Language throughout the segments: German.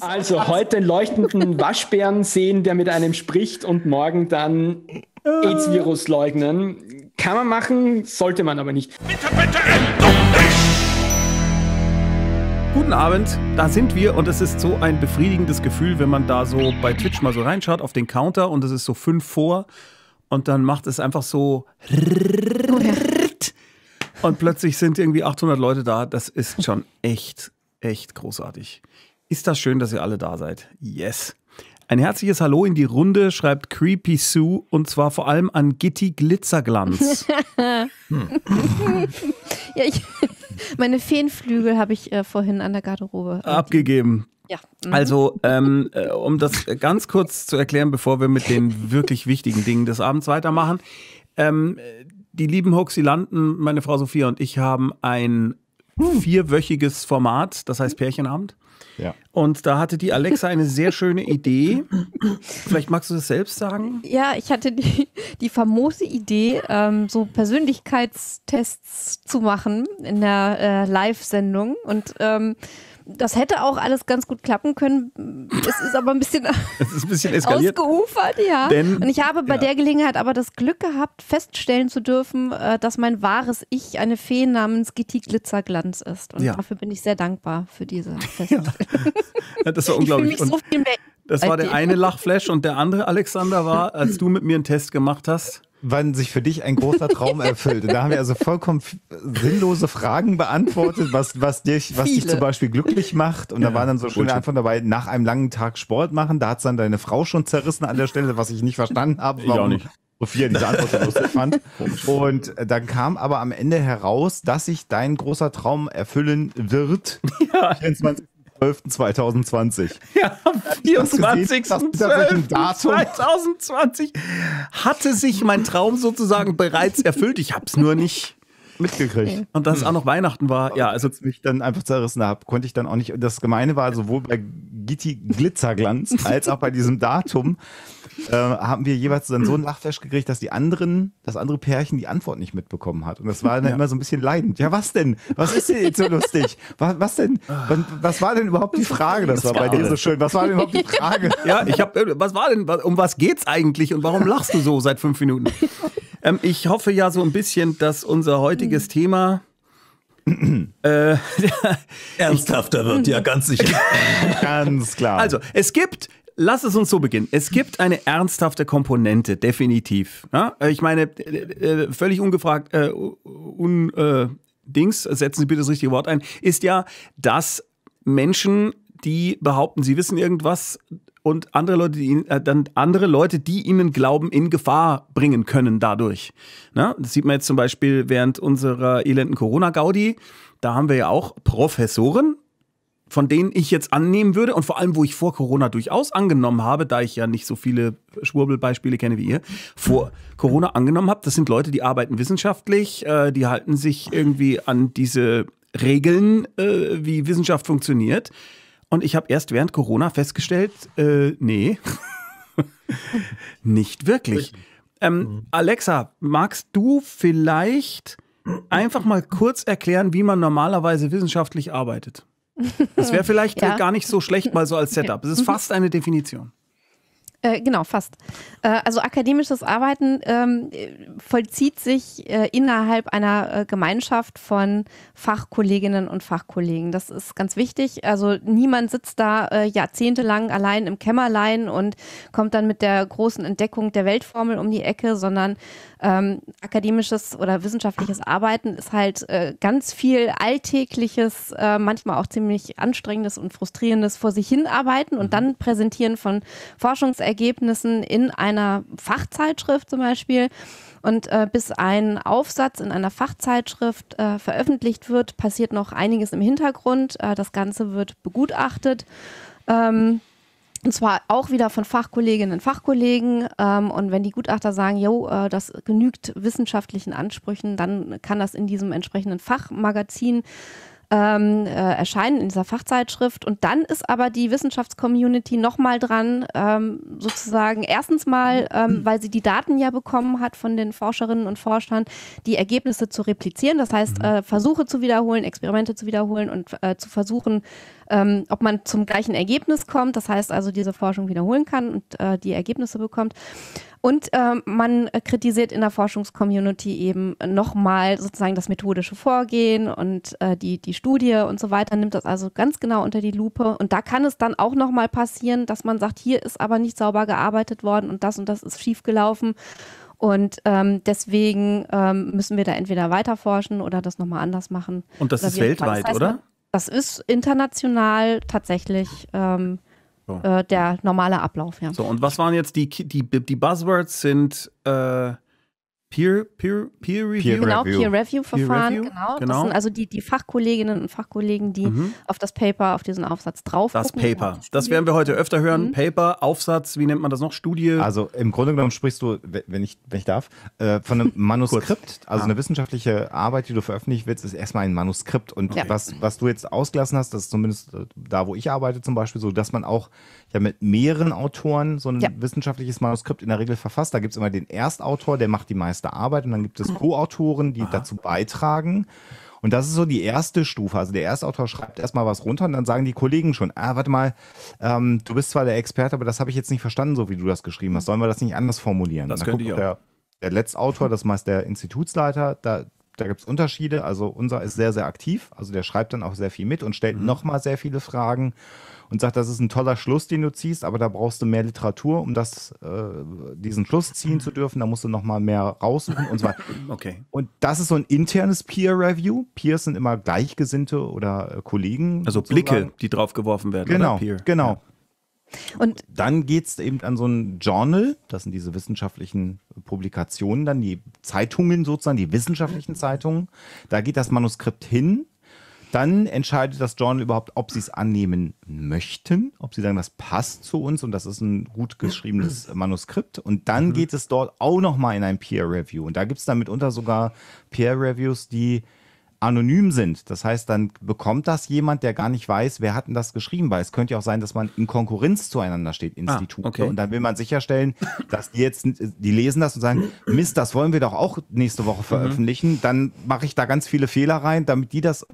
Also heute einen leuchtenden Waschbären sehen, der mit einem spricht und morgen dann AIDS-Virus leugnen. Kann man machen, sollte man aber nicht. Bitte, bitte, guten Abend, da sind wir und es ist so ein befriedigendes Gefühl, wenn man da so bei Twitch mal so reinschaut auf den Counter und es ist so 5 vor und dann macht es einfach so und plötzlich sind irgendwie 800 Leute da. Das ist schon echt großartig. Ist das schön, dass ihr alle da seid. Yes. Ein herzliches Hallo in die Runde, schreibt Creepy Sue, und zwar vor allem an Gitti Glitzerglanz. Ja, meine Feenflügel habe ich vorhin an der Garderobe abgegeben. Ja. Also, um das ganz kurz zu erklären, bevor wir mit den wirklich wichtigen Dingen des Abends weitermachen. Die lieben Hoaxilanten, meine Frau Sophia und ich, haben ein 4-wöchiges Format, das heißt Pärchenabend. Ja. Und da hatte die Alexa eine sehr schöne Idee. Vielleicht magst du das selbst sagen? Ja, ich hatte die famose Idee, so Persönlichkeitstests zu machen in der Live-Sendung. Und das hätte auch alles ganz gut klappen können. Es ist aber ein bisschen eskaliert. Ausgeufert, ja. Und ich habe bei der Gelegenheit aber das Glück gehabt, feststellen zu dürfen, dass mein wahres Ich eine Fee namens Gitti Glitzerglanz ist. Und dafür bin ich sehr dankbar für diese Feststellung. Ja. Das war unglaublich. So das war der eine Lachflash und der andere, Alexander, war, als du mit mir einen Test gemacht hast. Wann sich für dich ein großer Traum erfüllt. Und da haben wir also vollkommen sinnlose Fragen beantwortet, was dich zum Beispiel glücklich macht. Und da waren dann so schöne Antworten dabei, nach einem langen Tag Sport machen. Da hat es dann deine Frau schon zerrissen an der Stelle, was ich nicht verstanden habe. Ich auch nicht. Sophia diese Antwort so lustig fand. Und dann kam aber am Ende heraus, dass sich dein großer Traum erfüllen wird. Ja. 24.12.2020. Ja, am 24.12.2020 hatte sich mein Traum sozusagen bereits erfüllt. Ich habe es nur nicht mitgekriegt. Und dass es auch noch Weihnachten war. Ja, also als ich mich dann einfach zerrissen habe, konnte ich dann auch nicht. Das Gemeine war, sowohl bei Gitti Glitzerglanz als auch bei diesem Datum haben wir jeweils dann so einen Lachflash gekriegt, dass das andere Pärchen die Antwort nicht mitbekommen hat. Und das war dann immer so ein bisschen leidend. Ja, was denn? Was ist denn jetzt so lustig? Was denn? Was war denn überhaupt die Frage? Das war bei dir so schön. Was war denn überhaupt die Frage? Ja, was war denn, um was geht's eigentlich und warum lachst du so seit 5 Minuten? Ich hoffe ja so ein bisschen, dass unser heutiges Thema ernsthafter wird, ja, ganz sicher. Ganz klar. Also, lass es uns so beginnen. Es gibt eine ernsthafte Komponente, definitiv. Ja? Ich meine, völlig ungefragt, setzen Sie bitte das richtige Wort ein, ist ja, dass Menschen, die behaupten, sie wissen irgendwas, und andere Leute, die ihnen glauben, in Gefahr bringen können dadurch. Na, das sieht man jetzt zum Beispiel während unserer elenden Corona-Gaudi. Da haben wir ja auch Professoren, von denen ich jetzt annehmen würde und vor allem, wo ich vor Corona durchaus angenommen habe, da ich ja nicht so viele Schwurbelbeispiele kenne wie ihr, vor Corona angenommen habe, das sind Leute, die arbeiten wissenschaftlich, die halten sich irgendwie an diese Regeln, wie Wissenschaft funktioniert. Und ich habe erst während Corona festgestellt, nee, nicht wirklich. Alexa, magst du vielleicht einfach mal kurz erklären, wie man normalerweise wissenschaftlich arbeitet? Das wäre vielleicht gar nicht so schlecht, mal so als Setup. Es ist fast eine Definition. Genau, fast. Also akademisches Arbeiten vollzieht sich innerhalb einer Gemeinschaft von Fachkolleginnen und Fachkollegen. Das ist ganz wichtig. Also niemand sitzt da jahrzehntelang allein im Kämmerlein und kommt dann mit der großen Entdeckung der Weltformel um die Ecke, sondern akademisches oder wissenschaftliches Arbeiten ist halt ganz viel alltägliches, manchmal auch ziemlich anstrengendes und frustrierendes vor sich hinarbeiten und dann präsentieren von Forschungsergebnissen in einer Fachzeitschrift zum Beispiel. Und bis ein Aufsatz in einer Fachzeitschrift veröffentlicht wird, passiert noch einiges im Hintergrund. Das Ganze wird begutachtet. Und zwar auch wieder von Fachkolleginnen und Fachkollegen. Und wenn die Gutachter sagen, jo, das genügt wissenschaftlichen Ansprüchen, dann kann das in diesem entsprechenden Fachmagazin erscheinen, in dieser Fachzeitschrift. Und dann ist aber die Wissenschaftscommunity nochmal dran, sozusagen erstens mal, weil sie die Daten ja bekommen hat von den Forscherinnen und Forschern, die Ergebnisse zu replizieren. Das heißt, Versuche zu wiederholen, Experimente zu wiederholen und zu versuchen, ob man zum gleichen Ergebnis kommt, das heißt also diese Forschung wiederholen kann und die Ergebnisse bekommt. Und man kritisiert in der Forschungscommunity eben nochmal sozusagen das methodische Vorgehen und die Studie und so weiter, nimmt das also ganz genau unter die Lupe. Und da kann es dann auch nochmal passieren, dass man sagt, hier ist aber nicht sauber gearbeitet worden und das ist schief gelaufen. Und deswegen müssen wir da entweder weiterforschen oder das nochmal anders machen. Und das ist weltweit, das heißt, oder? Das ist international tatsächlich der normale Ablauf, ja. So, und was waren jetzt die Buzzwords? Sind Peer Review? Genau, Peer-Review-Verfahren, genau. Das sind also die Fachkolleginnen und Fachkollegen, die auf das Paper, auf diesen Aufsatz drauf gucken. Das Paper, das werden wir heute öfter hören. Paper, Aufsatz, wie nennt man das noch? Studie? Also im Grunde genommen sprichst du, wenn ich darf, von einem Manuskript. Also eine wissenschaftliche Arbeit, die du veröffentlicht willst, ist erstmal ein Manuskript. Und was du jetzt ausgelassen hast, das ist zumindest da, wo ich arbeite zum Beispiel, so, dass man auch mit mehreren Autoren so ein wissenschaftliches Manuskript in der Regel verfasst. Da gibt es immer den Erstautor, der macht die meiste Arbeit, und dann gibt es Co-Autoren, die dazu beitragen. Und das ist so die erste Stufe. Also der Erstautor schreibt erstmal was runter, und dann sagen die Kollegen schon, warte mal, du bist zwar der Experte, aber das habe ich jetzt nicht verstanden, so wie du das geschrieben hast. Sollen wir das nicht anders formulieren? Das könnte ich auch. Der Letztautor, das meist der Institutsleiter, da gibt es Unterschiede. Also unser ist sehr, sehr aktiv. Also der schreibt dann auch sehr viel mit und stellt nochmal sehr viele Fragen und sagt, das ist ein toller Schluss, den du ziehst, aber da brauchst du mehr Literatur, um diesen Schluss ziehen zu dürfen. Da musst du nochmal mehr raussuchen und so weiter. Okay. Und das ist so ein internes Peer-Review. Peers sind immer Gleichgesinnte oder Kollegen. Also sozusagen. Blicke, die drauf geworfen werden. Genau, Peer. Genau. Und dann geht es eben an so ein Journal, das sind diese wissenschaftlichen Publikationen, dann die Zeitungen sozusagen, die wissenschaftlichen Zeitungen. Da geht das Manuskript hin. Dann entscheidet das Journal überhaupt, ob sie es annehmen möchten, ob sie sagen, das passt zu uns und das ist ein gut geschriebenes Manuskript. Und dann geht es dort auch nochmal in ein Peer-Review. Und da gibt es dann mitunter sogar Peer-Reviews, die anonym sind. Das heißt, dann bekommt das jemand, der gar nicht weiß, wer hat denn das geschrieben, weil es könnte ja auch sein, dass man in Konkurrenz zueinander steht, Institute. Okay. Und dann will man sicherstellen, dass die lesen das und sagen, Mist, das wollen wir doch auch nächste Woche veröffentlichen, dann mache ich da ganz viele Fehler rein, damit die das,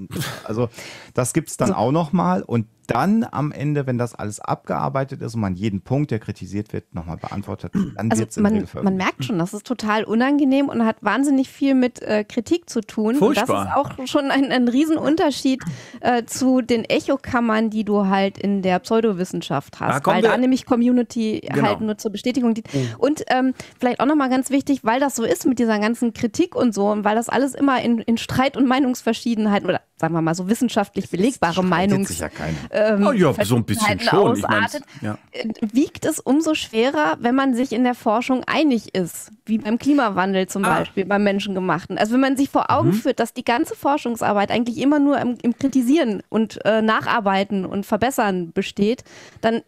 also das gibt es dann auch nochmal. Und dann am Ende, wenn das alles abgearbeitet ist und man jeden Punkt, der kritisiert wird, nochmal beantwortet, dann wird es in der Regel veröffentlicht. Man merkt schon, das ist total unangenehm und hat wahnsinnig viel mit Kritik zu tun. Furchtbar. Und das ist auch schon ein Riesenunterschied zu den Echokammern, die du halt in der Pseudowissenschaft hast, weil da nämlich Community halt nur zur Bestätigung dient. Und vielleicht auch nochmal ganz wichtig, weil das so ist mit dieser ganzen Kritik und so, und weil das alles immer in Streit und Meinungsverschiedenheiten oder sagen wir mal so wissenschaftlich belegbare Meinungen so ein bisschen schon ausartet, wiegt es umso schwerer, wenn man sich in der Forschung einig ist, wie beim Klimawandel zum Beispiel, beim Menschengemachten. Also wenn man sich vor Augen führt, dass die ganze Forschungsarbeit eigentlich immer nur im Kritisieren und Nacharbeiten und Verbessern besteht, dann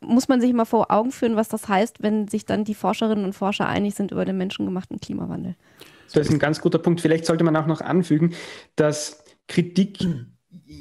muss man sich immer vor Augen führen, was das heißt, wenn sich dann die Forscherinnen und Forscher einig sind über den menschengemachten Klimawandel. Das ist ein ganz guter Punkt. Vielleicht sollte man auch noch anfügen, dass Kritik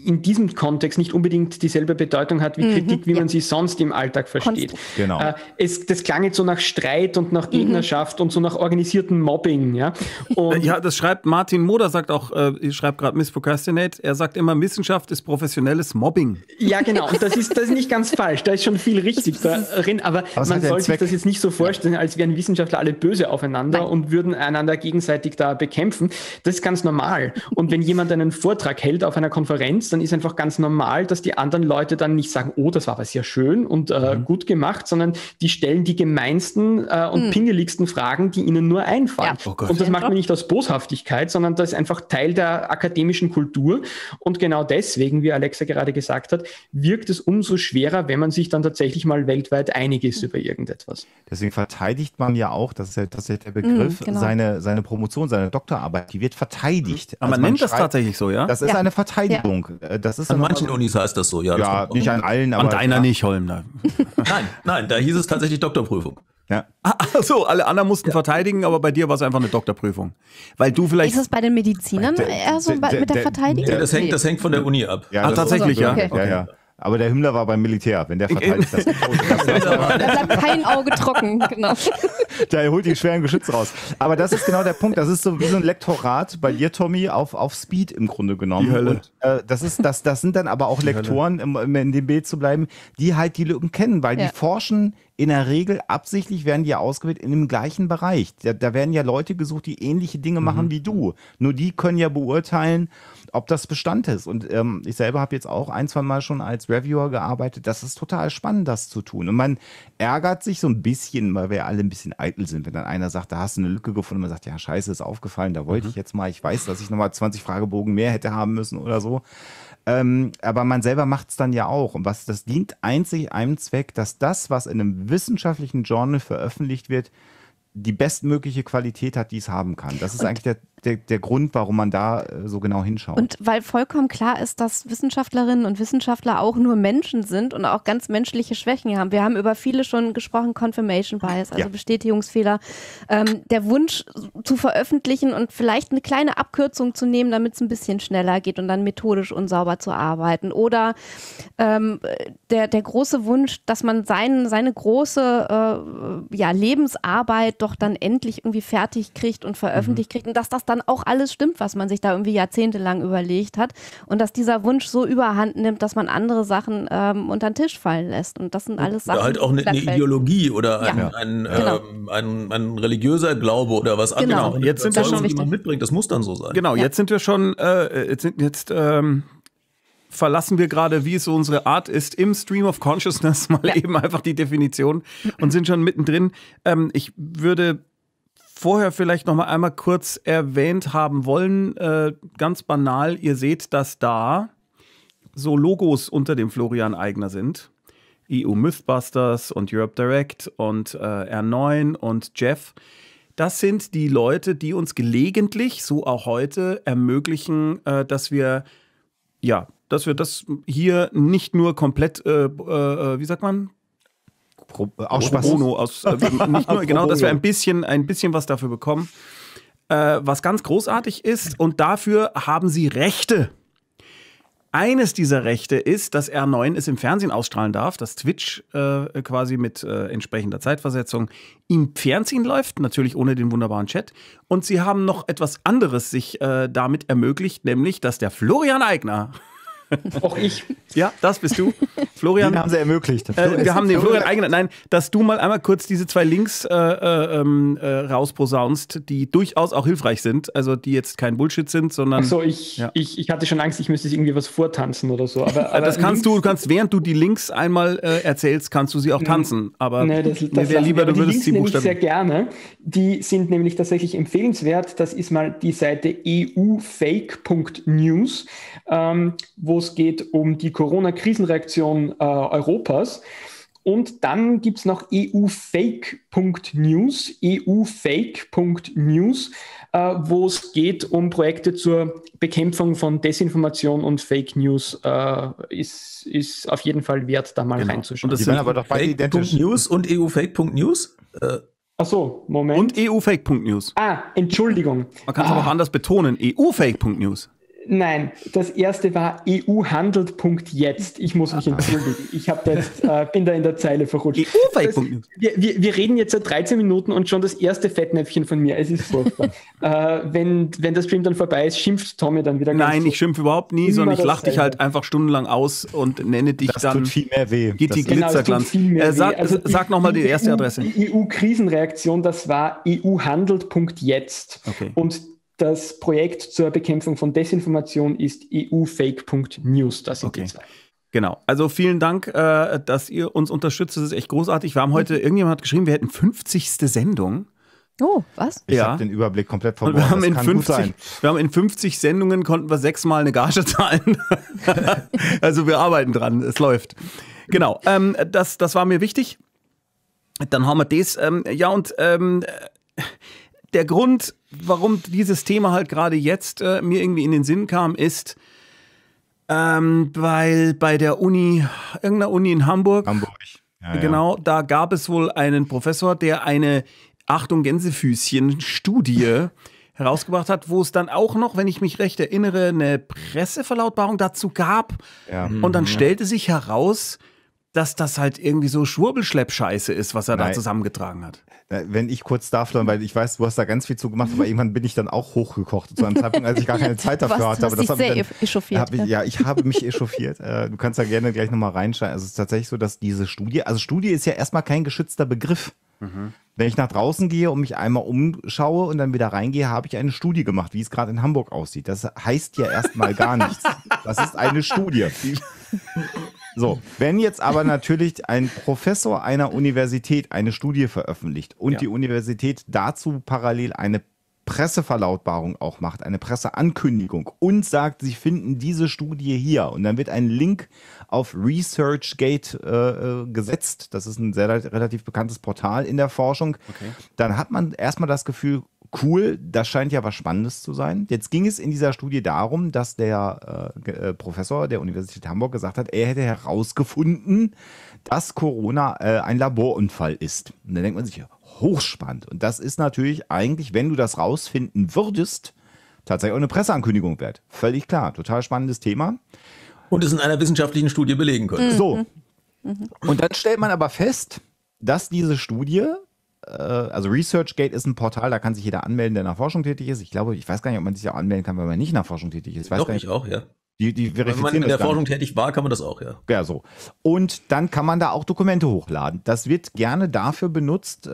in diesem Kontext nicht unbedingt dieselbe Bedeutung hat wie Kritik, wie man sie sonst im Alltag versteht. Genau. Das klang jetzt so nach Streit und nach Gegnerschaft und so nach organisierten Mobbing. Ja, und das schreibt Martin Moder, sagt auch, schreibt gerade Miss Procrastinate, er sagt immer, Wissenschaft ist professionelles Mobbing. Ja, genau, und das ist nicht ganz falsch, da ist schon viel richtig darin, aber man soll sich das jetzt nicht so vorstellen, als wären Wissenschaftler alle böse aufeinander und würden einander gegenseitig da bekämpfen. Das ist ganz normal. Und wenn jemand einen Vortrag hält auf einer Konferenz, dann ist einfach ganz normal, dass die anderen Leute dann nicht sagen, oh, das war aber sehr schön und gut gemacht, sondern die stellen die gemeinsten und pingeligsten Fragen, die ihnen nur einfallen. Ja. Oh, und das macht man nicht aus Boshaftigkeit, sondern das ist einfach Teil der akademischen Kultur. Und genau deswegen, wie Alexa gerade gesagt hat, wirkt es umso schwerer, wenn man sich dann tatsächlich mal weltweit einig ist über irgendetwas. Deswegen verteidigt man ja auch, das ist ja der Begriff, seine Promotion, seine Doktorarbeit, die wird verteidigt. Aber also man nennt das tatsächlich so, ja? Das ist eine Verteidigung. Ja. Das ist an manchen Unis heißt das so, ja. Ja, nicht an allen, aber... An deiner nicht, Holm. Nein, da hieß es tatsächlich Doktorprüfung. Ja. Achso, alle anderen mussten verteidigen, aber bei dir war es einfach eine Doktorprüfung. Weil du vielleicht... Ist es bei den Medizinern eher so mit der Verteidigung? Ja, das hängt von der Uni ab. Ja, tatsächlich, so. Okay. Ja. Aber der Himmler war beim Militär, wenn der verteidigt das. Da bleibt kein Auge trocken, genau. Der holt die schweren Geschütze raus. Aber das ist genau der Punkt. Das ist so wie so ein Lektorat bei dir, Tommy, auf Speed im Grunde genommen. Die Hölle. Und das sind dann aber auch die Lektoren, in dem Bild zu bleiben, die halt die Lücken kennen, weil die forschen in der Regel absichtlich, werden die ja ausgewählt in dem gleichen Bereich. Da werden ja Leute gesucht, die ähnliche Dinge machen wie du. Nur die können ja beurteilen, ob das Bestand ist. Und ich selber habe jetzt auch ein, zwei Mal schon als Reviewer gearbeitet. Das ist total spannend, das zu tun. Und man ärgert sich so ein bisschen, weil wir ja alle ein bisschen eitel sind, wenn dann einer sagt, da hast du eine Lücke gefunden, und man sagt, ja, scheiße, ist aufgefallen, da wollte ich jetzt mal, ich weiß, dass ich nochmal 20 Fragebogen mehr hätte haben müssen oder so. Aber man selber macht es dann ja auch. Und das dient einzig einem Zweck, dass das, was in einem wissenschaftlichen Journal veröffentlicht wird, die bestmögliche Qualität hat, die es haben kann. Das ist eigentlich der Grund, warum man da so genau hinschaut. Und weil vollkommen klar ist, dass Wissenschaftlerinnen und Wissenschaftler auch nur Menschen sind und auch ganz menschliche Schwächen haben. Wir haben über viele schon gesprochen, Confirmation Bias, also Bestätigungsfehler, der Wunsch zu veröffentlichen und vielleicht eine kleine Abkürzung zu nehmen, damit es ein bisschen schneller geht und dann methodisch unsauber zu arbeiten. Oder der große Wunsch, dass man seine große Lebensarbeit doch dann endlich irgendwie fertig kriegt und veröffentlicht kriegt und dass das dann auch alles stimmt, was man sich da irgendwie jahrzehntelang überlegt hat und dass dieser Wunsch so überhand nimmt, dass man andere Sachen unter den Tisch fallen lässt und das sind alles Sachen. Oder halt auch eine Ideologie oder ein religiöser Glaube oder was anderes. Genau. Jetzt sind wir schon, die man mitbringt, das muss dann so sein. Genau, jetzt sind wir schon, verlassen wir gerade, wie es so unsere Art ist, im Stream of Consciousness mal eben einfach die Definition und sind schon mittendrin. Ich würde vorher vielleicht noch mal einmal kurz erwähnt haben wollen, ganz banal, ihr seht, dass da so Logos unter dem Florian Aigner sind. EU Mythbusters und Europe Direct und R9 und Jeff. Das sind die Leute, die uns gelegentlich, so auch heute, ermöglichen, dass wir das hier nicht nur komplett, wie sagt man? Dass wir ein bisschen was dafür bekommen, was ganz großartig ist, und dafür haben sie Rechte. Eines dieser Rechte ist, dass R9 es im Fernsehen ausstrahlen darf, dass Twitch quasi mit entsprechender Zeitversetzung im Fernsehen läuft, natürlich ohne den wunderbaren Chat. Und sie haben noch etwas anderes sich damit ermöglicht, nämlich, dass der Florian Aigner... Auch ich. Ja, das bist du. Florian. Den haben sie ermöglicht. Wir haben den Florian Aigner. Nein, dass du mal einmal kurz diese zwei Links rausposaunst, die durchaus auch hilfreich sind. Also die jetzt kein Bullshit sind, sondern... Achso, ich hatte schon Angst, ich müsste irgendwie was vortanzen oder so. Aber das kannst du, während du die Links einmal erzählst, kannst du sie auch tanzen. Aber nee, mir wäre lieber, du würdest sie buchstabieren. Sehr gerne. Die sind nämlich tatsächlich empfehlenswert. Das ist mal die Seite eufake.news, wo es geht um die Corona-Krisenreaktion Europas. Und dann gibt es noch eufake.news, wo es geht um Projekte zur Bekämpfung von Desinformation und Fake News. Ist auf jeden Fall wert, da mal reinzuschauen. Und das sind aber doch beide identisch. News und eufake.news? Achso, Moment. Und eufake.news. Ah, Entschuldigung. Man kann es aber auch anders betonen, eufake.news. Nein, das erste war EU-handelt.jetzt. Ich muss mich entschuldigen. Ich bin da in der Zeile verrutscht. Wir reden jetzt seit 13 Minuten und schon das erste Fettnäpfchen von mir. Es ist furchtbar. Wenn der Stream dann vorbei ist, schimpft Tommy dann wieder. Nein, ich schimpfe überhaupt nie, sondern ich lache dich halt einfach stundenlang aus und nenne dich dann. Das tut viel mehr weh. Geht die Glitzerglanz. Sag nochmal die erste Adresse. Die EU-Krisenreaktion, das war EU-handelt.jetzt. Okay. Und das Projekt zur Bekämpfung von Desinformation ist eufake.news. Das sind die zwei. Genau. Also vielen Dank, dass ihr uns unterstützt. Das ist echt großartig. Wir haben heute, irgendjemand hat geschrieben, wir hätten 50. Sendung. Oh, was? Ich habe den Überblick komplett verloren. Wir haben, in 50 Sendungen konnten wir 6-mal eine Gage zahlen. Also wir arbeiten dran. Es läuft. Genau. Das war mir wichtig. Dann haben wir das. Der Grund, warum dieses Thema halt gerade jetzt mir irgendwie in den Sinn kam, ist, weil bei der Uni, irgendeiner Uni in Hamburg, ja, genau, da gab es wohl einen Professor, der eine, Achtung Gänsefüßchen, Studie herausgebracht hat, wo es dann auch noch, wenn ich mich recht erinnere, eine Presseverlautbarung dazu gab. Und dann stellte sich heraus, dass das halt irgendwie so Schwurbelschlepp-Scheiße ist, was er da zusammengetragen hat. Wenn ich kurz darf, weil ich weiß, du hast da ganz viel zu gemacht, aber irgendwann bin ich dann auch hochgekocht, zu einem Zeitpunkt, als ich gar keine Zeit dafür hatte. Aber das hat mich sehr echauffiert. Ich habe mich echauffiert. Du kannst da gerne gleich nochmal reinschreiben. Also es ist tatsächlich so, dass diese Studie, also Studie ist ja erstmal kein geschützter Begriff. Mhm. Wenn ich nach draußen gehe und mich einmal umschaue und dann wieder reingehe, habe ich eine Studie gemacht, wie es gerade in Hamburg aussieht. Das heißt ja erstmal gar nichts. Das ist eine Studie. So, wenn jetzt aber natürlich ein Professor einer Universität eine Studie veröffentlicht und die Universität dazu parallel eine Presseverlautbarung auch macht, eine Presseankündigung und sagt, sie finden diese Studie hier und dann wird ein Link auf ResearchGate gesetzt, das ist ein sehr relativ bekanntes Portal in der Forschung, dann hat man erstmal das Gefühl, cool, das scheint ja was Spannendes zu sein. Jetzt ging es in dieser Studie darum, dass der Professor der Universität Hamburg gesagt hat, er hätte herausgefunden, dass Corona ein Laborunfall ist. Und dann denkt man sich, hochspannend. Und das ist natürlich eigentlich, wenn du das rausfinden würdest, tatsächlich auch eine Presseankündigung wert. Völlig klar, total spannendes Thema. Und es in einer wissenschaftlichen Studie belegen können. Mhm. So. Mhm. Und dann stellt man aber fest, dass diese Studie, also ResearchGate ist ein Portal, da kann sich jeder anmelden, der nach Forschung tätig ist. Ich glaube, ich weiß gar nicht, ob man sich auch anmelden kann, wenn man nicht nach Forschung tätig ist. Ich weiß doch, gar nicht. Ich auch, ja. Die verifizieren, wenn man in der Forschung tätig war, kann man das auch, ja. Ja, so. Und dann kann man da auch Dokumente hochladen. Das wird gerne dafür benutzt. Wir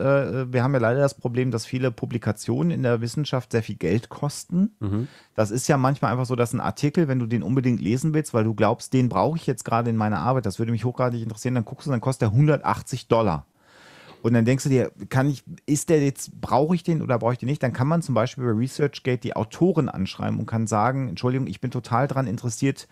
haben ja leider das Problem, dass viele Publikationen in der Wissenschaft sehr viel Geld kosten. Mhm. Das ist ja manchmal einfach so, dass ein Artikel, wenn du den unbedingt lesen willst, weil du glaubst, den brauche ich jetzt gerade in meiner Arbeit, das würde mich hochgradig interessieren, dann guckst du, dann kostet der $180. Und dann denkst du dir, brauche ich den oder brauche ich den nicht? Dann kann man zum Beispiel bei ResearchGate die Autoren anschreiben und kann sagen, Entschuldigung, ich bin total daran interessiert,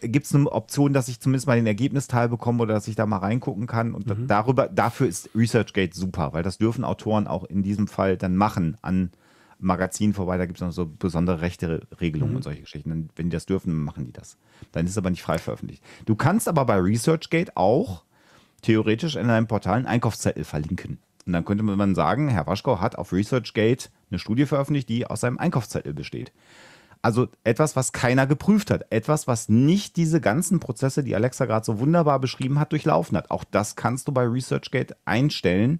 gibt es eine Option, dass ich zumindest mal den Ergebnisteil bekomme oder dass ich da mal reingucken kann? Und dafür ist ResearchGate super, weil das dürfen Autoren auch in diesem Fall dann machen an Magazinen vorbei, da gibt es noch so besondere Rechte-Regelungen und solche Geschichten. Und wenn die das dürfen, machen die das. Dann ist es aber nicht frei veröffentlicht. Du kannst aber bei ResearchGate auch theoretisch in einem Portal einen Einkaufszettel verlinken. Und dann könnte man sagen, Herr Waschkau hat auf ResearchGate eine Studie veröffentlicht, die aus seinem Einkaufszettel besteht. Also etwas, was keiner geprüft hat. Etwas, was nicht diese ganzen Prozesse, die Alexa gerade so wunderbar beschrieben hat, durchlaufen hat. Auch das kannst du bei ResearchGate einstellen.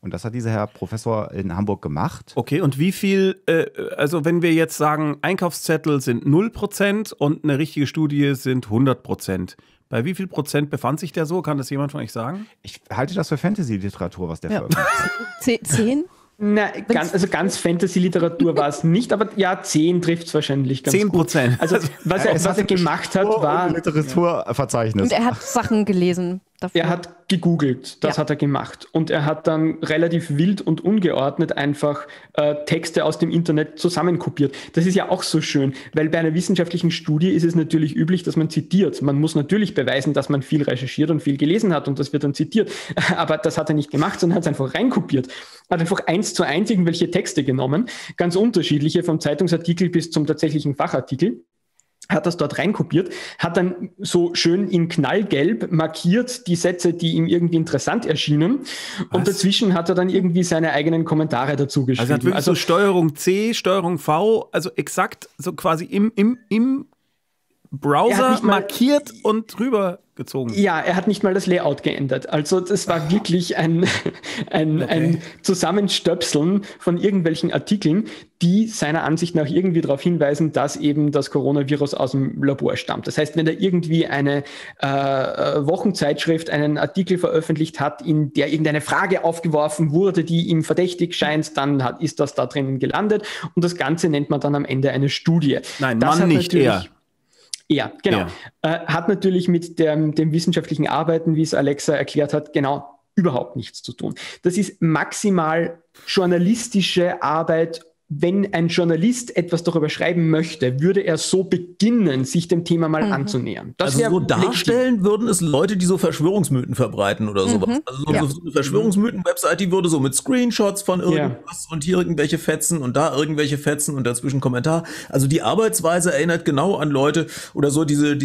Und das hat dieser Herr Professor in Hamburg gemacht. Okay, und wie viel, also wenn wir jetzt sagen, Einkaufszettel sind 0% und eine richtige Studie sind 100%. Bei wie viel Prozent befand sich der so? Kann das jemand von euch sagen? Ich halte das für Fantasy-Literatur, was der veröffentlicht. 10? Nein, also ganz Fantasy-Literatur war es nicht, aber ja, 10 trifft es wahrscheinlich ganz 10%. Gut. Also was er gemacht hat, war Literaturverzeichnis. Und er hat Sachen gelesen dafür. Er hat gegoogelt, das hat er gemacht. Und er hat dann relativ wild und ungeordnet einfach Texte aus dem Internet zusammenkopiert. Das ist ja auch so schön, weil bei einer wissenschaftlichen Studie ist es natürlich üblich, dass man zitiert. Man muss natürlich beweisen, dass man viel recherchiert und viel gelesen hat und das wird dann zitiert. Aber das hat er nicht gemacht, sondern hat es einfach reinkopiert. Hat einfach 1:1 irgendwelche Texte genommen, ganz unterschiedliche, vom Zeitungsartikel bis zum tatsächlichen Fachartikel, hat das dort reinkopiert, hat dann so schön in knallgelb markiert die Sätze, die ihm irgendwie interessant erschienen. Was? Und dazwischen hat er dann irgendwie seine eigenen Kommentare dazu geschrieben. Also hat wirklich so Steuerung C, Steuerung V, also exakt so quasi im Browser markiert und drüber gezogen. Ja, er hat nicht mal das Layout geändert. Also das war wirklich ein Zusammenstöpseln von irgendwelchen Artikeln, die seiner Ansicht nach irgendwie darauf hinweisen, dass eben das Coronavirus aus dem Labor stammt. Das heißt, wenn er irgendwie eine Wochenzeitschrift einen Artikel veröffentlicht hat, in der irgendeine Frage aufgeworfen wurde, die ihm verdächtig scheint, dann ist das da drinnen gelandet. Und das Ganze nennt man dann am Ende eine Studie. Nein, das Mann nicht er. Ja, genau. Ja. Hat natürlich mit dem wissenschaftlichen Arbeiten, wie es Alexa erklärt hat, überhaupt nichts zu tun. Das ist maximal journalistische Arbeit. Wenn ein Journalist etwas darüber schreiben möchte, würde er so beginnen, sich dem Thema mal anzunähern. Das also so darstellen würden es Leute, die so Verschwörungsmythen verbreiten oder sowas. Also so eine Verschwörungsmythen-Website, die würde so mit Screenshots von irgendwas und hier irgendwelche Fetzen und da irgendwelche Fetzen und dazwischen Kommentar. Also die Arbeitsweise erinnert genau an Leute oder so diese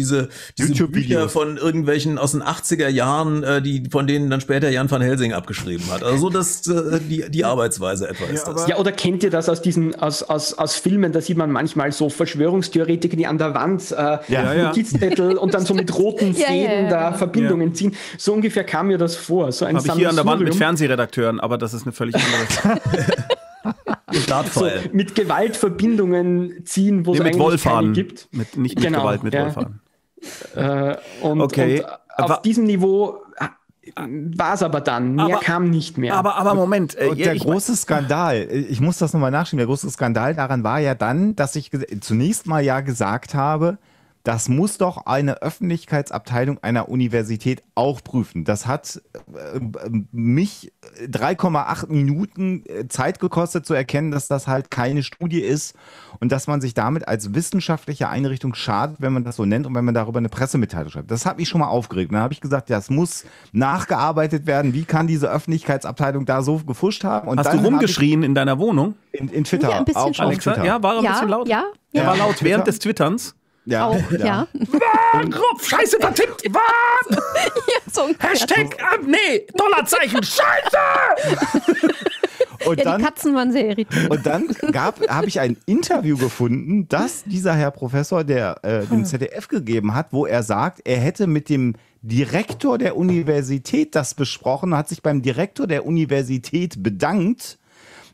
Bücher von irgendwelchen aus den 80er Jahren, von denen dann später Jan van Helsing abgeschrieben hat. Also so die Arbeitsweise etwa ist das. Ja, oder kennt ihr das aus diesen diesen aus Filmen, da sieht man manchmal so Verschwörungstheoretiker, die an der Wand Notizzettel und dann so mit roten Fäden da Verbindungen ziehen. So ungefähr kam mir das vor. So ein Habe ich hier an der Wand mit Fernsehredakteuren, aber das ist eine völlig andere Sache. So, mit Gewalt Verbindungen ziehen, wo es eigentlich keine gibt. Mit Gewalt, mit Wollfahren. Auf diesem Niveau war es aber dann. Mehr kam nicht mehr. Aber Moment. Der große Skandal, ich muss das nochmal nachschieben, der große Skandal daran war ja dann, dass ich zunächst mal gesagt habe, das muss doch eine Öffentlichkeitsabteilung einer Universität auch prüfen. Das hat mich 3,8 Minuten Zeit gekostet zu erkennen, dass das halt keine Studie ist und dass man sich damit als wissenschaftliche Einrichtung schadet, wenn man das so nennt und wenn man darüber eine Pressemitteilung schreibt. Das hat mich schon mal aufgeregt. Dann habe ich gesagt, das muss nachgearbeitet werden. Wie kann diese Öffentlichkeitsabteilung da so gefuscht haben? Und hast du rumgeschrien in deiner Wohnung? In Twitter. Ja, ein bisschen schon. Alexa, ja, war ein bisschen laut. Ja, ja. Er war laut während des Twitterns. Ja. Auch, ja. Warenkopf, Scheiße, vertippt, was? Ja, so Hashtag, nee, $ Scheiße! Und ja, dann, die Katzen waren sehr irritiert. Und dann habe ich ein Interview gefunden, das dieser Herr Professor, der dem ZDF gegeben hat, wo er sagt, er hätte mit dem Direktor der Universität das besprochen, hat sich beim Direktor der Universität bedankt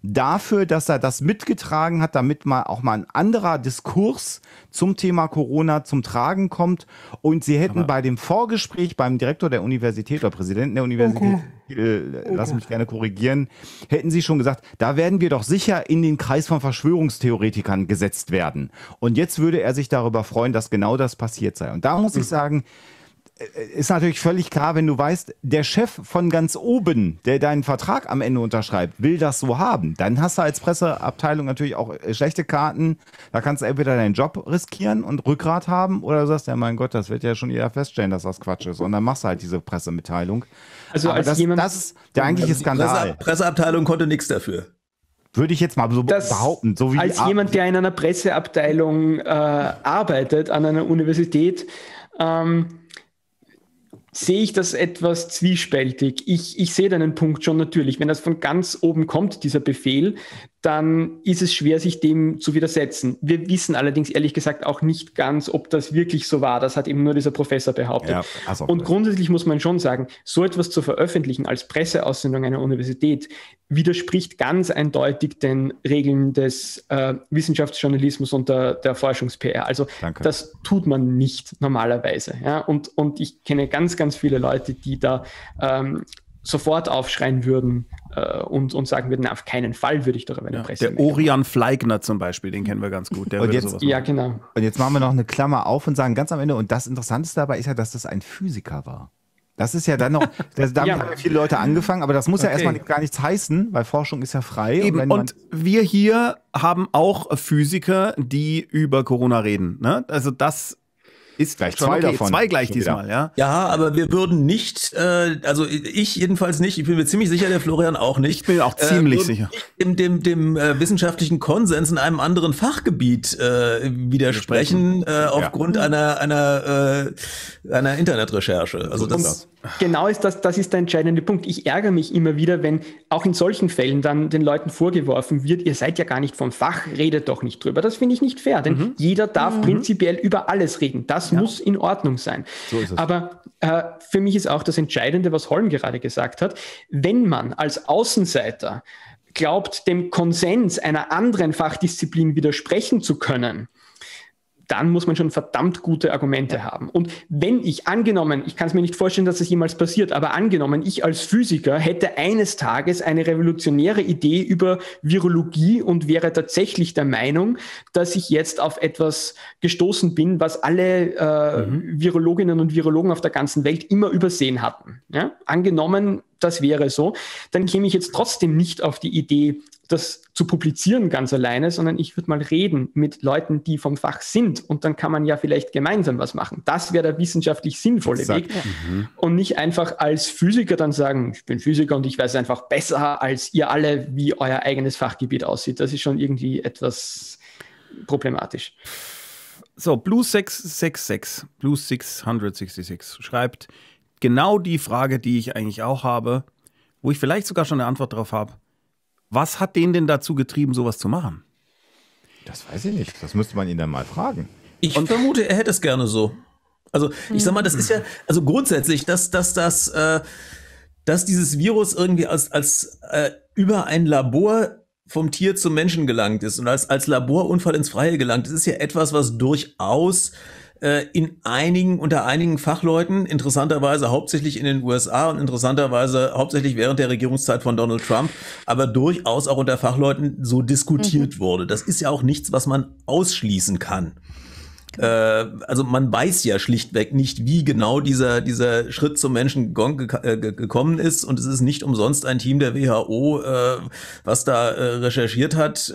dafür, dass er das mitgetragen hat, damit mal auch mal ein anderer Diskurs zum Thema Corona zum Tragen kommt. Und sie hätten bei dem Vorgespräch beim Direktor der Universität oder Präsidenten der Universität, lass mich gerne korrigieren, hätten sie schon gesagt, da werden wir doch sicher in den Kreis von Verschwörungstheoretikern gesetzt werden. Und jetzt würde er sich darüber freuen, dass genau das passiert sei. Und da muss ich sagen, ist natürlich völlig klar, wenn du weißt, der Chef von ganz oben, der deinen Vertrag am Ende unterschreibt, will das so haben. Dann hast du als Presseabteilung natürlich auch schlechte Karten. Da kannst du entweder deinen Job riskieren und Rückgrat haben oder du sagst, ja mein Gott, das wird ja schon jeder feststellen, dass das Quatsch ist. Und dann machst du halt diese Pressemitteilung. Also das ist der eigentliche Skandal. Die Presseabteilung konnte nichts dafür. Würde ich jetzt mal so behaupten. So wie als jemand, der in einer Presseabteilung arbeitet, an einer Universität, sehe ich das etwas zwiespältig. Ich sehe deinen Punkt schon natürlich. Wenn das von ganz oben kommt, dieser Befehl, dann ist es schwer, sich dem zu widersetzen. Wir wissen allerdings ehrlich gesagt auch nicht ganz, ob das wirklich so war. Das hat eben nur dieser Professor behauptet. Ja, also, und grundsätzlich muss man schon sagen, so etwas zu veröffentlichen als Presseaussendung einer Universität widerspricht ganz eindeutig den Regeln des Wissenschaftsjournalismus und der Forschungs-PR. Also das tut man nicht normalerweise. Ja? Und ich kenne ganz, ganz viele Leute, die da sofort aufschreien würden und sagen würden, na, auf keinen Fall würde ich darüber eine Presse machen. Der Orion Fleigner zum Beispiel, den kennen wir ganz gut. Der würde sowas machen. Ja, genau. Und jetzt machen wir noch eine Klammer auf und sagen ganz am Ende, und das Interessanteste dabei ist ja, dass das ein Physiker war. Das ist ja dann noch, damit haben ja viele Leute angefangen, aber das muss ja erstmal gar nichts heißen, weil Forschung ist ja frei. Eben, und wir hier haben auch Physiker, die über Corona reden. Ne? Also das ist gleich schon, zwei gleich diesmal, ja. Ja, aber wir würden nicht, also ich jedenfalls nicht, ich bin mir ziemlich sicher, der Florian auch nicht. Ich bin auch ziemlich sicher. Dem wissenschaftlichen Konsens in einem anderen Fachgebiet widersprechen, aufgrund einer Internetrecherche. Also das genau ist das ist der entscheidende Punkt. Ich ärgere mich immer wieder, wenn auch in solchen Fällen dann den Leuten vorgeworfen wird, ihr seid ja gar nicht vom Fach, redet doch nicht drüber. Das finde ich nicht fair, denn jeder darf prinzipiell über alles reden. Das muss in Ordnung sein. So ist es. Aber für mich ist auch das Entscheidende, was Holm gerade gesagt hat, wenn man als Außenseiter glaubt, dem Konsens einer anderen Fachdisziplin widersprechen zu können, dann muss man schon verdammt gute Argumente haben. Und wenn ich angenommen, ich kann es mir nicht vorstellen, dass das jemals passiert, aber angenommen, ich als Physiker hätte eines Tages eine revolutionäre Idee über Virologie und wäre tatsächlich der Meinung, dass ich jetzt auf etwas gestoßen bin, was alle Virologinnen und Virologen auf der ganzen Welt immer übersehen hatten. Ja? Angenommen, das wäre so, dann käme ich jetzt trotzdem nicht auf die Idee, das zu publizieren ganz alleine, sondern ich würde mal reden mit Leuten, die vom Fach sind und dann kann man ja vielleicht gemeinsam was machen. Das wäre der wissenschaftlich sinnvolle Weg und nicht einfach als Physiker dann sagen, ich bin Physiker und ich weiß einfach besser als ihr alle, wie euer eigenes Fachgebiet aussieht. Das ist schon irgendwie etwas problematisch. So, Blue 666 schreibt genau die Frage, die ich eigentlich auch habe, wo ich vielleicht sogar schon eine Antwort drauf habe. Was hat den denn dazu getrieben, sowas zu machen? Das weiß ich nicht. Das müsste man ihn dann mal fragen. Ich vermute, er hätte es gerne so. Also ich sag mal, das ist ja, also grundsätzlich, dass dieses Virus irgendwie als über ein Labor vom Tier zum Menschen gelangt ist und als Laborunfall ins Freie gelangt, das ist ja etwas, was durchaus unter einigen Fachleuten, interessanterweise hauptsächlich in den USA und interessanterweise hauptsächlich während der Regierungszeit von Donald Trump, aber durchaus auch unter Fachleuten so diskutiert wurde. Das ist ja auch nichts, was man ausschließen kann. Also man weiß ja schlichtweg nicht, wie genau dieser Schritt zum Menschen gekommen ist, und es ist nicht umsonst ein Team der WHO, was da recherchiert hat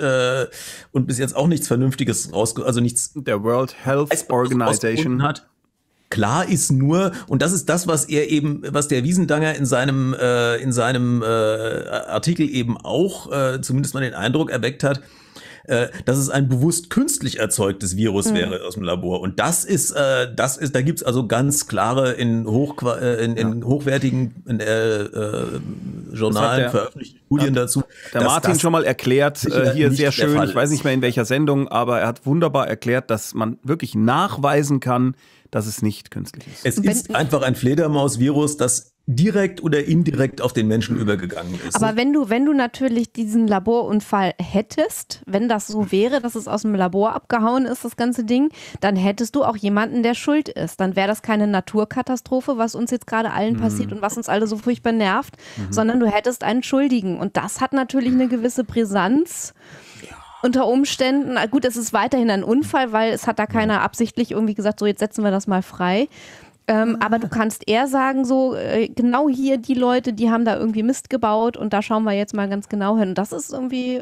und bis jetzt auch nichts Vernünftiges nichts der World Health Organization hat. Klar ist nur, und das ist das, was der Wiesendanger in seinem Artikel eben auch zumindest mal den Eindruck erweckt hat, dass es ein bewusst künstlich erzeugtes Virus wäre aus dem Labor. Und da gibt es also ganz klare in hochwertigen Journalen veröffentlichten Studien dazu. Der Martin schon mal erklärt, hier sehr schön, ich weiß nicht mehr in welcher Sendung, aber er hat wunderbar erklärt, dass man wirklich nachweisen kann, dass es nicht künstlich ist. Es ist einfach ein Fledermausvirus, das direkt oder indirekt auf den Menschen übergegangen ist. Aber wenn du natürlich diesen Laborunfall hättest, wenn das so wäre, dass es aus dem Labor abgehauen ist, das ganze Ding, dann hättest du auch jemanden, der schuld ist. Dann wäre das keine Naturkatastrophe, was uns jetzt gerade allen passiert und was uns alle so furchtbar nervt, sondern du hättest einen Schuldigen. Und das hat natürlich eine gewisse Brisanz. Ja. Unter Umständen, gut, es ist weiterhin ein Unfall, weil es hat da keiner absichtlich irgendwie gesagt, so jetzt setzen wir das mal frei. Aber du kannst eher sagen, so genau hier die Leute, die haben da irgendwie Mist gebaut und da schauen wir jetzt mal ganz genau hin. Und das ist irgendwie...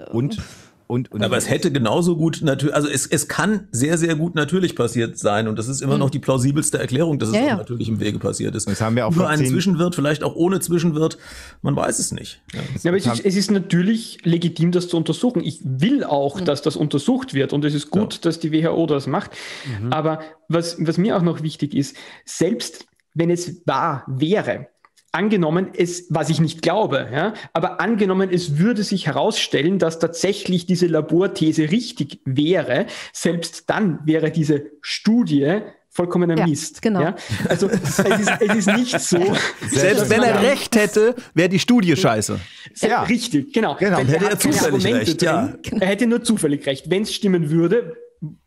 Und aber es hätte genauso gut natürlich, also es kann sehr, sehr gut natürlich passiert sein, und das ist immer noch die plausibelste Erklärung, dass es auf natürlichem Wege passiert ist. Das haben wir auch nur einen Zwischenwirt, vielleicht auch ohne Zwischenwirt, man weiß es nicht. Ja, aber es ist natürlich legitim, das zu untersuchen. Ich will auch, dass das untersucht wird, und es ist gut, dass die WHO das macht. Aber was mir auch noch wichtig ist, selbst wenn es wahr wäre, angenommen es, was ich nicht glaube, ja, aber angenommen es würde sich herausstellen, dass tatsächlich diese Laborthese richtig wäre, selbst dann wäre diese Studie vollkommener Mist. Genau. Ja? Also es ist nicht so. Selbst wenn er recht hätte, wäre die Studie scheiße. Ja. Richtig, genau. Hätte er zufällig recht, Er hätte nur zufällig recht. Wenn es stimmen würde,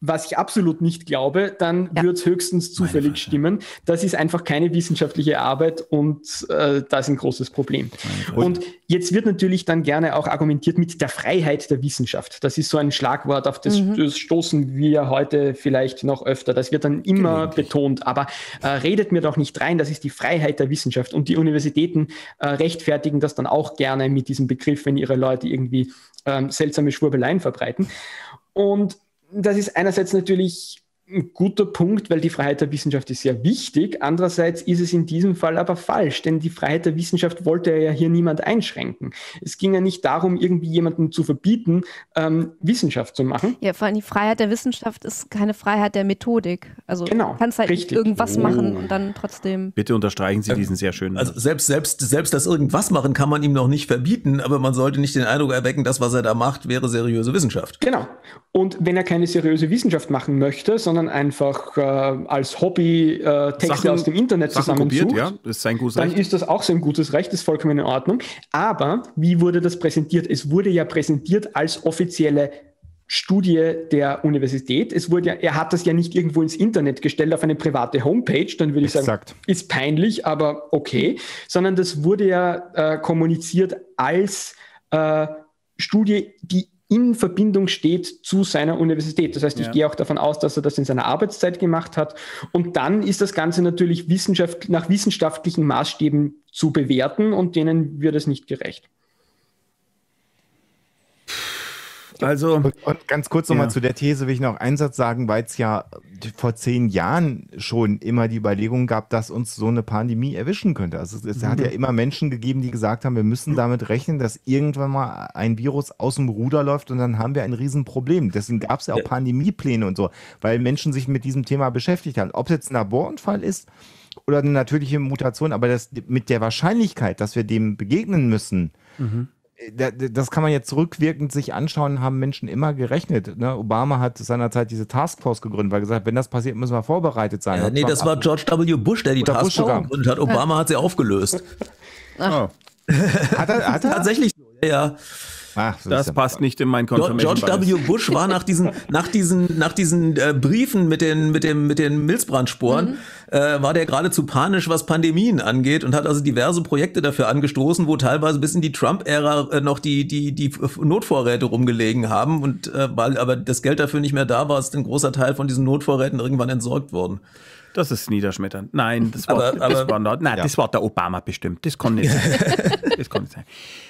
was ich absolut nicht glaube, dann wird es höchstens zufällig stimmen. Das ist einfach keine wissenschaftliche Arbeit, und das ist ein großes Problem. Und jetzt wird natürlich dann gerne auch argumentiert mit der Freiheit der Wissenschaft. Das ist so ein Schlagwort, auf das stoßen wir heute vielleicht noch öfter. Das wird dann immer betont, aber redet mir doch nicht rein, das ist die Freiheit der Wissenschaft. Und die Universitäten rechtfertigen das dann auch gerne mit diesem Begriff, wenn ihre Leute irgendwie seltsame Schwurbeleien verbreiten. Und das ist einerseits natürlich ein guter Punkt, weil die Freiheit der Wissenschaft ist sehr wichtig. Andererseits ist es in diesem Fall aber falsch, denn die Freiheit der Wissenschaft wollte ja hier niemand einschränken. Es ging ja nicht darum, irgendwie jemanden zu verbieten, Wissenschaft zu machen. Ja, vor allem die Freiheit der Wissenschaft ist keine Freiheit der Methodik. Also du kannst halt irgendwas machen und dann trotzdem... Bitte unterstreichen Sie diesen sehr schönen... Also selbst das irgendwas machen kann man ihm noch nicht verbieten, aber man sollte nicht den Eindruck erwecken, das, was er da macht, wäre seriöse Wissenschaft. Genau. Und wenn er keine seriöse Wissenschaft machen möchte, sondern einfach als Hobby Texte aus dem Internet zusammensucht, dann ist das auch sein gutes Recht, ist vollkommen in Ordnung. Aber wie wurde das präsentiert? Es wurde ja präsentiert als offizielle Studie der Universität. Er hat das ja nicht irgendwo ins Internet gestellt, auf eine private Homepage, dann würde ich sagen, ist peinlich, aber okay. Sondern das wurde ja kommuniziert als Studie, die in Verbindung steht zu seiner Universität. Das heißt, ich gehe auch davon aus, dass er das in seiner Arbeitszeit gemacht hat. Und dann ist das Ganze natürlich nach wissenschaftlichen Maßstäben zu bewerten, und denen wird es nicht gerecht. Also, und ganz kurz nochmal zu der These will ich noch einen Satz sagen, weil es ja vor 10 Jahren schon immer die Überlegung gab, dass uns so eine Pandemie erwischen könnte. Also es hat ja immer Menschen gegeben, die gesagt haben, wir müssen damit rechnen, dass irgendwann mal ein Virus aus dem Ruder läuft, und dann haben wir ein Riesenproblem. Deswegen gab es ja auch Pandemiepläne und so, weil Menschen sich mit diesem Thema beschäftigt haben. Ob es jetzt ein Laborunfall ist oder eine natürliche Mutation, aber mit der Wahrscheinlichkeit, dass wir dem begegnen müssen, das kann man jetzt rückwirkend sich anschauen, haben Menschen immer gerechnet. Ne? Obama hat seinerzeit diese Taskforce gegründet, weil er gesagt hat, wenn das passiert, müssen wir vorbereitet sein. Nee, das war George W. Bush, der die Taskforce gegründet hat. Obama hat sie aufgelöst. Oh. Hat er? Tatsächlich so, ja. Ach, das passt nicht in mein Confirmation Bias. George W. Bush war nach diesen Briefen mit den Milzbrandsporen, war der geradezu panisch, was Pandemien angeht, und hat also diverse Projekte dafür angestoßen, wo teilweise bis in die Trump-Ära noch die Notvorräte rumgelegen haben, und weil aber das Geld dafür nicht mehr da war, ist ein großer Teil von diesen Notvorräten irgendwann entsorgt worden. Das ist niederschmetternd. Nein, das war der Obama bestimmt. Das kann nicht sein. Das kann nicht sein.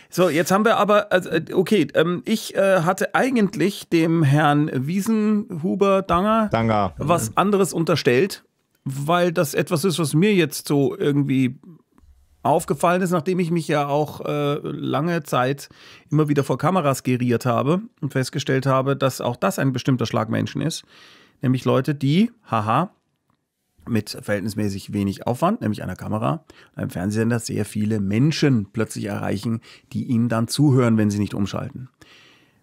So, jetzt haben wir aber, okay, ich hatte eigentlich dem Herrn Wiesenhuber-Danger was anderes unterstellt, weil das etwas ist, was mir jetzt so irgendwie aufgefallen ist, nachdem ich mich ja auch lange Zeit immer wieder vor Kameras geriert habe und festgestellt habe, dass auch das ein bestimmter Schlag Menschen ist, nämlich Leute, die, mit verhältnismäßig wenig Aufwand, nämlich einer Kamera, einem Fernsehsender, sehr viele Menschen plötzlich erreichen, die ihnen dann zuhören, wenn sie nicht umschalten.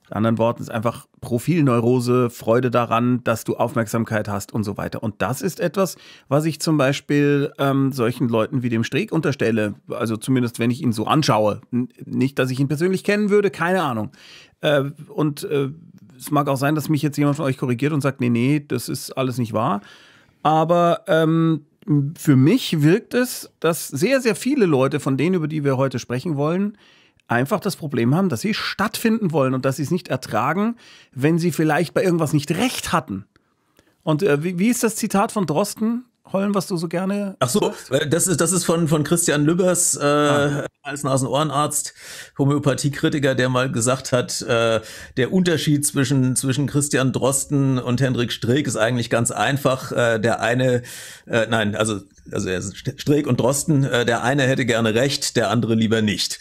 Mit anderen Worten, ist einfach Profilneurose, Freude daran, dass du Aufmerksamkeit hast und so weiter. Und das ist etwas, was ich zum Beispiel solchen Leuten wie dem Streeck unterstelle, also zumindest, wenn ich ihn so anschaue. Nicht, dass ich ihn persönlich kennen würde, keine Ahnung. Es mag auch sein, dass mich jetzt jemand von euch korrigiert und sagt, nee, das ist alles nicht wahr. Aber für mich wirkt es, dass sehr, sehr viele Leute von denen, über die wir heute sprechen wollen, einfach das Problem haben, dass sie stattfinden wollen und dass sie es nicht ertragen, wenn sie vielleicht bei irgendwas nicht recht hatten. Und wie ist das Zitat von Drosten, Holm, was du so gerne... Ach so, das ist von Christian Lübbers als Nasen-Ohrenarzt, Homöopathiekritiker, der mal gesagt hat, der Unterschied zwischen Christian Drosten und Hendrik Streeck ist eigentlich ganz einfach. Streeck und Drosten, der eine hätte gerne recht, der andere lieber nicht.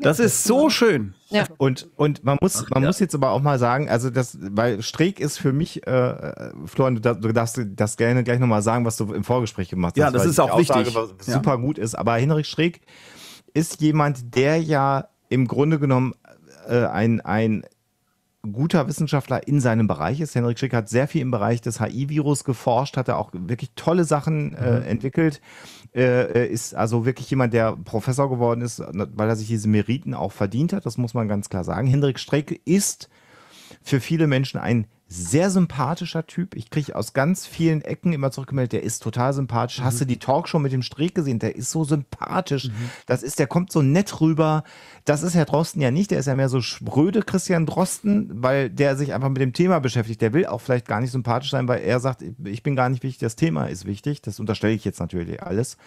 Das ist so schön. Ja. Und man muss jetzt aber auch mal sagen, also das, weil Streeck ist für mich, Florian, du darfst das gerne gleich nochmal sagen, was du im Vorgespräch gemacht hast. Ja, das ist auch wichtig. Super gut ist, aber Hendrik Streeck ist jemand, der ja im Grunde genommen ein guter Wissenschaftler in seinem Bereich ist. Hendrik Streeck hat sehr viel im Bereich des HIV-Virus geforscht, hat er auch wirklich tolle Sachen entwickelt, ist also wirklich jemand, der Professor geworden ist, weil er sich diese Meriten auch verdient hat, das muss man ganz klar sagen. Hendrik Streeck ist für viele Menschen ein sehr sympathischer Typ. Ich kriege aus ganz vielen Ecken immer zurückgemeldet, der ist total sympathisch. Hast du die Talkshow mit dem Streeck gesehen? Der ist so sympathisch. Der kommt so nett rüber. Das ist Herr Drosten ja nicht. Der ist ja mehr so spröde Christian Drosten, weil der sich einfach mit dem Thema beschäftigt. Der will auch vielleicht gar nicht sympathisch sein, weil er sagt, ich bin gar nicht wichtig, das Thema ist wichtig. Das unterstelle ich jetzt natürlich alles.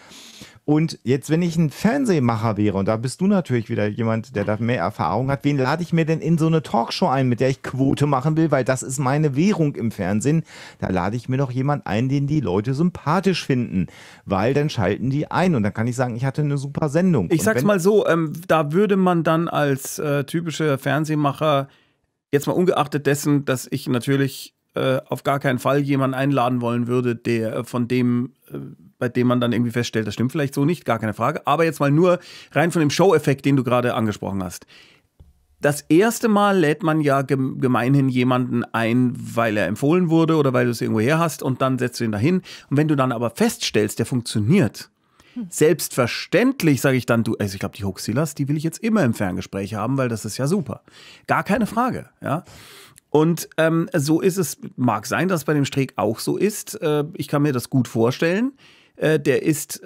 Und jetzt, wenn ich ein Fernsehmacher wäre, und da bist du natürlich wieder jemand, der da mehr Erfahrung hat, wen lade ich mir denn in so eine Talkshow ein, mit der ich Quote machen will? Weil das ist meine Währung im Fernsehen. Da lade ich mir doch jemanden ein, den die Leute sympathisch finden. Weil dann schalten die ein und dann kann ich sagen, ich hatte eine super Sendung. Ich sag's mal so, da würde man dann als typischer Fernsehmacher, jetzt mal ungeachtet dessen, dass ich natürlich auf gar keinen Fall jemanden einladen wollen würde, bei dem man dann irgendwie feststellt, das stimmt vielleicht so nicht, gar keine Frage. Aber jetzt mal nur rein von dem Show-Effekt, den du gerade angesprochen hast. Das erste Mal lädt man ja gemeinhin jemanden ein, weil er empfohlen wurde oder weil du es irgendwo her hast, und dann setzt du ihn dahin. Und wenn du dann aber feststellst, der funktioniert, selbstverständlich sage ich dann, ich glaube, die Hoaxilas, die will ich jetzt immer im Ferngespräch haben, weil das ist ja super. Gar keine Frage, ja. Und so ist es, mag sein, dass es bei dem Streeck auch so ist. Ich kann mir das gut vorstellen. Der ist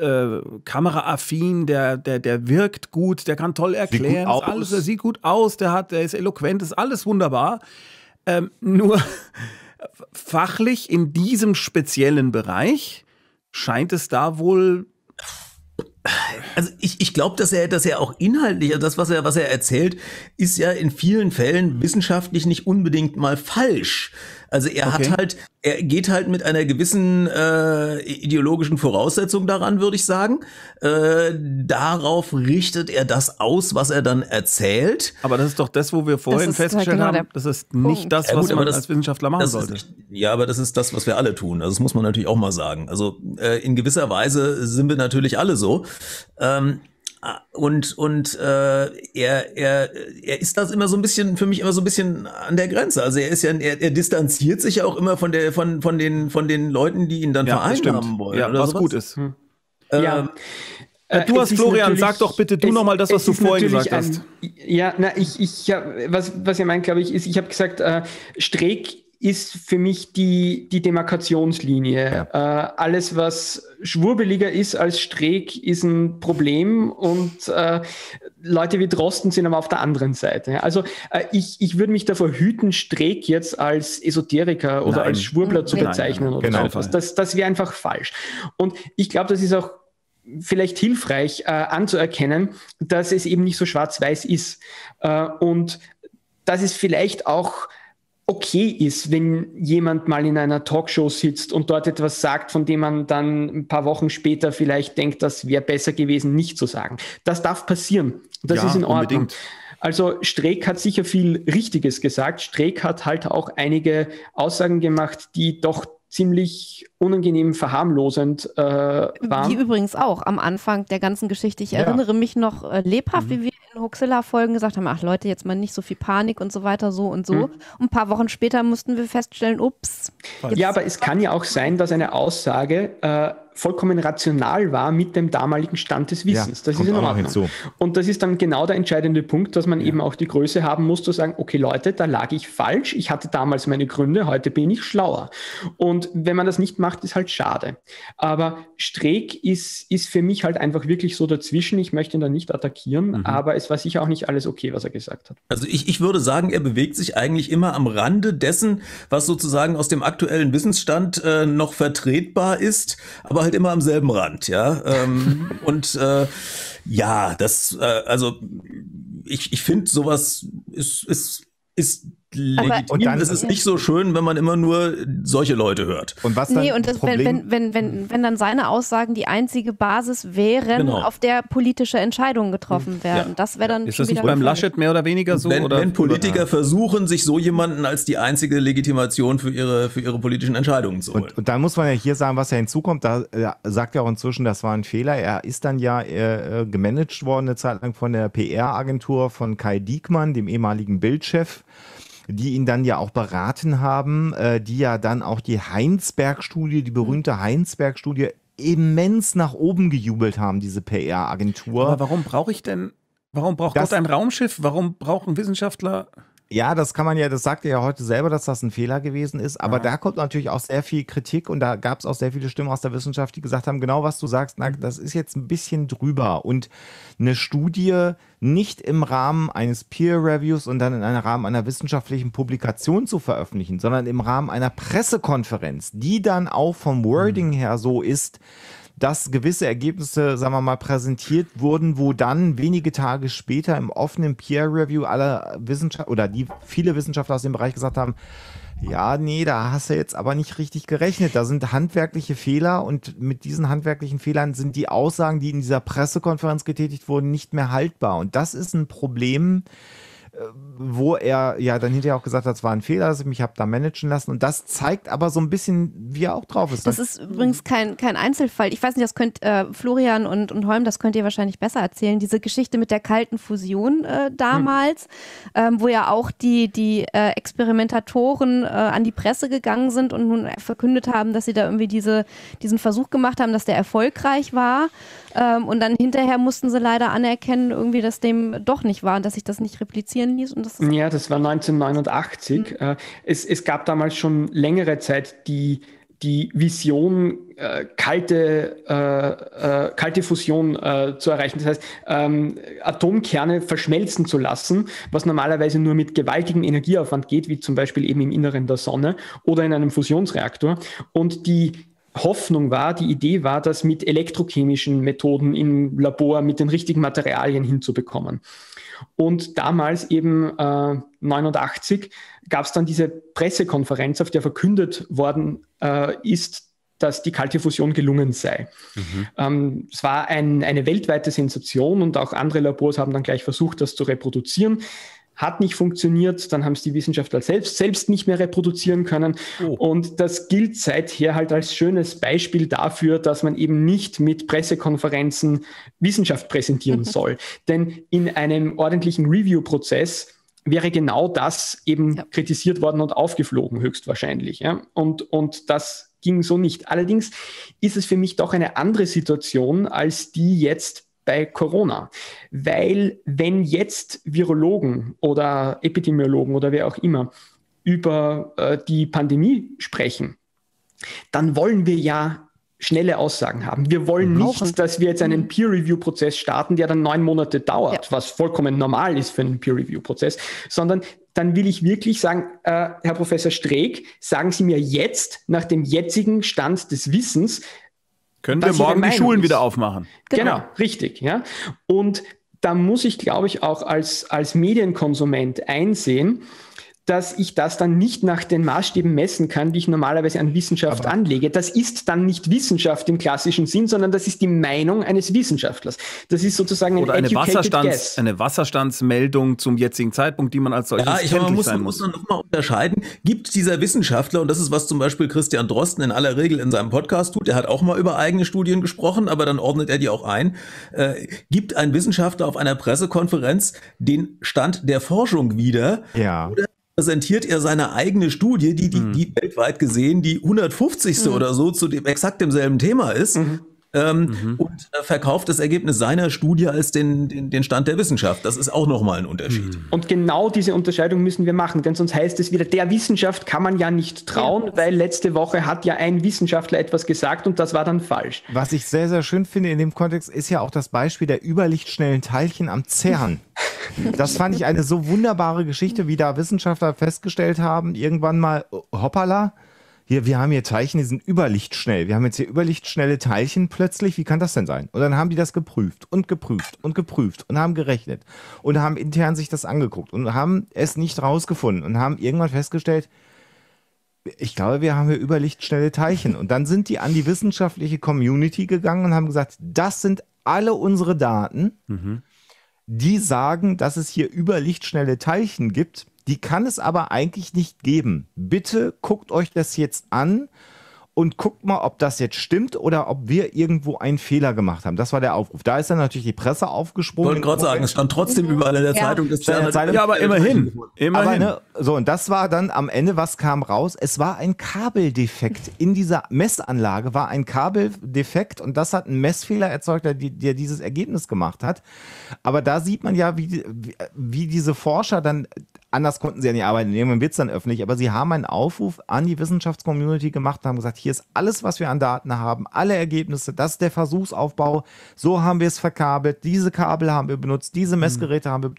kameraaffin, der wirkt gut, der kann toll erklären, der sieht gut aus, der ist eloquent, ist alles wunderbar. Nur fachlich in diesem speziellen Bereich scheint es da wohl... Also ich glaube, dass er auch inhaltlich, also das, was er erzählt, ist ja in vielen Fällen wissenschaftlich nicht unbedingt mal falsch. Also er geht halt mit einer gewissen ideologischen Voraussetzung daran, würde ich sagen. Darauf richtet er das aus, was er dann erzählt. Aber das ist doch das, wo wir vorhin festgestellt haben, das ist nicht das, was man als Wissenschaftler machen sollte. Ja, aber das ist das, was wir alle tun. Also das muss man natürlich auch mal sagen. Also in gewisser Weise sind wir natürlich alle so. Er ist das immer so ein bisschen, für mich immer so ein bisschen an der Grenze. Also er ist ja, er distanziert sich ja auch immer von der, von den Leuten, die ihn dann vereinnahmen wollen. Ja, oder was sowas. Gut ist. Hm. Ja. Du hast, Florian, sag doch bitte du nochmal das, was du vorhin gesagt hast. Ja, na, was ihr meint, glaube ich, ist, ich habe gesagt, Streeck ist für mich die Demarkationslinie. Ja. Alles, was schwurbeliger ist als Streeck, ist ein Problem, und Leute wie Drosten sind aber auf der anderen Seite. Also ich würde mich davor hüten, Streeck jetzt als Esoteriker oder als Schwurbler zu bezeichnen oder so etwas. Das wäre einfach falsch. Und ich glaube, das ist auch vielleicht hilfreich anzuerkennen, dass es eben nicht so schwarz-weiß ist, und dass es vielleicht auch okay ist, wenn jemand mal in einer Talkshow sitzt und dort etwas sagt, von dem man dann ein paar Wochen später vielleicht denkt, das wäre besser gewesen, nicht zu sagen. Das darf passieren. Das ist in Ordnung. Unbedingt. Also Streeck hat sicher viel Richtiges gesagt. Streeck hat halt auch einige Aussagen gemacht, die doch ziemlich unangenehm verharmlosend waren. Die übrigens auch am Anfang der ganzen Geschichte. Ich erinnere mich noch lebhaft, wie wir in Huxilla-Folgen gesagt haben, ach Leute, jetzt mal nicht so viel Panik und so weiter, so und so. Mhm. Und ein paar Wochen später mussten wir feststellen, ups. Ja, aber es kann ja auch sein, dass eine Aussage vollkommen rational war mit dem damaligen Stand des Wissens. Das ist in Ordnung. Und das ist dann genau der entscheidende Punkt, dass man eben auch die Größe haben muss, zu sagen, okay Leute, da lag ich falsch, ich hatte damals meine Gründe, heute bin ich schlauer. Und wenn man das nicht macht, ist halt schade. Aber Streeck ist für mich halt einfach wirklich so dazwischen. Ich möchte ihn da nicht attackieren, aber es war sicher auch nicht alles okay, was er gesagt hat. Also ich würde sagen, er bewegt sich eigentlich immer am Rande dessen, was sozusagen aus dem aktuellen Wissensstand noch vertretbar ist, aber halt immer am selben Rand, ja. Also ich finde, sowas ist legitim. Und dann ist es nicht so schön, wenn man immer nur solche Leute hört. Und was dann das Problem? Wenn dann seine Aussagen die einzige Basis wären, auf der politische Entscheidungen getroffen werden. Ja. Das wäre dann. Ist das nicht beim Laschet mehr oder weniger so? Wenn Politiker versuchen, sich so jemanden als die einzige Legitimation für ihre politischen Entscheidungen zu holen. Und dann muss man ja hier sagen, was ja hinzukommt. Da sagt ja auch inzwischen, das war ein Fehler. Er ist dann ja gemanagt worden eine Zeit lang von der PR-Agentur von Kai Diekmann, dem ehemaligen Bild-Chef, die ihn dann ja auch beraten haben, die ja dann auch die Heinsberg-Studie, die berühmte Heinsberg-Studie, immens nach oben gejubelt haben, diese PR-Agentur. Aber warum braucht Gott ein Raumschiff? Warum braucht ein Wissenschaftler? Ja, das kann man ja, das sagt er ja heute selber, dass das ein Fehler gewesen ist, aber da kommt natürlich auch sehr viel Kritik, und da gab es auch sehr viele Stimmen aus der Wissenschaft, die gesagt haben, genau was du sagst, na, das ist jetzt ein bisschen drüber, und eine Studie nicht im Rahmen eines Peer-Reviews und dann in einem Rahmen einer wissenschaftlichen Publikation zu veröffentlichen, sondern im Rahmen einer Pressekonferenz, die dann auch vom Wording her so ist, dass gewisse Ergebnisse, sagen wir mal, präsentiert wurden, wo dann wenige Tage später im offenen Peer-Review aller Wissenschaftler oder die viele Wissenschaftler aus dem Bereich gesagt haben, ja, nee, da hast du jetzt aber nicht richtig gerechnet. Da sind handwerkliche Fehler, und mit diesen handwerklichen Fehlern sind die Aussagen, die in dieser Pressekonferenz getätigt wurden, nicht mehr haltbar. Und das ist ein Problem, wo er ja dann hinterher auch gesagt hat, es war ein Fehler, dass ich mich habe da managen lassen, und das zeigt aber so ein bisschen, wie er auch drauf ist. Das ist übrigens kein Einzelfall. Ich weiß nicht, das könnt Florian und Holm, das könnt ihr wahrscheinlich besser erzählen, diese Geschichte mit der kalten Fusion damals, wo ja auch die Experimentatoren an die Presse gegangen sind und nun verkündet haben, dass sie da irgendwie diesen Versuch gemacht haben, dass der erfolgreich war, und dann hinterher mussten sie leider anerkennen, irgendwie, dass dem doch nicht war und dass sich das nicht replizieren ließ, und das das war 1989. Es gab damals schon längere Zeit die Vision, kalte Fusion zu erreichen. Das heißt, Atomkerne verschmelzen zu lassen, was normalerweise nur mit gewaltigem Energieaufwand geht, wie zum Beispiel eben im Inneren der Sonne oder in einem Fusionsreaktor. Und die Hoffnung war, die Idee war, das mit elektrochemischen Methoden im Labor mit den richtigen Materialien hinzubekommen. Und damals eben 89 gab es dann diese Pressekonferenz, auf der verkündet worden ist, dass die kalte Fusion gelungen sei. Es war eine weltweite Sensation, und auch andere Labors haben dann gleich versucht, das zu reproduzieren. hat nicht funktioniert, dann haben es die Wissenschaftler selbst nicht mehr reproduzieren können. Oh. Und das gilt seither halt als schönes Beispiel dafür, dass man eben nicht mit Pressekonferenzen Wissenschaft präsentieren soll. Denn in einem ordentlichen Review-Prozess wäre genau das eben kritisiert worden und aufgeflogen höchstwahrscheinlich. Ja? Und das ging so nicht. Allerdings ist es für mich doch eine andere Situation als die jetzt bei Corona, weil wenn jetzt Virologen oder Epidemiologen oder wer auch immer über die Pandemie sprechen, dann wollen wir ja schnelle Aussagen haben. Wir wollen nicht, dass wir jetzt einen Peer-Review-Prozess starten, der dann 9 Monate dauert, was vollkommen normal ist für einen Peer-Review-Prozess, sondern dann will ich wirklich sagen, Herr Professor Streeck, sagen Sie mir jetzt, nach dem jetzigen Stand des Wissens, können wir morgen die Schulen wieder aufmachen? Genau, richtig. Ja. Und da muss ich, glaube ich, auch als Medienkonsument einsehen, dass ich das dann nicht nach den Maßstäben messen kann, die ich normalerweise an Wissenschaft anlege. Das ist dann nicht Wissenschaft im klassischen Sinn, sondern das ist die Meinung eines Wissenschaftlers. Das ist sozusagen oder eine Wasserstandsmeldung zum jetzigen Zeitpunkt, die man als solches muss man nochmal unterscheiden. Gibt dieser Wissenschaftler, und das ist, was zum Beispiel Christian Drosten in aller Regel in seinem Podcast tut, er hat auch mal über eigene Studien gesprochen, aber dann ordnet er die auch ein, gibt ein Wissenschaftler auf einer Pressekonferenz den Stand der Forschung wieder? Ja. Oder präsentiert er seine eigene Studie, die weltweit gesehen die 150. oder so zu dem exakt demselben Thema ist, und verkauft das Ergebnis seiner Studie als den Stand der Wissenschaft. Das ist auch nochmal ein Unterschied. Und genau diese Unterscheidung müssen wir machen, denn sonst heißt es wieder, der Wissenschaft kann man ja nicht trauen, weil letzte Woche hat ja ein Wissenschaftler etwas gesagt und das war dann falsch. Was ich sehr, sehr schön finde in dem Kontext, ist ja auch das Beispiel der überlichtschnellen Teilchen am CERN. Das fand ich eine so wunderbare Geschichte, wie da Wissenschaftler festgestellt haben, irgendwann mal, hoppala, wir haben hier Teilchen, die sind überlichtschnell. Wir haben jetzt hier überlichtschnelle Teilchen plötzlich, wie kann das denn sein? Und dann haben die das geprüft und geprüft und geprüft und haben gerechnet und haben intern sich das angeguckt und haben es nicht rausgefunden und haben irgendwann festgestellt, ich glaube, wir haben hier überlichtschnelle Teilchen. Und dann sind die an die wissenschaftliche Community gegangen und haben gesagt, das sind alle unsere Daten, die sagen, dass es hier überlichtschnelle Teilchen gibt. Die kann es aber eigentlich nicht geben. Bitte guckt euch das jetzt an und guckt mal, ob das jetzt stimmt oder ob wir irgendwo einen Fehler gemacht haben. Das war der Aufruf. Da ist dann natürlich die Presse aufgesprungen. Ich wollte gerade sagen, es stand trotzdem überall in der Zeitung. Das ja, aber immerhin. Aber, so, und das war dann am Ende, was kam raus? Es war ein Kabeldefekt. In dieser Messanlage war ein Kabeldefekt und das hat einen Messfehler erzeugt, der dieses Ergebnis gemacht hat. Aber da sieht man ja, wie diese Forscher dann, anders konnten sie ja nicht arbeiten, irgendwann wird es dann öffentlich, aber sie haben einen Aufruf an die Wissenschaftscommunity gemacht und haben gesagt, hier ist alles, was wir an Daten haben, alle Ergebnisse, das ist der Versuchsaufbau, so haben wir es verkabelt, diese Kabel haben wir benutzt, diese Messgeräte haben wir,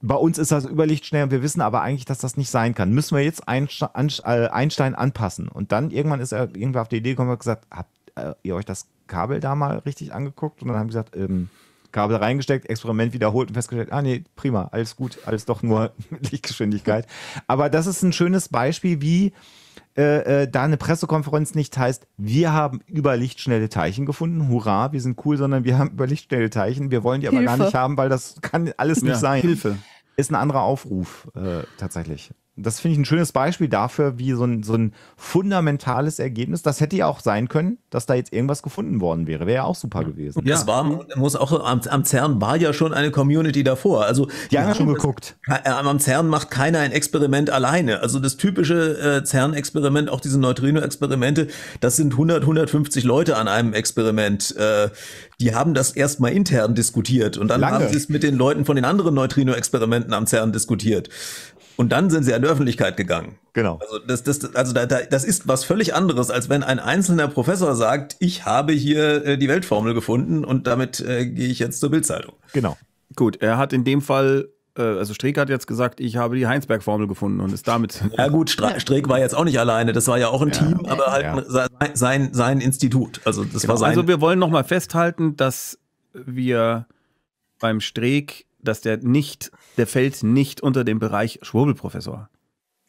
bei uns ist das überlichtschnell und wir wissen aber eigentlich, dass das nicht sein kann. Müssen wir jetzt Einstein anpassen? Und dann irgendwann ist er irgendwann auf die Idee gekommen und hat gesagt, habt ihr euch das Kabel da mal richtig angeguckt? Und dann haben sie gesagt, Kabel reingesteckt, Experiment wiederholt und festgestellt, nee, prima, alles gut, alles doch nur mit Lichtgeschwindigkeit. Aber das ist ein schönes Beispiel, wie da eine Pressekonferenz nicht heißt, wir haben überlichtschnelle Teilchen gefunden, hurra, wir sind cool, sondern wir haben überlichtschnelle Teilchen, wir wollen die aber gar nicht haben, weil das kann alles nicht sein. Hilfe. Ist ein anderer Aufruf tatsächlich. Das finde ich ein schönes Beispiel dafür, wie so ein fundamentales Ergebnis, das hätte ja auch sein können, dass da jetzt irgendwas gefunden worden wäre. Wäre ja auch super gewesen. Ja, am CERN war ja schon eine Community davor. Also, die haben schon geguckt. Am CERN macht keiner ein Experiment alleine. Also das typische CERN-Experiment, auch diese Neutrino-Experimente, das sind 100, 150 Leute an einem Experiment. Die haben das erstmal intern diskutiert und dann haben sie es mit den Leuten von den anderen Neutrino-Experimenten am CERN diskutiert. Und dann sind sie an die Öffentlichkeit gegangen. Genau. Also das ist was völlig anderes, als wenn ein einzelner Professor sagt, ich habe hier die Weltformel gefunden und damit gehe ich jetzt zur Bild-Zeitung. Genau. Gut, er hat in dem Fall, also Streeck hat jetzt gesagt, ich habe die Heinsberg-Formel gefunden und ist damit... Ja gut, Streeck war jetzt auch nicht alleine, das war ja auch ein Team, aber halt sein Institut. Also das war sein... Also wir wollen nochmal festhalten, dass wir beim Streeck... dass der fällt nicht unter den Bereich Schwurbelprofessor.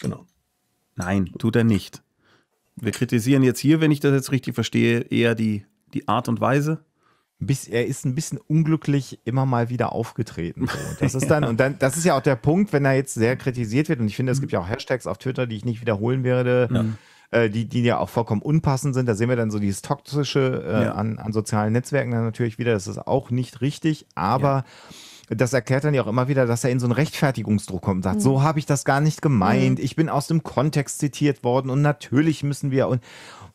Genau. Nein, tut er nicht. Wir kritisieren jetzt hier, wenn ich das jetzt richtig verstehe, eher die Art und Weise. er ist ein bisschen unglücklich immer mal wieder aufgetreten. So. Das ist dann, und dann, das ist ja auch der Punkt, wenn er jetzt sehr kritisiert wird. Und ich finde, es gibt ja auch Hashtags auf Twitter, die ich nicht wiederholen werde, die ja auch vollkommen unpassend sind. Da sehen wir dann so dieses Toxische an sozialen Netzwerken dann natürlich wieder. Das ist auch nicht richtig, aber das erklärt dann ja auch immer wieder, dass er in so einen Rechtfertigungsdruck kommt und sagt, so habe ich das gar nicht gemeint. Ich bin aus dem Kontext zitiert worden und natürlich müssen wir...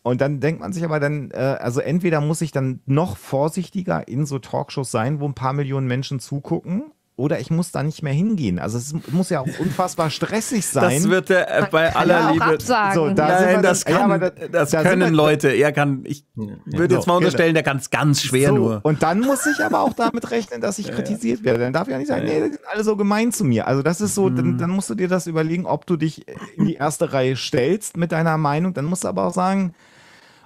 Und dann denkt man sich aber dann, also entweder muss ich dann noch vorsichtiger in so Talkshows sein, wo ein paar Millionen Menschen zugucken, oder ich muss da nicht mehr hingehen. Also es muss ja auch unfassbar stressig sein. Das wird er bei aller Liebe absagen. So, das können Leute. Ich würde jetzt mal unterstellen, der kann es ganz schwer nur. Und dann muss ich aber auch damit rechnen, dass ich kritisiert werde. Dann darf ich ja nicht sagen, nee, die sind alle so gemein zu mir. Also das ist so, dann musst du dir das überlegen, ob du dich in die erste Reihe stellst mit deiner Meinung. Dann musst du aber auch sagen,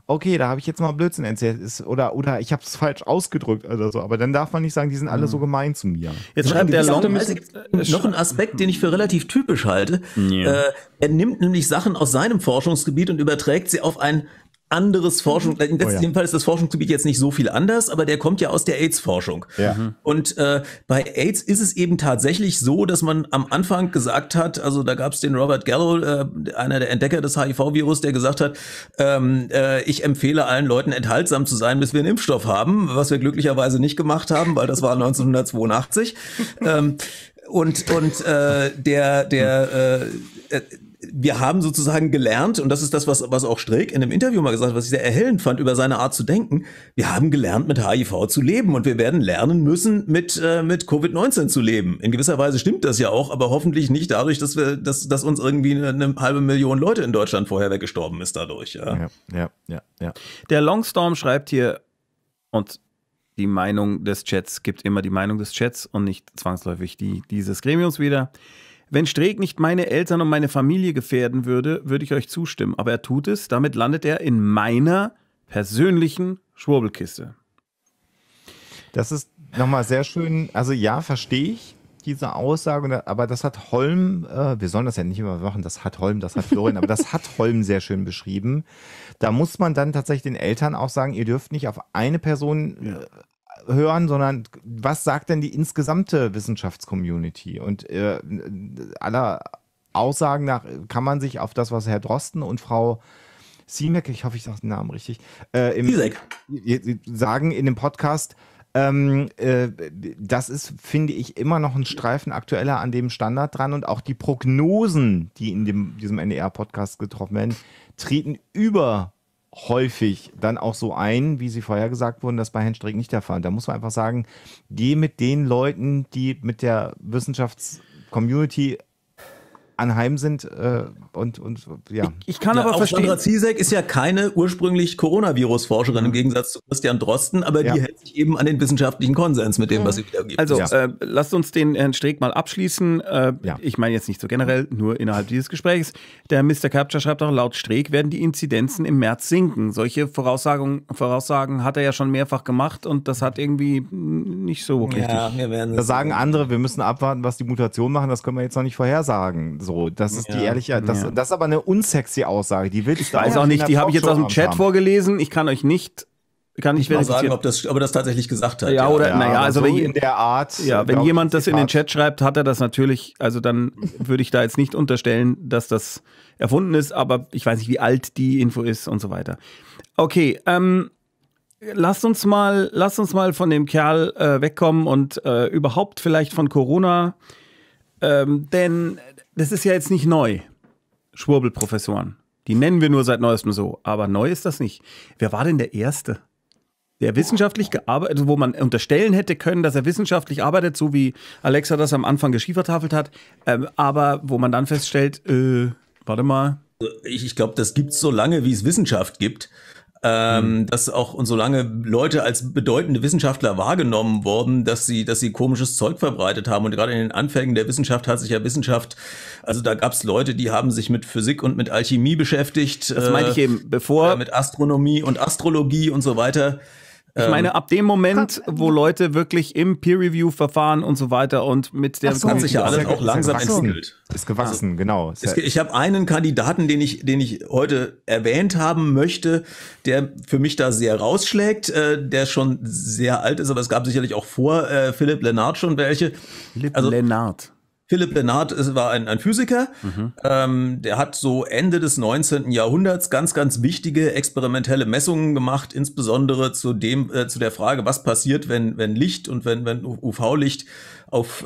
okay, da habe ich jetzt mal Blödsinn erzählt oder ich habe es falsch ausgedrückt oder so. Aber dann darf man nicht sagen, die sind alle so gemein zu mir. Jetzt schreibt der Long, noch einen Aspekt, den ich für relativ typisch halte. Yeah. Er nimmt nämlich Sachen aus seinem Forschungsgebiet und überträgt sie auf ein anderes Forschung. In dem Fall ist das Forschungsgebiet jetzt nicht so viel anders, aber der kommt ja aus der AIDS-Forschung. Ja. Und bei AIDS ist es eben tatsächlich so, dass man am Anfang gesagt hat, also da gab es den Robert Gallo, einer der Entdecker des HIV-Virus, der gesagt hat, ich empfehle allen Leuten enthaltsam zu sein, bis wir einen Impfstoff haben, was wir glücklicherweise nicht gemacht haben, weil das war 1982. Wir haben sozusagen gelernt, und das ist das, was auch Streeck in einem Interview mal gesagt hat, was ich sehr erhellend fand über seine Art zu denken, wir haben gelernt, mit HIV zu leben und wir werden lernen müssen, mit Covid-19 zu leben. In gewisser Weise stimmt das ja auch, aber hoffentlich nicht dadurch, dass uns irgendwie eine halbe Million Leute in Deutschland vorher weggestorben ist dadurch. Ja. Der Longstorm schreibt hier, und die Meinung des Chats gibt immer die Meinung des Chats und nicht zwangsläufig die dieses Gremiums wieder. Wenn Streeck nicht meine Eltern und meine Familie gefährden würde, würde ich euch zustimmen. Aber er tut es, damit landet er in meiner persönlichen Schwurbelkiste. Das ist nochmal sehr schön. Also ja, verstehe ich diese Aussage. Aber das hat Holm, wir sollen das ja nicht immer machen, das hat Florian, aber das hat Holm sehr schön beschrieben. Da muss man dann tatsächlich den Eltern auch sagen, ihr dürft nicht auf eine Person... hören, sondern was sagt denn die insgesamte Wissenschaftscommunity? Und aller Aussagen nach kann man sich auf das, was Herr Drosten und Frau Siemek, ich hoffe, ich sage den Namen richtig, sagen in dem Podcast, das ist, finde ich, immer noch ein Streifen aktueller an dem Standard dran und auch die Prognosen, die in diesem NDR-Podcast getroffen werden, treten häufig dann auch so ein, wie sie vorher gesagt wurden, das bei Herrn Streeck nicht der Fall. Da muss man einfach sagen, geh mit den Leuten, die mit der Wissenschaftscommunity anheim sind Ich kann aber verstehen. Sandra Zizek ist ja keine ursprünglich Coronavirus-Forscherin im Gegensatz zu Christian Drosten, aber die hält sich eben an den wissenschaftlichen Konsens mit dem, was sie wiedergibt. Also lasst uns den Herrn Streeck mal abschließen. Ich meine jetzt nicht so generell, nur innerhalb dieses Gesprächs. Der Mr. Capture schreibt auch, laut Streeck werden die Inzidenzen im März sinken. Solche Voraussagen hat er ja schon mehrfach gemacht und das hat irgendwie nicht so richtig. Ja, da sagen andere, wir müssen abwarten, was die Mutationen machen, das können wir jetzt noch nicht vorhersagen. So, das ist die ehrliche, das ist aber eine unsexy Aussage, die will ich weiß auch nicht, die habe ich jetzt aus dem Chat vorgelesen, ich kann euch nicht sagen, ob er das tatsächlich gesagt hat. Ja, oder naja, also wenn, in der Art, wenn jemand das in den Chat schreibt, hat er das natürlich, also dann würde ich da jetzt nicht unterstellen, dass das erfunden ist, aber ich weiß nicht, wie alt die Info ist und so weiter. Okay, lasst uns mal von dem Kerl wegkommen und überhaupt vielleicht von Corona, denn das ist ja jetzt nicht neu, Schwurbelprofessoren. Die nennen wir nur seit neuestem so, aber neu ist das nicht. Wer war denn der Erste, der wissenschaftlich gearbeitet hat, wo man unterstellen hätte können, dass er wissenschaftlich arbeitet, so wie Alexa das am Anfang geschiefertafelt hat, aber wo man dann feststellt, warte mal. Ich glaube, das gibt es so lange, wie es Wissenschaft gibt. Dass auch und solange Leute als bedeutende Wissenschaftler wahrgenommen wurden, dass sie komisches Zeug verbreitet haben. Und gerade in den Anfängen der Wissenschaft hat sich ja Wissenschaft, also da gab es Leute, die haben sich mit Physik und mit Alchemie beschäftigt. Das meinte ich eben, mit Astronomie und Astrologie und so weiter. Ich meine, ab dem Moment, wo Leute wirklich im Peer-Review-Verfahren und so weiter und mit der... hat sich ja alles auch langsam entwickelt. Ist gewachsen, genau. Ich habe einen Kandidaten, den ich heute erwähnt haben möchte, der für mich da sehr rausschlägt, der schon sehr alt ist, aber es gab sicherlich auch vor Philipp Lenard schon welche. Philipp Lenard war ein Physiker, der hat so Ende des 19. Jahrhunderts ganz, ganz wichtige experimentelle Messungen gemacht, insbesondere zu der Frage, was passiert, wenn Licht und wenn UV-Licht auf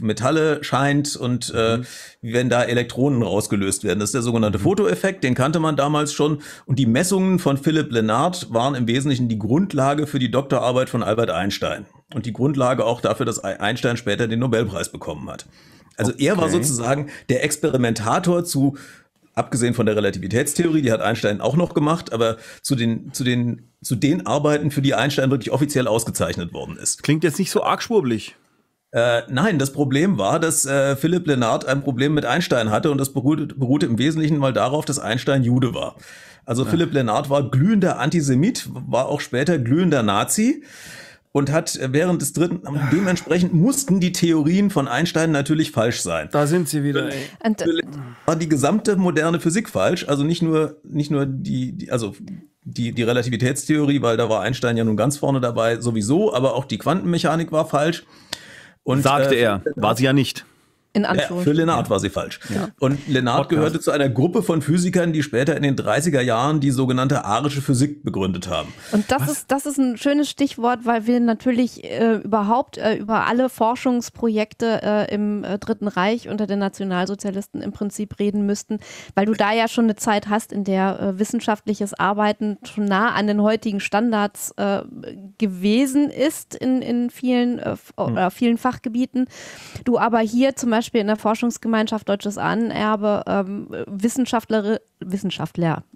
Metalle scheint und wenn da Elektronen rausgelöst werden. Das ist der sogenannte Fotoeffekt, den kannte man damals schon. Und die Messungen von Philipp Lenard waren im Wesentlichen die Grundlage für die Doktorarbeit von Albert Einstein und die Grundlage auch dafür, dass Einstein später den Nobelpreis bekommen hat. Also er war sozusagen der Experimentator zu, abgesehen von der Relativitätstheorie, die hat Einstein auch noch gemacht, aber zu den Arbeiten, für die Einstein wirklich offiziell ausgezeichnet worden ist. Klingt jetzt nicht so arg schwurbelig. Nein, das Problem war, dass Philipp Lenard ein Problem mit Einstein hatte und das beruhte im Wesentlichen mal darauf, dass Einstein Jude war. Also Philipp Lenard war glühender Antisemit, war auch später glühender Nazi. Und hat während des dritten, dementsprechend mussten die Theorien von Einstein natürlich falsch sein. Da sind sie wieder. War die gesamte moderne Physik falsch, also nicht nur die Relativitätstheorie, weil da war Einstein ja nun ganz vorne dabei sowieso, aber auch die Quantenmechanik war falsch. Und sagte er, war sie ja nicht. In Anführungszeichen. Für Lenard war sie falsch. Ja. Und Lenard gehörte zu einer Gruppe von Physikern, die später in den 30er Jahren die sogenannte arische Physik begründet haben. Und das ist ein schönes Stichwort, weil wir natürlich überhaupt über alle Forschungsprojekte im Dritten Reich unter den Nationalsozialisten im Prinzip reden müssten, weil du da ja schon eine Zeit hast, in der wissenschaftliches Arbeiten schon nah an den heutigen Standards gewesen ist in vielen, vielen Fachgebieten. Du aber hier zum Beispiel in der Forschungsgemeinschaft Deutsches Ahnenerbe Wissenschaftler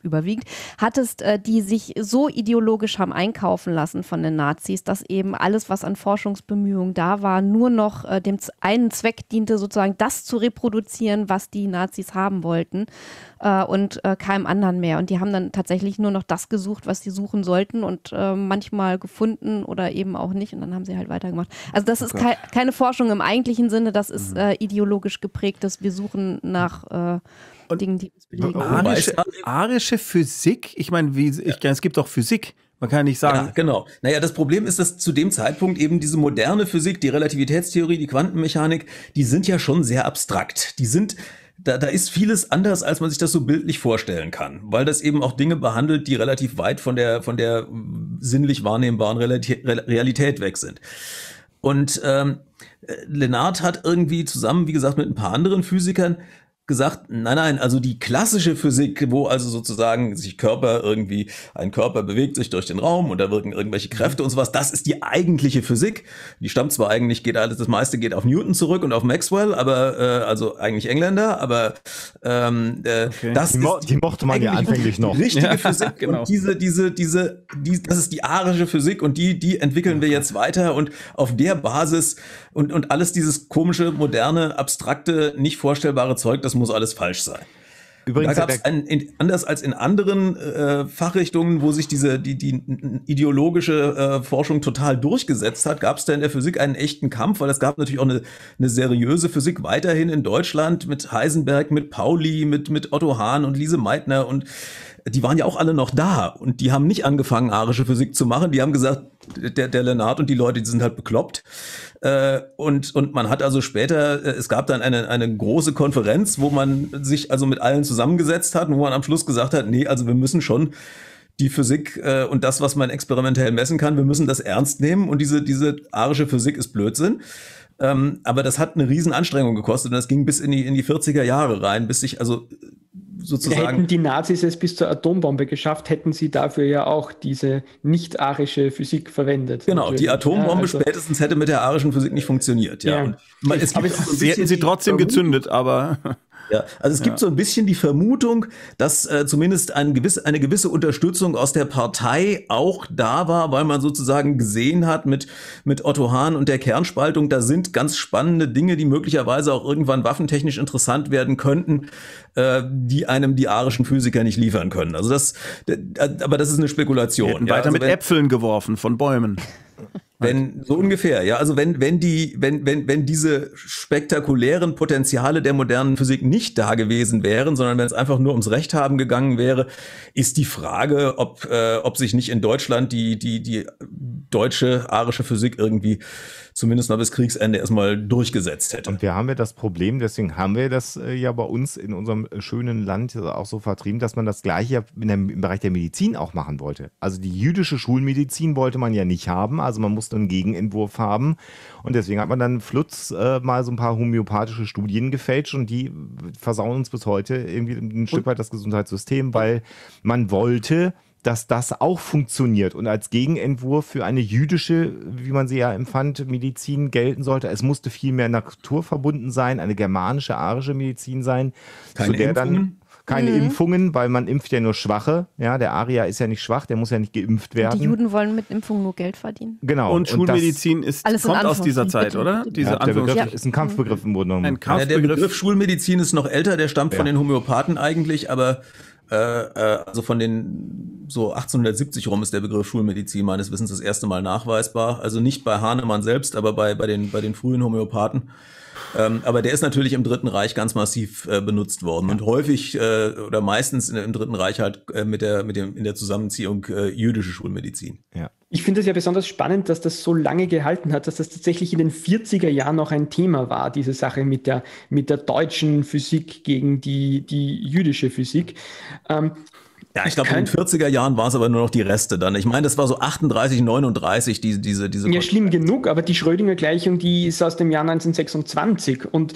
überwiegend, hattest, die sich so ideologisch haben einkaufen lassen von den Nazis, dass eben alles, was an Forschungsbemühungen da war, nur noch dem einen Zweck diente, sozusagen das zu reproduzieren, was die Nazis haben wollten und keinem anderen mehr. Und die haben dann tatsächlich nur noch das gesucht, was sie suchen sollten und manchmal gefunden oder eben auch nicht und dann haben sie halt weitergemacht. Also das ist keine Forschung im eigentlichen Sinne, das ist ideologisch geprägt, dass wir suchen nach Dingen, die uns belegen. Arische Physik? Ich meine, es gibt doch Physik. Man kann nicht sagen. Ja, genau. Naja, das Problem ist, dass zu dem Zeitpunkt eben diese moderne Physik, die Relativitätstheorie, die Quantenmechanik, die sind ja schon sehr abstrakt. Die sind... Da ist vieles anders, als man sich das so bildlich vorstellen kann, weil das eben auch Dinge behandelt, die relativ weit von der sinnlich wahrnehmbaren Realität weg sind. Und Lenard hat irgendwie zusammen, wie gesagt, mit ein paar anderen Physikern gesagt, nein, also die klassische Physik, wo also sozusagen sich ein Körper bewegt sich durch den Raum und da wirken irgendwelche Kräfte und sowas, das ist die eigentliche Physik. Die stammt zwar eigentlich, das meiste geht auf Newton zurück und auf Maxwell, aber also eigentlich Engländer, aber das ist die mochte man ja anfänglich noch. Richtige Physik, genau. Und das ist die arische Physik und die entwickeln wir jetzt weiter und auf der Basis und alles dieses komische, moderne, abstrakte, nicht vorstellbare Zeug, das muss alles falsch sein. Übrigens, da gab es anders als in anderen Fachrichtungen, wo sich die ideologische Forschung total durchgesetzt hat, gab es da in der Physik einen echten Kampf, weil es gab natürlich auch eine seriöse Physik weiterhin in Deutschland mit Heisenberg, mit Pauli, mit Otto Hahn und Lise Meitner und die waren ja auch alle noch da und die haben nicht angefangen, arische Physik zu machen. Die haben gesagt, der Lenard und die Leute, die sind halt bekloppt. Und man hat also später, es gab dann eine große Konferenz, wo man sich also mit allen zusammengesetzt hat und wo man am Schluss gesagt hat, nee, also wir müssen schon die Physik und das, was man experimentell messen kann, wir müssen das ernst nehmen und diese arische Physik ist Blödsinn. Aber das hat eine riesen Anstrengung gekostet und das ging bis in die 40er Jahre rein, bis sich also sozusagen... Hätten die Nazis es bis zur Atombombe geschafft, hätten sie dafür ja auch diese nicht-arische Physik verwendet. Genau, natürlich. Die Atombombe spätestens hätte mit der arischen Physik nicht funktioniert. Ja. Ja. Und es gibt, aber hätten sie trotzdem gezündet, aber... Ja, also es gibt so ein bisschen die Vermutung, dass zumindest eine gewisse Unterstützung aus der Partei auch da war, weil man sozusagen gesehen hat mit Otto Hahn und der Kernspaltung, da sind ganz spannende Dinge, die möglicherweise auch irgendwann waffentechnisch interessant werden könnten, die einem die arischen Physiker nicht liefern können. Also das, aber das ist eine Spekulation. Wir hätten weiter also mit Äpfeln geworfen von Bäumen. Wenn, so ungefähr, ja, also wenn diese spektakulären Potenziale der modernen Physik nicht da gewesen wären, sondern wenn es einfach nur ums Recht haben gegangen wäre, ist die Frage, ob sich nicht in Deutschland die deutsche arische Physik irgendwie zumindest noch bis Kriegsende erstmal durchgesetzt hätte. Und wir haben ja das Problem, deswegen haben wir das ja bei uns in unserem schönen Land auch so vertrieben, dass man das Gleiche ja im Bereich der Medizin auch machen wollte. Also die jüdische Schulmedizin wollte man ja nicht haben, also man musste einen Gegenentwurf haben. Und deswegen hat man dann Flutz mal so ein paar homöopathische Studien gefälscht und die versauen uns bis heute irgendwie ein Stück weit das Gesundheitssystem, weil man wollte, dass das auch funktioniert und als Gegenentwurf für eine jüdische, wie man sie ja empfand, Medizin gelten sollte. Es musste viel mehr naturverbunden sein, eine germanische, arische Medizin sein, zu der dann keine Impfungen, weil man impft ja nur Schwache. Ja, der Arier ist ja nicht schwach, der muss ja nicht geimpft werden. Und die Juden wollen mit Impfungen nur Geld verdienen. Genau. Und Schulmedizin kommt aus dieser Zeit, oder? Diese Begriff ist ein Kampfbegriff im Grunde genommen. Der Begriff Schulmedizin ist noch älter, der stammt von den Homöopathen eigentlich, aber also von den so 1870 rum ist der Begriff Schulmedizin meines Wissens das erste Mal nachweisbar. Also nicht bei Hahnemann selbst, aber bei den frühen Homöopathen. Aber der ist natürlich im Dritten Reich ganz massiv benutzt worden und häufig oder meistens im Dritten Reich halt in der Zusammenziehung jüdische Schulmedizin. Ja. Ich finde es ja besonders spannend, dass das so lange gehalten hat, dass das tatsächlich in den 40er Jahren noch ein Thema war, diese Sache mit der deutschen Physik gegen die jüdische Physik. Ja, ich glaube, in den 40er Jahren war es aber nur noch die Reste dann. Ich meine, das war so 38, 39, diese ja, schlimm genug, aber die Schrödinger-Gleichung, die ist aus dem Jahr 1926 und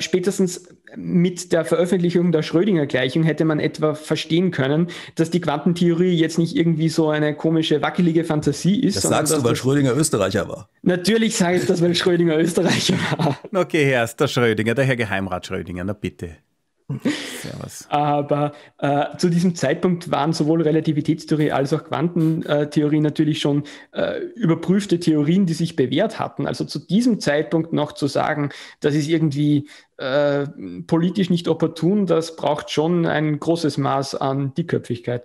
spätestens mit der Veröffentlichung der Schrödinger-Gleichung hätte man etwa verstehen können, dass die Quantentheorie jetzt nicht irgendwie so eine komische, wackelige Fantasie ist. Das sagst du, weil Schrödinger Österreicher war. Natürlich sage ich das, weil Schrödinger Österreicher war. Okay, Herr ist der Schrödinger, der Herr Geheimrat Schrödinger, na bitte. Servus. Aber zu diesem Zeitpunkt waren sowohl Relativitätstheorie als auch Quantentheorie natürlich schon überprüfte Theorien, die sich bewährt hatten. Also zu diesem Zeitpunkt noch zu sagen, das ist irgendwie politisch nicht opportun, das braucht schon ein großes Maß an Dickköpfigkeit.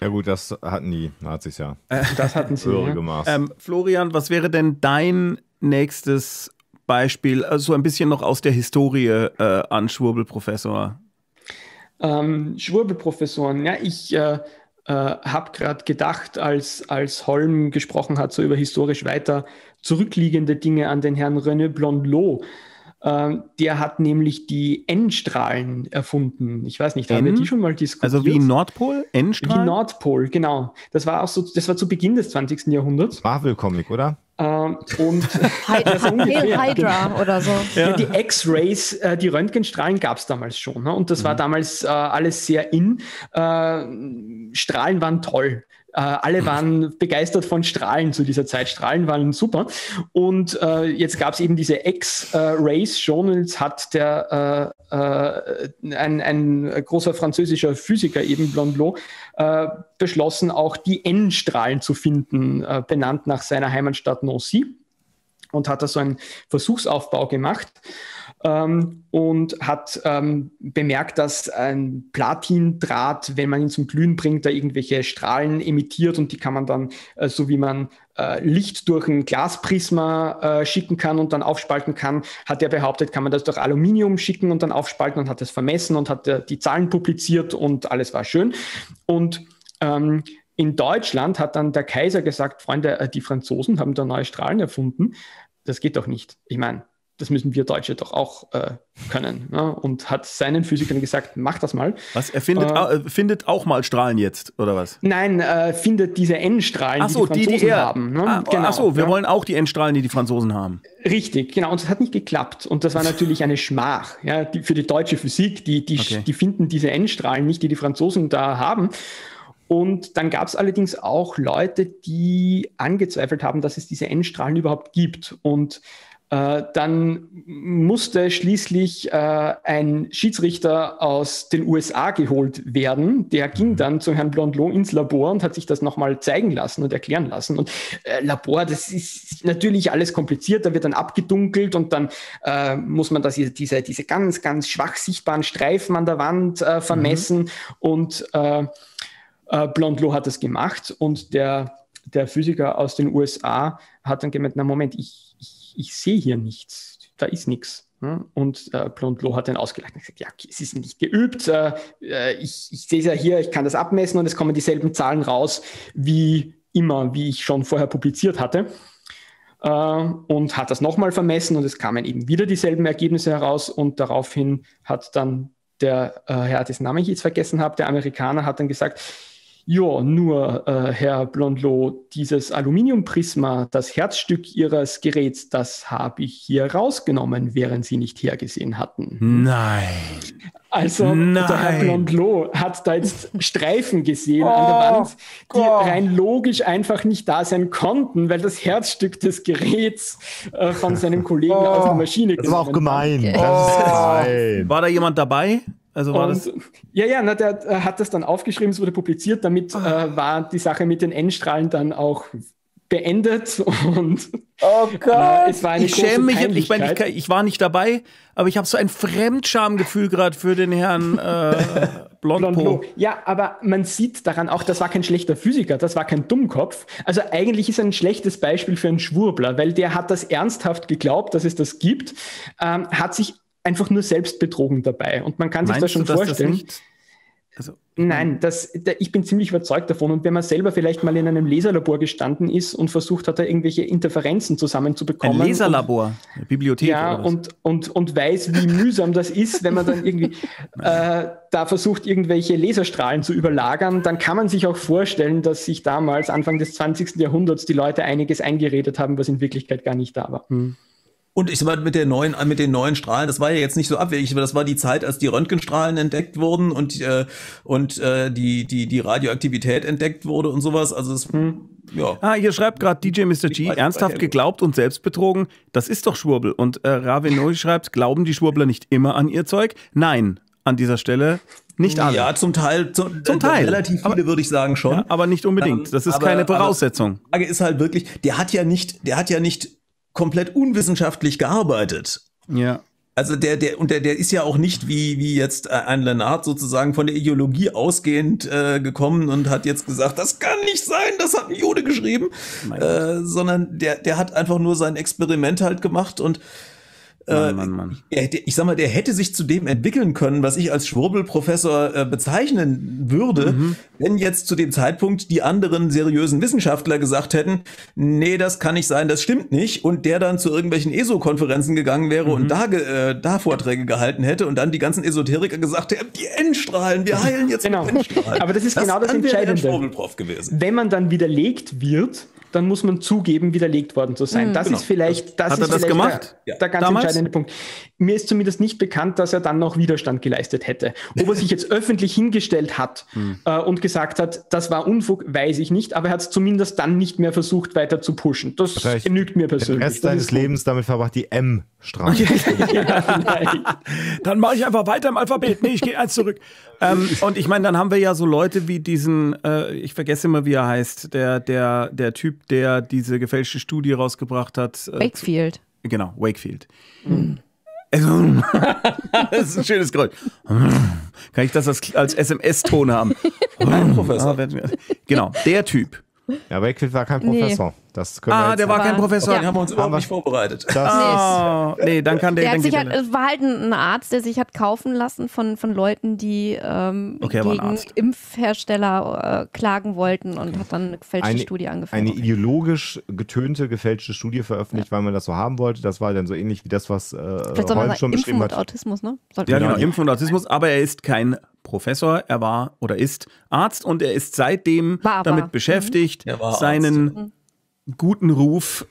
Ja gut, das hatten die Nazis ja. Das hatten sie, ja. Florian, was wäre denn dein nächstes Beispiel, also so ein bisschen noch aus der Historie an Schwurbelprofessor? Schwurbelprofessoren, ja, ich habe gerade gedacht, als Holm gesprochen hat, so über historisch weiter zurückliegende Dinge an den Herrn René Blondelot. Der hat nämlich die N-Strahlen erfunden. Ich weiß nicht, haben wir die schon mal diskutiert? Also wie Nordpol? N-Strahlen? Wie Nordpol, genau. Das war auch so, das war zu Beginn des 20. Jahrhunderts. Marvel-Comic, oder? Und Hydra oder so. Ja. Die X-Rays, die Röntgenstrahlen gab es damals schon. Ne? Und das war damals alles sehr in. Strahlen waren toll. Alle waren begeistert von Strahlen zu dieser Zeit. Strahlen waren super. Und jetzt gab es eben diese X-Rays schon. Jetzt hat ein großer französischer Physiker, eben Blondelot, beschlossen, auch die N-Strahlen zu finden, benannt nach seiner Heimatstadt Nancy. Und hat da so einen Versuchsaufbau gemacht und hat bemerkt, dass ein Platindraht, wenn man ihn zum Glühen bringt, da irgendwelche Strahlen emittiert und die kann man dann, so wie man Licht durch ein Glasprisma schicken kann und dann aufspalten kann, hat er behauptet, kann man das durch Aluminium schicken und dann aufspalten und hat das vermessen und hat die Zahlen publiziert und alles war schön. Und in Deutschland hat dann der Kaiser gesagt, Freunde, die Franzosen haben da neue Strahlen erfunden. Das geht doch nicht. Ich meine, das müssen wir Deutsche doch auch können. Ne? Und hat seinen Physikern gesagt, mach das mal. Was? Er findet auch mal Strahlen jetzt, oder was? Nein, findet diese N-Strahlen, die die Franzosen haben. Ne? Genau, wir wollen auch die N-Strahlen, die die Franzosen haben. Richtig, genau. Und das hat nicht geklappt. Und das war natürlich eine Schmach für die deutsche Physik. Die finden diese N-Strahlen nicht, die Franzosen da haben. Und dann gab es allerdings auch Leute, die angezweifelt haben, dass es diese N-Strahlen überhaupt gibt. Und Dann musste schließlich ein Schiedsrichter aus den USA geholt werden. Der ging dann zu Herrn Blondelot ins Labor und hat sich das nochmal zeigen lassen und erklären lassen. Und Labor, das ist natürlich alles kompliziert, da wird dann abgedunkelt und dann muss man das, diese ganz, ganz schwach sichtbaren Streifen an der Wand vermessen. Und Blondelot hat das gemacht und der Physiker aus den USA hat dann gemeint, na Moment, ich sehe hier nichts, da ist nichts. Und Blondelot hat dann ausgelacht und gesagt, ja, es ist nicht geübt, ich sehe es ja hier, ich kann das abmessen und es kommen dieselben Zahlen raus, wie immer, wie ich schon vorher publiziert hatte. Und hat das nochmal vermessen und es kamen eben wieder dieselben Ergebnisse heraus und daraufhin hat dann der Herr, dessen Namen ich jetzt vergessen habe, der Amerikaner hat dann gesagt, ja, nur, Herr Blondelot, dieses Aluminiumprisma, das Herzstück Ihres Geräts, das habe ich hier rausgenommen, während Sie nicht hergesehen hatten. Nein. Also der Herr Blondelot hat da jetzt Streifen gesehen an der Wand, die rein logisch einfach nicht da sein konnten, weil das Herzstück des Geräts von seinem Kollegen aus der Maschine genommen war. Das war auch gemein. War da jemand dabei? Also war das der hat das dann aufgeschrieben, es wurde publiziert, damit war die Sache mit den N-Strahlen dann auch beendet. Und es war eine große Peinlichkeit. Ich meine, ich war nicht dabei, aber ich habe so ein Fremdschamgefühl gerade für den Herrn Blondelot. Ja, aber man sieht daran auch, das war kein schlechter Physiker, das war kein Dummkopf. Also eigentlich ist er ein schlechtes Beispiel für einen Schwurbler, weil der hat das ernsthaft geglaubt, dass es das gibt, hat sich einfach nur selbst betrogen dabei. Und man kann sich das schon vorstellen. Nein, ich bin ziemlich überzeugt davon. Und wenn man selber vielleicht mal in einem Laserlabor gestanden ist und versucht hat, da irgendwelche Interferenzen zusammenzubekommen. Ein Laserlabor, eine Bibliothek. Ja, oder was? Und weiß, wie mühsam das ist, wenn man dann irgendwie da versucht, irgendwelche Laserstrahlen zu überlagern, dann kann man sich auch vorstellen, dass sich damals, Anfang des 20. Jahrhunderts, die Leute einiges eingeredet haben, was in Wirklichkeit gar nicht da war. Und ich war mit den neuen Strahlen, das war ja jetzt nicht so abwegig, aber das war die Zeit, als die Röntgenstrahlen entdeckt wurden und die Radioaktivität entdeckt wurde und sowas. Also es, ja. Ah, hier schreibt gerade DJ Mr. G, ernsthaft geglaubt und selbst betrogen. Das ist doch Schwurbel. Und Ravenoi schreibt, glauben die Schwurbler nicht immer an ihr Zeug? Nein, an dieser Stelle nicht alle. Ja, zum Teil. Zum Teil. Relativ viele, würde ich sagen, schon. Ja, aber nicht unbedingt. Das ist keine Voraussetzung. Die Frage ist halt wirklich, der hat ja nicht komplett unwissenschaftlich gearbeitet. Ja. Also der ist ja auch nicht wie jetzt ein Lenard sozusagen von der Ideologie ausgehend gekommen und hat jetzt gesagt, das kann nicht sein, das hat ein Jude geschrieben, sondern der hat einfach nur sein Experiment halt gemacht und Mann. Ich sag mal, der hätte sich zu dem entwickeln können, was ich als Schwurbelprofessor bezeichnen würde, wenn jetzt zu dem Zeitpunkt die anderen seriösen Wissenschaftler gesagt hätten, nee, das kann nicht sein, das stimmt nicht, und der dann zu irgendwelchen ESO-Konferenzen gegangen wäre und da Vorträge gehalten hätte und dann die ganzen Esoteriker gesagt hätten, die N-Strahlen, wir heilen jetzt mit N-Strahlen. Aber das ist genau das Entscheidende. Schwurbelprof gewesen. Wenn man dann widerlegt wird, dann muss man zugeben, widerlegt worden zu sein. Das ist vielleicht, das ist vielleicht der ganz entscheidende Punkt. Mir ist zumindest nicht bekannt, dass er dann noch Widerstand geleistet hätte. Ob er sich jetzt öffentlich hingestellt hat und gesagt hat, das war Unfug, weiß ich nicht, aber er hat es zumindest dann nicht mehr versucht, weiter zu pushen. Das genügt mir persönlich. Den Rest deines Lebens damit verbracht, die M-Strafe. Dann mache ich einfach weiter im Alphabet. Nee, ich gehe eins zurück. Und ich meine, dann haben wir ja so Leute wie diesen, ich vergesse immer, wie er heißt, der Typ, der diese gefälschte Studie rausgebracht hat. Wakefield. Genau, Wakefield. Das ist ein schönes Geräusch. Kann ich das als SMS-Ton haben? Nein, Professor. Genau, der Typ. Ja, Wakefield war kein Professor. Das der war kein Professor. Ja. Den haben wir uns überhaupt nicht vorbereitet. Nee, dann kann der... Es war halt ein Arzt, der sich hat kaufen lassen von Leuten, die gegen Impfhersteller klagen wollten und hat dann eine gefälschte Studie angefangen. Eine ideologisch getönte, gefälschte Studie veröffentlicht, weil man das so haben wollte. Das war dann so ähnlich wie das, was Holm schon beschrieben hat. Impfen und Autismus, ne? Ja, genau, Impfen und Autismus. Aber er ist kein Professor. Er war oder ist Arzt und er ist seitdem damit beschäftigt, seinen guten Ruf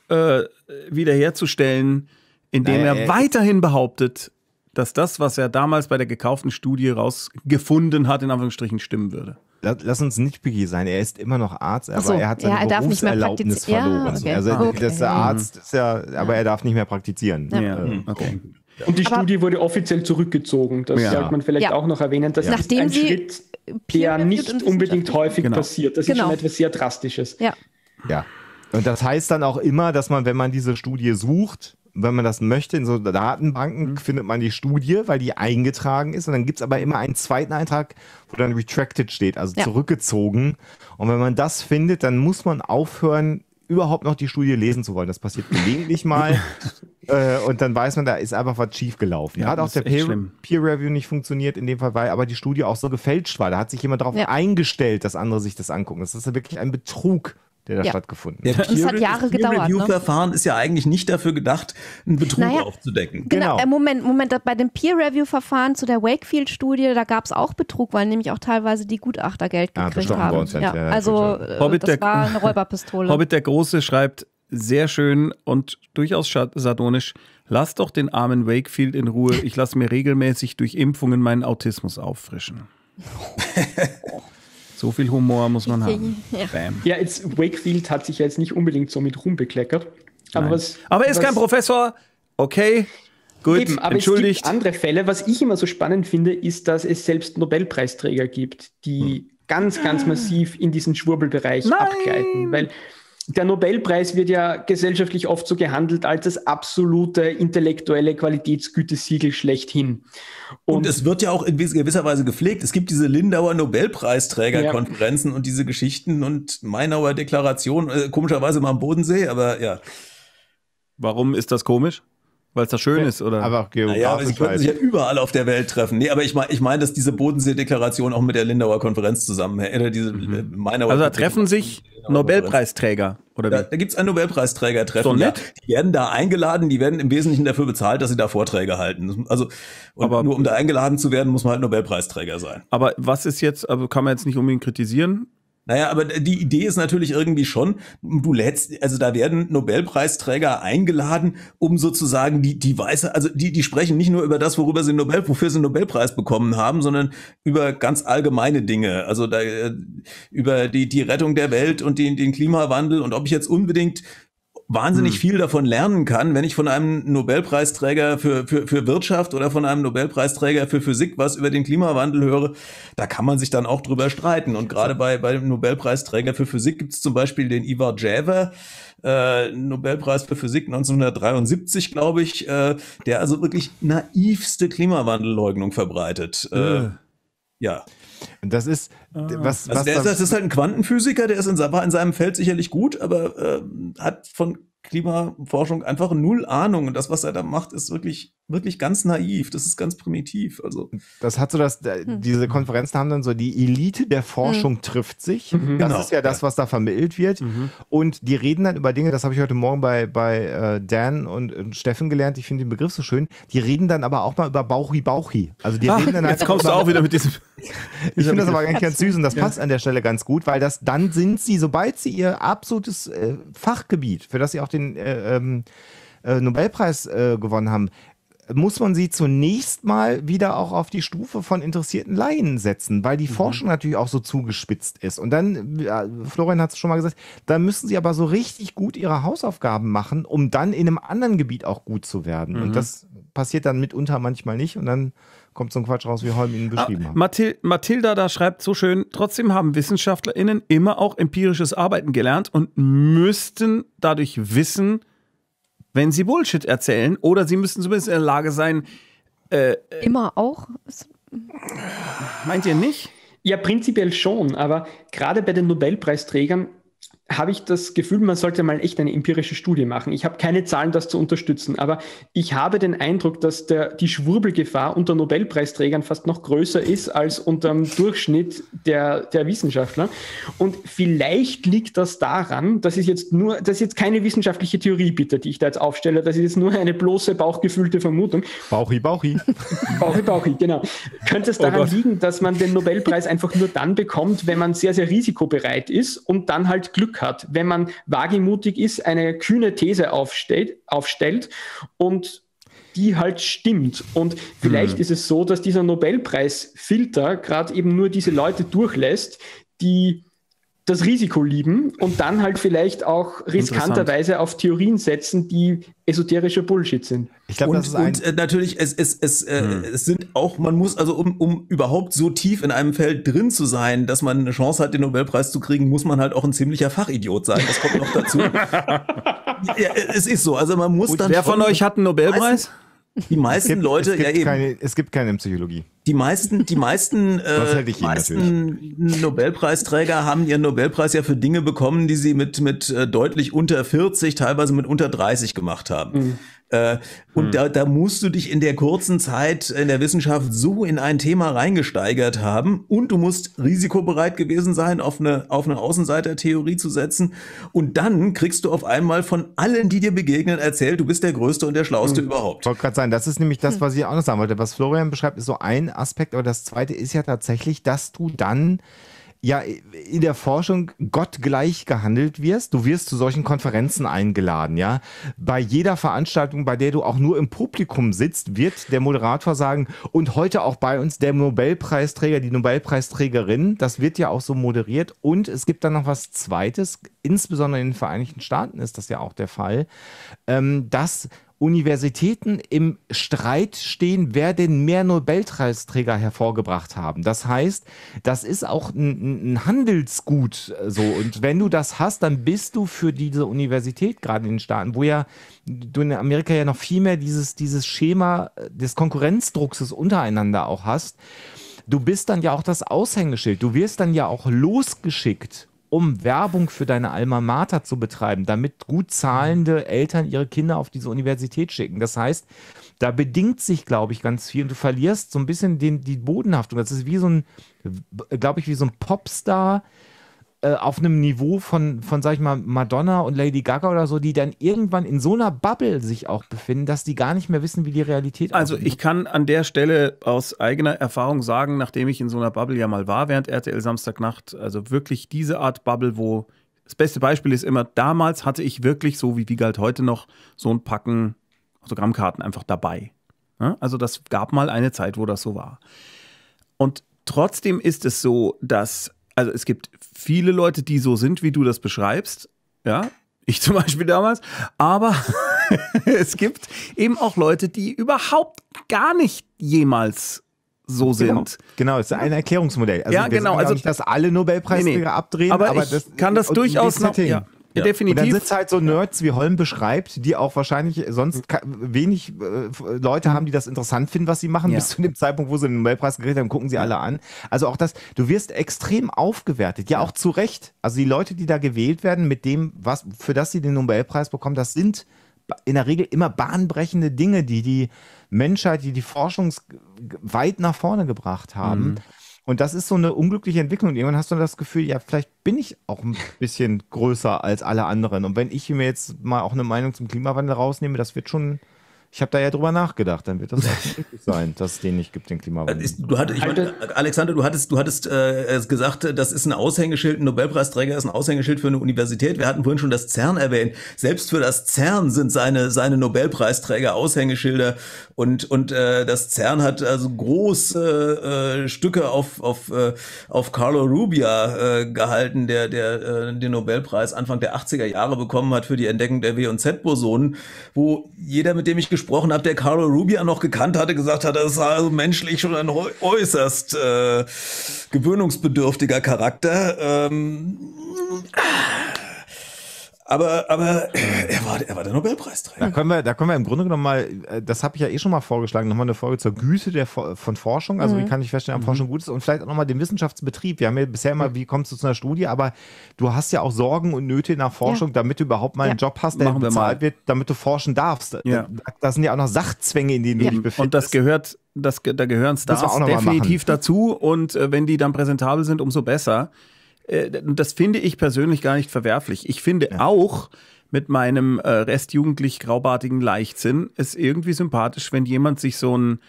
wiederherzustellen, indem er weiterhin behauptet, dass das, was er damals bei der gekauften Studie rausgefunden hat, in Anführungsstrichen stimmen würde. lass uns nicht picky sein, er ist immer noch Arzt, aber er hat seine Berufserlaubnis verloren. Ja, okay. Also das ist der Arzt, ist ja, aber er darf nicht mehr praktizieren. Ja. Ja. Okay. Und die Studie wurde offiziell zurückgezogen. Das sollte man vielleicht auch noch erwähnen. Das ist ein Schritt, der nicht unbedingt häufig passiert. Das ist schon etwas sehr Drastisches. Ja. Und das heißt dann auch immer, dass man, wenn man diese Studie sucht, wenn man das möchte, in so Datenbanken findet man die Studie, weil die eingetragen ist. Und dann gibt es aber immer einen zweiten Eintrag, wo dann retracted steht, also zurückgezogen. Und wenn man das findet, dann muss man aufhören, überhaupt noch die Studie lesen zu wollen. Das passiert gelegentlich mal. Und dann weiß man, da ist einfach was schiefgelaufen. Ja, hat auch der Peer-Review nicht funktioniert in dem Fall, weil aber die Studie auch so gefälscht war. Da hat sich jemand darauf eingestellt, dass andere sich das angucken. Das ist ja wirklich ein Betrug, der da stattgefunden hat. Das hat Jahre gedauert. Das Peer-Review-Verfahren ist ja eigentlich nicht dafür gedacht, einen Betrug aufzudecken. Genau. Moment. Bei dem Peer-Review-Verfahren zu der Wakefield-Studie, da gab es auch Betrug, weil nämlich auch teilweise die Gutachter Geld gekriegt haben. Also das war eine Räuberpistole. Hobbit der Große schreibt sehr schön und durchaus sardonisch: Lass doch den armen Wakefield in Ruhe. Ich lasse mir regelmäßig durch Impfungen meinen Autismus auffrischen. So viel Humor muss man haben. Ja, jetzt, Wakefield hat sich ja jetzt nicht unbedingt so mit Ruhm bekleckert. Aber er ist kein Professor. Okay, gut, eben, aber entschuldigt. Es gibt andere Fälle. Was ich immer so spannend finde, ist, dass es selbst Nobelpreisträger gibt, die ganz, ganz massiv in diesen Schwurbelbereich abgleiten. Weil der Nobelpreis wird ja gesellschaftlich oft so gehandelt als das absolute intellektuelle Qualitätsgütesiegel schlechthin. Und es wird ja auch in gewisser Weise gepflegt. Es gibt diese Lindauer Nobelpreisträgerkonferenzen und diese Geschichten und Mainauer Deklaration, komischerweise mal am Bodensee, aber ja. Warum ist das komisch? Weil es da schön ist, oder? Aber auch sie könnten sich ja überall auf der Welt treffen. Nee, aber ich meine, dass diese Bodensee-Deklaration auch mit der Lindauer Konferenz zusammenhängt. Also da treffen sich Nobelpreisträger, oder wie? Da gibt es ein Nobelpreisträger-Treffen. So nett. Ja. Die werden da eingeladen, die werden im Wesentlichen dafür bezahlt, dass sie da Vorträge halten. Also, nur um da eingeladen zu werden, muss man halt Nobelpreisträger sein. Aber was ist jetzt, kann man jetzt nicht unbedingt kritisieren? Naja, aber die Idee ist natürlich irgendwie schon, da werden Nobelpreisträger eingeladen, um sozusagen die weiße, also die sprechen nicht nur über das, wofür sie einen Nobelpreis bekommen haben, sondern über ganz allgemeine Dinge, also über die Rettung der Welt und den Klimawandel und ob ich jetzt unbedingt wahnsinnig viel davon lernen kann, wenn ich von einem Nobelpreisträger für Wirtschaft oder von einem Nobelpreisträger für Physik was über den Klimawandel höre, da kann man sich dann auch drüber streiten. Und gerade bei dem Nobelpreisträger für Physik gibt es zum Beispiel den Ivar Javer, Nobelpreis für Physik 1973, glaube ich, der also wirklich naivste Klimawandelleugnung verbreitet. Ja. Und das ist, das ist halt ein Quantenphysiker, der ist in seinem Feld sicherlich gut, aber hat von Klimaforschung einfach null Ahnung. Und das, was er da macht, ist wirklich, wirklich ganz naiv. Das ist ganz primitiv. Also das hat so, dass diese Konferenzen haben dann so, die Elite der Forschung trifft sich. Das ist ja das, was da vermittelt wird. Und die reden dann über Dinge, das habe ich heute Morgen bei Dan und Steffen gelernt. Ich finde den Begriff so schön. Die reden dann aber auch mal über Bauchi. Also die reden dann jetzt kommst du auch wieder mit diesem. Ich finde das aber ganz süß und das passt an der Stelle ganz gut, weil das dann sind sie, sobald sie ihr absolutes Fachgebiet, für das sie auch den Nobelpreis gewonnen haben, muss man sie zunächst mal wieder auch auf die Stufe von interessierten Laien setzen, weil die Forschung natürlich auch so zugespitzt ist. Und dann, Florian hat es schon mal gesagt, da müssen sie aber so richtig gut ihre Hausaufgaben machen, um dann in einem anderen Gebiet auch gut zu werden. Und das passiert dann mitunter manchmal nicht und dann kommt so ein Quatsch raus, wie Holm ihn beschrieben hat. Mathilda da schreibt so schön, trotzdem haben WissenschaftlerInnen immer auch empirisches Arbeiten gelernt und müssten dadurch wissen, wenn sie Bullshit erzählen, oder sie müssten zumindest in der Lage sein. Immer auch? Meint ihr nicht? Ja, prinzipiell schon, aber gerade bei den Nobelpreisträgern habe ich das Gefühl, man sollte mal echt eine empirische Studie machen. Ich habe keine Zahlen, das zu unterstützen, aber ich habe den Eindruck, dass die Schwurbelgefahr unter Nobelpreisträgern fast noch größer ist als unter dem Durchschnitt der Wissenschaftler. Und vielleicht liegt das daran, das ist jetzt keine wissenschaftliche Theorie, bitte, die ich da jetzt aufstelle, das ist jetzt nur eine bloße, bauchgefühlte Vermutung. Bauchi. Bauchi, genau. Könnte es daran liegen, dass man den Nobelpreis einfach nur dann bekommt, wenn man sehr, sehr risikobereit ist und dann halt Glück hat, wenn man wagemutig ist, eine kühne These aufstellt und die halt stimmt. Und vielleicht ist es so, dass dieser Nobelpreisfilter gerade eben nur diese Leute durchlässt, die das Risiko lieben und dann halt vielleicht auch riskanterweise auf Theorien setzen, die esoterischer Bullshit sind. Ich glaube, das ist natürlich, es sind auch, man muss also, um überhaupt so tief in einem Feld drin zu sein, dass man eine Chance hat, den Nobelpreis zu kriegen, muss man halt auch ein ziemlicher Fachidiot sein. Das kommt noch dazu. Ja, es ist so, also man muss und dann... Wer von euch hat einen Nobelpreis? Es gibt keine Psychologie. Die meisten Nobelpreisträger haben ihren Nobelpreis ja für Dinge bekommen, die sie mit deutlich unter 40, teilweise mit unter 30 gemacht haben. Und da musst du dich in der kurzen Zeit in der Wissenschaft so in ein Thema reingesteigert haben und du musst risikobereit gewesen sein, auf eine Außenseitertheorie zu setzen. Und dann kriegst du auf einmal von allen, die dir begegnen, erzählt, du bist der Größte und der Schlauste überhaupt. Ich wollte gerade sagen, das ist nämlich das, was ich auch noch sagen wollte. Was Florian beschreibt, ist so ein Aspekt, aber das zweite ist ja tatsächlich, dass du dann ja in der Forschung gottgleich gehandelt wirst. Du wirst zu solchen Konferenzen eingeladen, ja. Bei jeder Veranstaltung, bei der du auch nur im Publikum sitzt, wird der Moderator sagen, und heute auch bei uns der Nobelpreisträger, die Nobelpreisträgerin, das wird ja auch so moderiert. Und es gibt dann noch was Zweites, insbesondere in den Vereinigten Staaten ist das ja auch der Fall, dass Universitäten im Streit stehen, wer denn mehr Nobelpreisträger hervorgebracht haben. Das heißt, das ist auch ein Handelsgut so. Und wenn du das hast, dann bist du für diese Universität, gerade in den Staaten, wo ja du in Amerika ja noch viel mehr dieses Schema des Konkurrenzdruckses untereinander auch hast, du bist dann ja auch das Aushängeschild. Du wirst dann ja auch losgeschickt, um Werbung für deine Alma Mater zu betreiben, damit gut zahlende Eltern ihre Kinder auf diese Universität schicken. Das heißt, da bedingt sich, glaube ich, ganz viel und du verlierst so ein bisschen die Bodenhaftung. Das ist wie so ein, glaube ich, wie so ein Popstar auf einem Niveau von, sag ich mal, Madonna und Lady Gaga oder so, die dann irgendwann in so einer Bubble sich auch befinden, dass die gar nicht mehr wissen, wie die Realität aussieht. Also ich kann an der Stelle aus eigener Erfahrung sagen, nachdem ich in so einer Bubble ja mal war während RTL Samstagnacht, also wirklich diese Art Bubble, wo das beste Beispiel ist immer, damals hatte ich wirklich, so wie Wiegald heute noch, so ein Packen Autogrammkarten einfach dabei. Also das gab mal eine Zeit, wo das so war. Und trotzdem ist es so, dass also es gibt viele Leute, die so sind, wie du das beschreibst, ja, ich zum Beispiel damals, aber es gibt eben auch Leute, die überhaupt gar nicht jemals so sind. Genau, es ist ein Erklärungsmodell. Also ja, genau. Also nicht, dass alle Nobelpreisträger abdrehen, aber das kann das durchaus noch... Ja, definitiv. Und dann sitzt halt so Nerds, wie Holm beschreibt, die auch wahrscheinlich sonst wenig Leute haben, die das interessant finden, was sie machen, bis zu dem Zeitpunkt, wo sie den Nobelpreis gekriegt haben, gucken sie alle an. Also auch das, du wirst extrem aufgewertet, ja auch zu Recht. Also die Leute, die da gewählt werden mit dem, was, für das sie den Nobelpreis bekommen, das sind in der Regel immer bahnbrechende Dinge, die die Menschheit, die Forschung weit nach vorne gebracht haben. Und das ist so eine unglückliche Entwicklung. Und irgendwann hast du das Gefühl, ja, vielleicht bin ich auch ein bisschen größer als alle anderen. Und wenn ich mir jetzt mal auch eine Meinung zum Klimawandel rausnehme, das wird schon, ich habe da ja drüber nachgedacht, dann wird das auch richtig sein, dass es den nicht gibt, den Klimawandel. Alexander, du hattest gesagt, das ist ein Aushängeschild, ein Nobelpreisträger ist ein Aushängeschild für eine Universität. Wir hatten vorhin schon das CERN erwähnt. Selbst für das CERN sind seine Nobelpreisträger Aushängeschilder. Und das CERN hat also große Stücke auf Carlo Rubbia gehalten, der den Nobelpreis Anfang der 80er Jahre bekommen hat für die Entdeckung der W- und Z-Bosonen, wo jeder, mit dem ich gesprochen habe, der Carlo Rubbia noch gekannt hatte, gesagt hat, das war also menschlich schon ein äußerst gewöhnungsbedürftiger Charakter. Aber er war der Nobelpreisträger. Da können wir im Grunde genommen mal, das habe ich ja eh schon mal vorgeschlagen, nochmal eine Folge zur Güte von Forschung. Also wie kann ich feststellen, ob Forschung gut ist? Und vielleicht auch nochmal den Wissenschaftsbetrieb. Wir haben ja bisher immer, wie kommst du zu einer Studie? Aber du hast ja auch Sorgen und Nöte in der Forschung, damit du überhaupt mal einen Job hast, der bezahlt wird, damit du forschen darfst. Ja. Da sind ja auch noch Sachzwänge, in denen du dich befindest. Und da gehören Stars definitiv dazu. Und wenn die dann präsentabel sind, umso besser. Das finde ich persönlich gar nicht verwerflich. Ich finde auch mit meinem restjugendlich graubartigen Leichtsinn es irgendwie sympathisch, wenn jemand sich so ein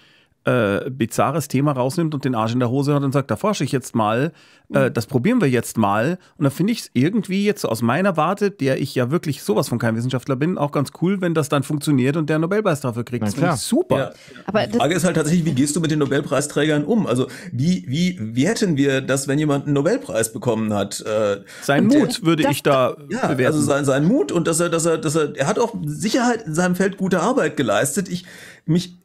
bizarres Thema rausnimmt und den Arsch in der Hose hat und sagt, da forsche ich jetzt mal, das probieren wir jetzt mal. Und da finde ich es irgendwie jetzt so aus meiner Warte, der ich ja wirklich sowas von kein Wissenschaftler bin, auch ganz cool, wenn das dann funktioniert und der einen Nobelpreis dafür kriegt. Das finde ich super. Ja. Aber die Frage ist halt tatsächlich, wie gehst du mit den Nobelpreisträgern um? Also wie hätten wir das, wenn jemand einen Nobelpreis bekommen hat? Sein Mut würde ich da bewerten. Also sein Mut und dass er hat auch Sicherheit in seinem Feld gute Arbeit geleistet. Mich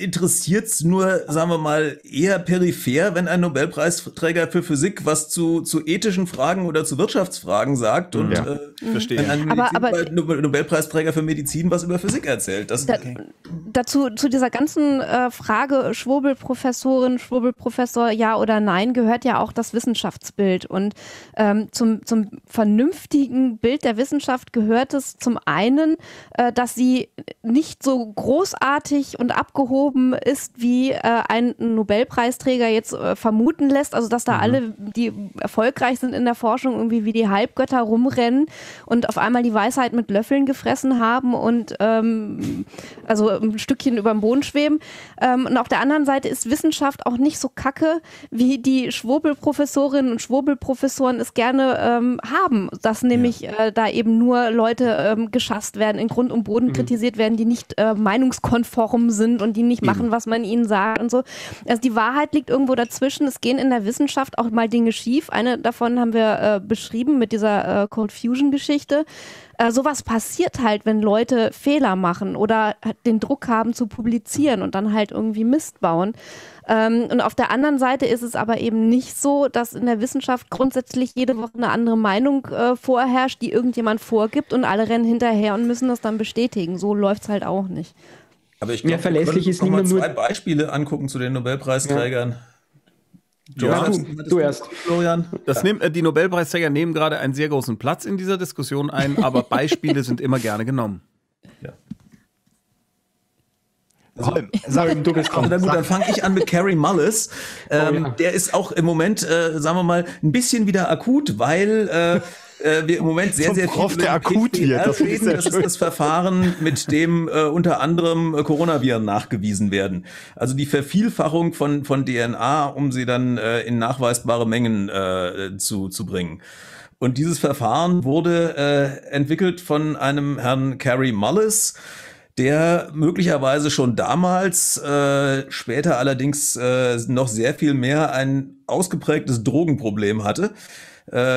interessiert's nur, sagen wir mal, eher peripher, wenn ein Nobelpreisträger für Physik was zu ethischen Fragen oder zu Wirtschaftsfragen sagt und wenn ein Nobelpreisträger für Medizin was über Physik erzählt. Dazu zu dieser ganzen Frage Schwurbelprofessorin, Schwurbelprofessor, ja oder nein, gehört ja auch das Wissenschaftsbild. Und zum vernünftigen Bild der Wissenschaft gehört es zum einen, dass sie nicht so großartig und abgehoben ist, wie ein Nobelpreisträger jetzt vermuten lässt, also dass da alle, die erfolgreich sind in der Forschung, irgendwie wie die Halbgötter rumrennen und auf einmal die Weisheit mit Löffeln gefressen haben und also ein Stückchen über dem Boden schweben. Und auf der anderen Seite ist Wissenschaft auch nicht so kacke, wie die Schwurbelprofessorinnen und Schwurbelprofessoren es gerne haben, dass nämlich da eben nur Leute geschasst werden, in Grund und Boden kritisiert werden, die nicht meinungskonform sind und die nicht machen, was man ihnen sagt und so. Also die Wahrheit liegt irgendwo dazwischen. Es gehen in der Wissenschaft auch mal Dinge schief. Eine davon haben wir beschrieben mit dieser Cold Fusion-Geschichte. Sowas passiert halt, wenn Leute Fehler machen oder den Druck haben zu publizieren und dann halt irgendwie Mist bauen. Und auf der anderen Seite ist es aber eben nicht so, dass in der Wissenschaft grundsätzlich jede Woche eine andere Meinung vorherrscht, die irgendjemand vorgibt und alle rennen hinterher und müssen das dann bestätigen. So läuft es halt auch nicht. Aber ich glaube, wir können uns noch mal zwei Beispiele angucken zu den Nobelpreisträgern. Du erst, Florian. Die Nobelpreisträger nehmen gerade einen sehr großen Platz in dieser Diskussion ein, aber Beispiele sind immer gerne genommen. Ja. Dann fange ich an mit Cary Mullis. Der ist auch im Moment, sagen wir mal, ein bisschen wieder akut, weil wir im Moment sehr, sehr viel über PCR reden. Das ist das Verfahren, mit dem unter anderem Coronaviren nachgewiesen werden. Also die Vervielfachung von DNA, um sie dann in nachweisbare Mengen zu bringen. Und dieses Verfahren wurde entwickelt von einem Herrn Cary Mullis, der möglicherweise schon damals, später allerdings noch sehr viel mehr ein ausgeprägtes Drogenproblem hatte.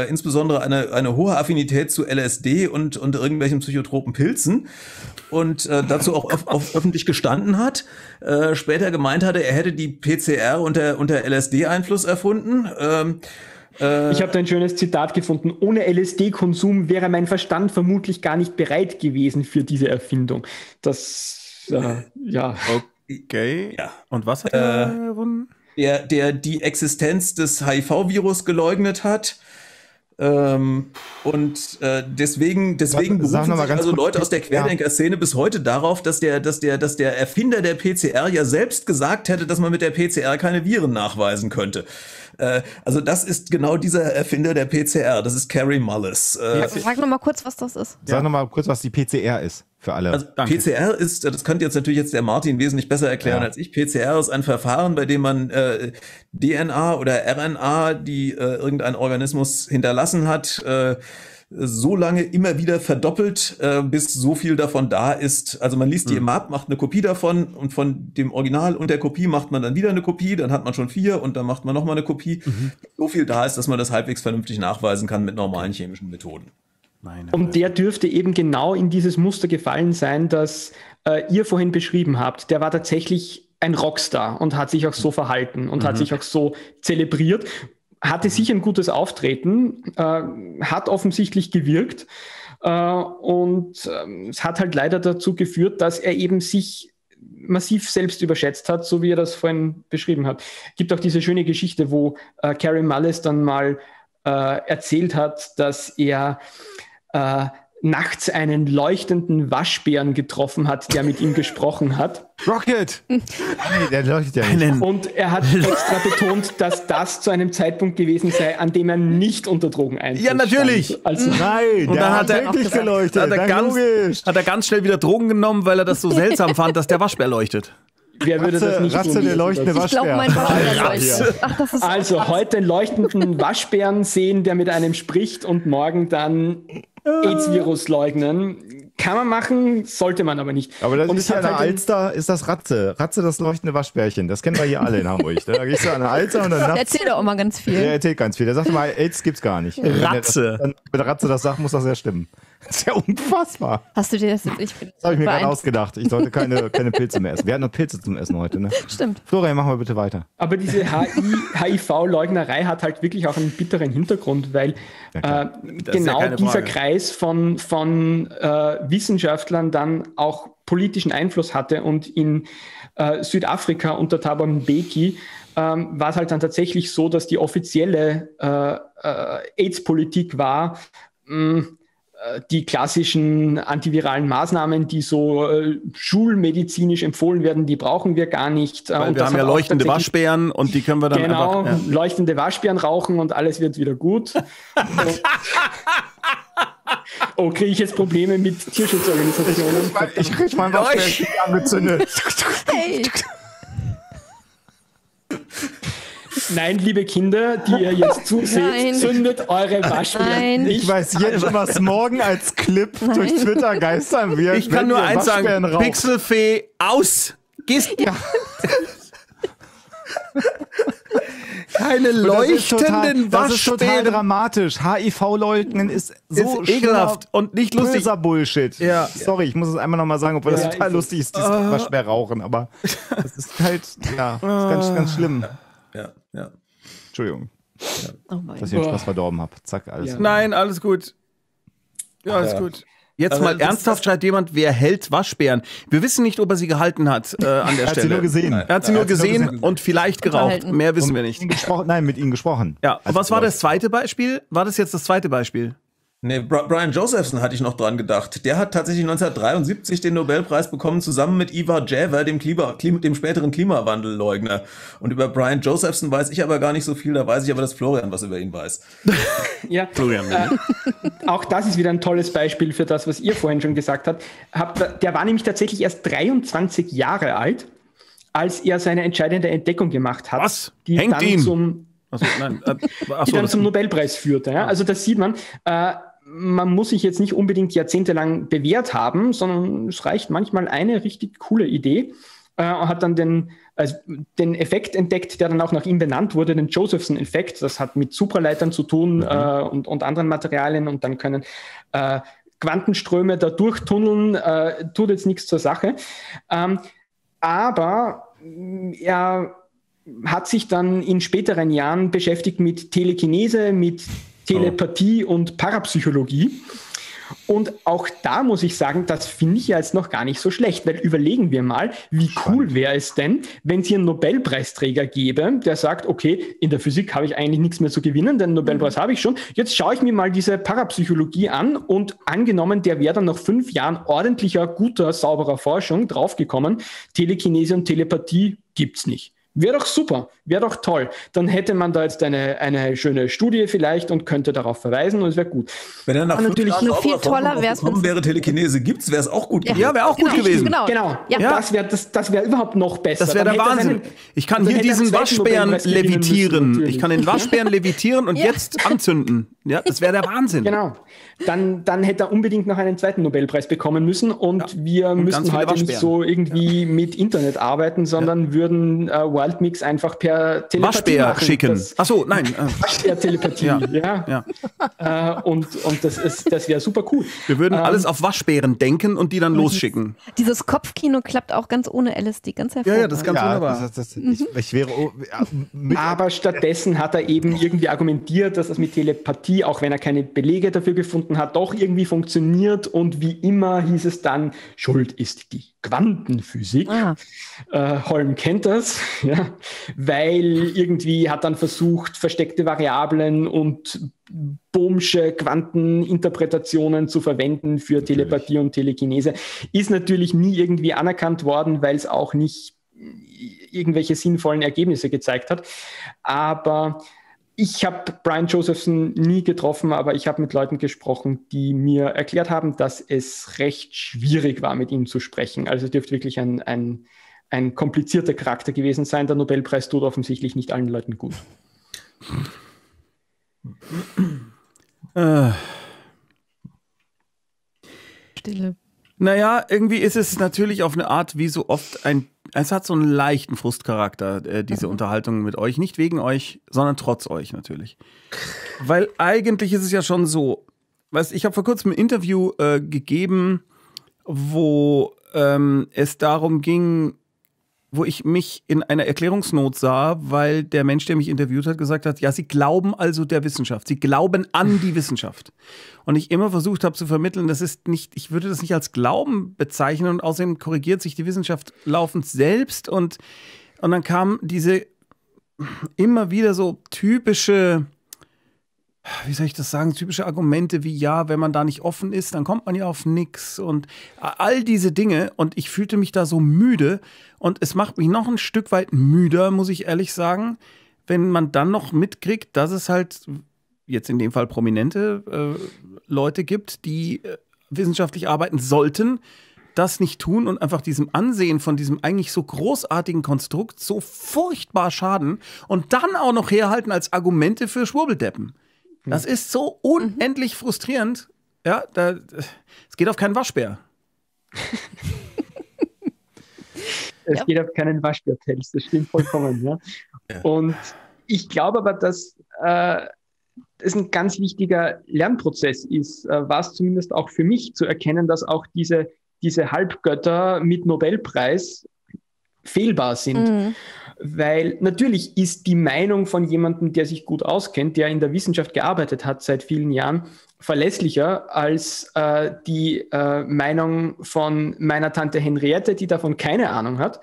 Insbesondere eine hohe Affinität zu LSD und irgendwelchen psychotropen Pilzen und dazu auch öffentlich gestanden hat. Später gemeint hatte, er hätte die PCR unter LSD-Einfluss erfunden. Ich habe da ein schönes Zitat gefunden. Ohne LSD-Konsum wäre mein Verstand vermutlich gar nicht bereit gewesen für diese Erfindung. Das, ja. Okay. Ja. Und was hat er gewonnen? Der die Existenz des HIV-Virus geleugnet hat. Deswegen berufen sich also Leute aus der Querdenker-Szene bis heute darauf, dass der Erfinder der PCR ja selbst gesagt hätte, dass man mit der PCR keine Viren nachweisen könnte. Also das ist genau dieser Erfinder der PCR, das ist Cary Mullis. Sag nochmal kurz, was das ist. Sag nochmal kurz, was die PCR ist. Für alle. Also PCR ist, das könnte jetzt der Martin wesentlich besser erklären als ich, PCR ist ein Verfahren, bei dem man DNA oder RNA, die irgendein Organismus hinterlassen hat, so lange immer wieder verdoppelt, bis so viel davon da ist. Also man liest die im Map, macht eine Kopie davon und von dem Original und der Kopie macht man dann wieder eine Kopie, dann hat man schon 4 und dann macht man nochmal eine Kopie. So viel da ist, dass man das halbwegs vernünftig nachweisen kann mit normalen chemischen Methoden. Und der dürfte eben genau in dieses Muster gefallen sein, das ihr vorhin beschrieben habt. Der war tatsächlich ein Rockstar und hat sich auch so verhalten und hat sich auch so zelebriert, hatte sicher ein gutes Auftreten, hat offensichtlich gewirkt und es hat halt leider dazu geführt, dass er eben sich massiv selbst überschätzt hat, so wie er das vorhin beschrieben hat. Es gibt auch diese schöne Geschichte, wo Cary Mullis dann mal erzählt hat, dass er nachts einen leuchtenden Waschbären getroffen hat, der mit ihm gesprochen hat. Rocket! Der leuchtet ja nicht. Und er hat extra betont, dass das zu einem Zeitpunkt gewesen sei, an dem er nicht unter Drogeneinfluss stand. Ja, natürlich! Also, nein, und dann hat er wirklich gesagt, geleuchtet. Hat er ganz schnell wieder Drogen genommen, weil er das so seltsam fand, dass der Waschbär leuchtet. Wer würde das nicht Ratze, der leuchtende Waschbär. Ich glaub, mein Waschbär. Ach, das ist also krass. Heute einen leuchtenden Waschbären sehen, der mit einem spricht und morgen dann AIDS-Virus leugnen. Kann man machen, sollte man aber nicht. Aber das und ist ja eine Alster, ist das Ratze. Ratze, das leuchtende Waschbärchen. Das kennen wir hier alle in Hamburg. Da gehst du an eine Alster und dann sagt... Der erzählt doch immer ganz viel. Der erzählt ganz viel. Der sagt immer, AIDS gibt's gar nicht. Ratze. Wenn Ratze das sagt, muss das ja stimmen. Das ist ja unfassbar. Hast du dir das jetzt... Das habe ich mir gerade ausgedacht. Ich sollte keine Pilze mehr essen. Wir hatten noch Pilze zum Essen heute, ne? Stimmt. Florian, machen wir bitte weiter. Aber diese HIV-Leugnerei hat halt wirklich auch einen bitteren Hintergrund, weil genau ja dieser Kreis von Wissenschaftlern dann auch politischen Einfluss hatte und in Südafrika unter Thabo Mbeki war es halt dann tatsächlich so, dass die offizielle AIDS-Politik war, die klassischen antiviralen Maßnahmen, die so schulmedizinisch empfohlen werden, die brauchen wir gar nicht. Und wir haben ja leuchtende Waschbären und die können wir dann genau, einfach, ja. Leuchtende Waschbären rauchen und alles wird wieder gut. Oh, kriege ich jetzt Probleme mit Tierschutzorganisationen? Ich kriege mein Waschbär angezündet. Hey. Nein, liebe Kinder, die ihr jetzt zuseht, zündet eure Waschbären nicht. Ich weiß jetzt, was morgen als Clip durch Twitter geistern wird. Ich kann nur eins sagen, Pixelfee, aus! Gehst ja. Keine leuchtenden Waschbären. Das ist total dramatisch. HIV-Leugnen ist so ekelhaft und nicht lustig. Böser Bullshit. Ja. Sorry, ich muss es einmal nochmal sagen, obwohl das total lustig ist, dieses Waschbär rauchen. Aber das ist halt, ja, ganz, ganz schlimm. Ja, ja. Entschuldigung, ja. Oh, dass ich den Spaß verdorben habe. Zack, alles gut. Nein, alles gut. Ja, alles gut. Jetzt also mal ernsthaft schreibt jemand, wer hält Waschbären? Wir wissen nicht, ob er sie gehalten hat an der Stelle. Er hat sie nur gesehen. Er hat sie nur gesehen und vielleicht geraucht. Mehr wissen wir nicht. Nein, mit ihnen gesprochen. Ja. Also was war das zweite Beispiel? War das jetzt das zweite Beispiel? Nee, Brian Josephson hatte ich noch dran gedacht. Der hat tatsächlich 1973 den Nobelpreis bekommen, zusammen mit Ivar Javer, dem späteren Klimawandelleugner. Und über Brian Josephson weiß ich aber gar nicht so viel, da weiß ich aber, dass Florian was über ihn weiß. Ja, Florian. Auch das ist wieder ein tolles Beispiel für das, was ihr vorhin schon gesagt habt. Der war nämlich tatsächlich erst 23 Jahre alt, als er seine entscheidende Entdeckung gemacht hat. Was? Die hängt dann zum Nobelpreis führte. Ja? Also das sieht man. Man muss sich jetzt nicht unbedingt jahrzehntelang bewährt haben, sondern es reicht manchmal eine richtig coole Idee. Und hat dann den Effekt entdeckt, der dann auch nach ihm benannt wurde, den Josephson-Effekt. Das hat mit Supraleitern zu tun und anderen Materialien. Und dann können Quantenströme da durchtunneln. Tut jetzt nichts zur Sache. Aber er hat sich dann in späteren Jahren beschäftigt mit Telekinese, mit Telepathie und Parapsychologie. Und auch da muss ich sagen, das finde ich ja jetzt noch gar nicht so schlecht, weil überlegen wir mal, wie cool wäre es denn, wenn es hier einen Nobelpreisträger gäbe, der sagt, okay, in der Physik habe ich eigentlich nichts mehr zu gewinnen, den Nobelpreis habe ich schon, jetzt schaue ich mir mal diese Parapsychologie an und angenommen, der wäre dann nach 5 Jahren ordentlicher, guter, sauberer Forschung draufgekommen, Telekinese und Telepathie gibt's nicht. Wäre doch super, wäre doch toll. Dann hätte man da jetzt eine schöne Studie vielleicht und könnte darauf verweisen und es wäre gut. Wenn er nach 5 Jahren noch viel toller wäre Telekinese gibt's, wäre es auch gut gewesen. Ja, wäre auch gut gewesen. Genau. Ja. Das wäre überhaupt noch besser. Das wäre der Wahnsinn. Ich kann hier diesen Waschbären levitieren. Ich kann den Waschbären levitieren und jetzt anzünden. Ja, das wäre der Wahnsinn. Genau. Dann hätte er unbedingt noch einen zweiten Nobelpreis bekommen müssen und wir müssten heute nicht so irgendwie mit Internet arbeiten, sondern würden Wildmix einfach per Telepathie Waschbär machen. Schicken. Achso, nein. Waschbär-Telepathie, ja. Und das wäre super cool. Wir würden alles auf Waschbären denken und die dann losschicken. Dieses Kopfkino klappt auch ganz ohne LSD, ganz hervorragend. Ja, das ist ganz wunderbar. Ich wäre, aber stattdessen hat er eben irgendwie argumentiert, dass das mit Telepathie, auch wenn er keine Belege dafür gefunden hat, doch irgendwie funktioniert und wie immer hieß es dann, Schuld ist die Quantenphysik. Holm kennt das. Ja, weil irgendwie hat dann versucht, versteckte Variablen und bohmsche Quanteninterpretationen zu verwenden für Telepathie und Telekinese. Ist natürlich nie irgendwie anerkannt worden, weil es auch nicht irgendwelche sinnvollen Ergebnisse gezeigt hat. Aber ich habe Brian Josephson nie getroffen, aber ich habe mit Leuten gesprochen, die mir erklärt haben, dass es recht schwierig war, mit ihm zu sprechen. Also es dürfte wirklich ein ein komplizierter Charakter gewesen sein. Der Nobelpreis tut offensichtlich nicht allen Leuten gut. Stille. Naja, irgendwie ist es natürlich auf eine Art wie so oft ein... Es hat so einen leichten Frustcharakter, diese Unterhaltung mit euch. Nicht wegen euch, sondern trotz euch natürlich. Weil eigentlich ist es ja schon so. Weißt, ich habe vor kurzem ein Interview gegeben, wo es darum ging, wo ich mich in einer Erklärungsnot sah, weil der Mensch, der mich interviewt hat, gesagt hat, ja, sie glauben also der Wissenschaft. Sie glauben an die Wissenschaft. Und ich immer versucht habe zu vermitteln, das ist nicht, ich würde das nicht als Glauben bezeichnen und außerdem korrigiert sich die Wissenschaft laufend selbst. Und dann kam diese immer wieder so typische, wie soll ich das sagen, typische Argumente wie, ja, wenn man da nicht offen ist, dann kommt man ja auf nichts und all diese Dinge und ich fühlte mich da so müde und es macht mich noch ein Stück weit müder, muss ich ehrlich sagen, wenn man dann noch mitkriegt, dass es halt jetzt in dem Fall prominente Leute gibt, die wissenschaftlich arbeiten sollten, das nicht tun und einfach diesem Ansehen von diesem eigentlich so großartigen Konstrukt so furchtbar schaden und dann auch noch herhalten als Argumente für Schwurbeldeppen. Das ist so unendlich frustrierend. Ja, es geht auf keinen Waschbär. Es geht auf keinen Waschbär-Tels, das stimmt vollkommen. Ja. Ja. Und ich glaube aber, dass es ein ganz wichtiger Lernprozess ist, war es zumindest auch für mich zu erkennen, dass auch diese Halbgötter mit Nobelpreis fehlbar sind. Mhm. Weil natürlich ist die Meinung von jemandem, der sich gut auskennt, der in der Wissenschaft gearbeitet hat seit vielen Jahren, verlässlicher als die Meinung von meiner Tante Henriette, die davon keine Ahnung hat.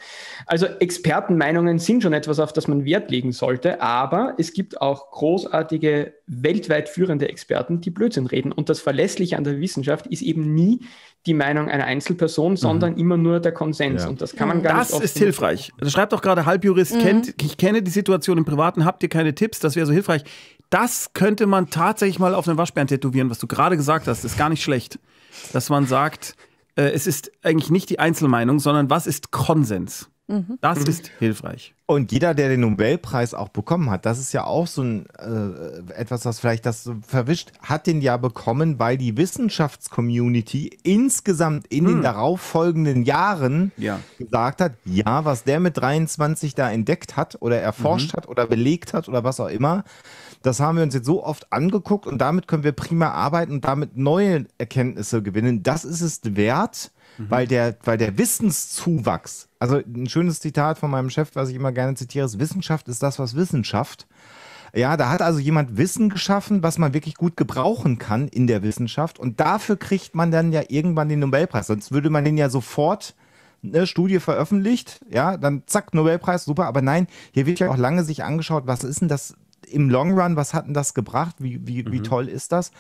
Also Expertenmeinungen sind schon etwas, auf das man Wert legen sollte, aber es gibt auch großartige, weltweit führende Experten, die Blödsinn reden. Und das Verlässliche an der Wissenschaft ist eben nie die Meinung einer Einzelperson, sondern immer nur der Konsens. Ja. Und das kann man gar nicht oft. Das ist hilfreich. Das schreibt doch gerade Halbjurist, ich kenne die Situation im Privaten, habt ihr keine Tipps, das wäre so hilfreich. Das könnte man tatsächlich mal auf einen Waschbären tätowieren, was du gerade gesagt hast, ist gar nicht schlecht. Dass man sagt, es ist eigentlich nicht die Einzelmeinung, sondern was ist Konsens? Das ist hilfreich. Und jeder, der den Nobelpreis auch bekommen hat, das ist ja auch so ein etwas, was vielleicht das verwischt, hat den ja bekommen, weil die Wissenschaftscommunity insgesamt in den darauffolgenden Jahren gesagt hat, ja, was der mit 23 da entdeckt hat oder erforscht hat oder belegt hat oder was auch immer, das haben wir uns jetzt so oft angeguckt und damit können wir prima arbeiten und damit neue Erkenntnisse gewinnen. Das ist es wert, weil der Wissenszuwachs, also ein schönes Zitat von meinem Chef, was ich immer gerne zitiere, ist: Wissenschaft ist das, was Wissenschaft. Ja, da hat also jemand Wissen geschaffen, was man wirklich gut gebrauchen kann in der Wissenschaft und dafür kriegt man dann ja irgendwann den Nobelpreis, sonst würde man den ja sofort, eine Studie veröffentlicht, ja, dann zack, Nobelpreis, super, aber nein, hier wird ja auch lange sich angeschaut, was ist denn das im Long Run, was hat denn das gebracht, wie toll ist das?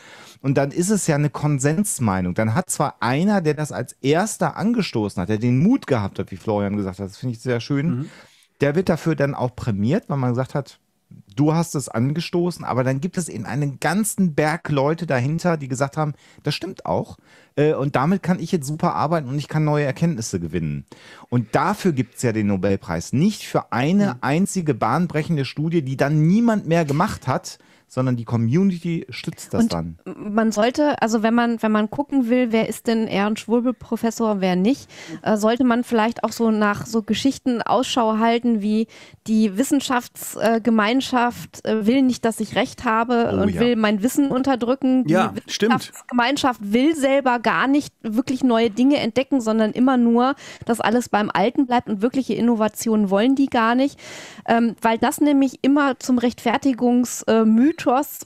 Und dann ist es ja eine Konsensmeinung. Dann hat zwar einer, der das als erster angestoßen hat, der den Mut gehabt hat, wie Florian gesagt hat, das finde ich sehr schön, der wird dafür dann auch prämiert, weil man gesagt hat, du hast es angestoßen, aber dann gibt es eben einen ganzen Berg Leute dahinter, die gesagt haben, das stimmt auch und damit kann ich jetzt super arbeiten und ich kann neue Erkenntnisse gewinnen. Und dafür gibt es ja den Nobelpreis, nicht für eine einzige bahnbrechende Studie, die dann niemand mehr gemacht hat, sondern die Community stützt das und dann. Man sollte, also wenn man gucken will, wer ist denn eher ein Schwurbelprofessor und wer nicht, sollte man vielleicht auch so nach so Geschichten Ausschau halten, wie die Wissenschaftsgemeinschaft will nicht, dass ich Recht habe und will mein Wissen unterdrücken. Die Wissenschaftsgemeinschaft will selber gar nicht wirklich neue Dinge entdecken, sondern immer nur, dass alles beim Alten bleibt und wirkliche Innovationen wollen die gar nicht, weil das nämlich immer zum Rechtfertigungsmythos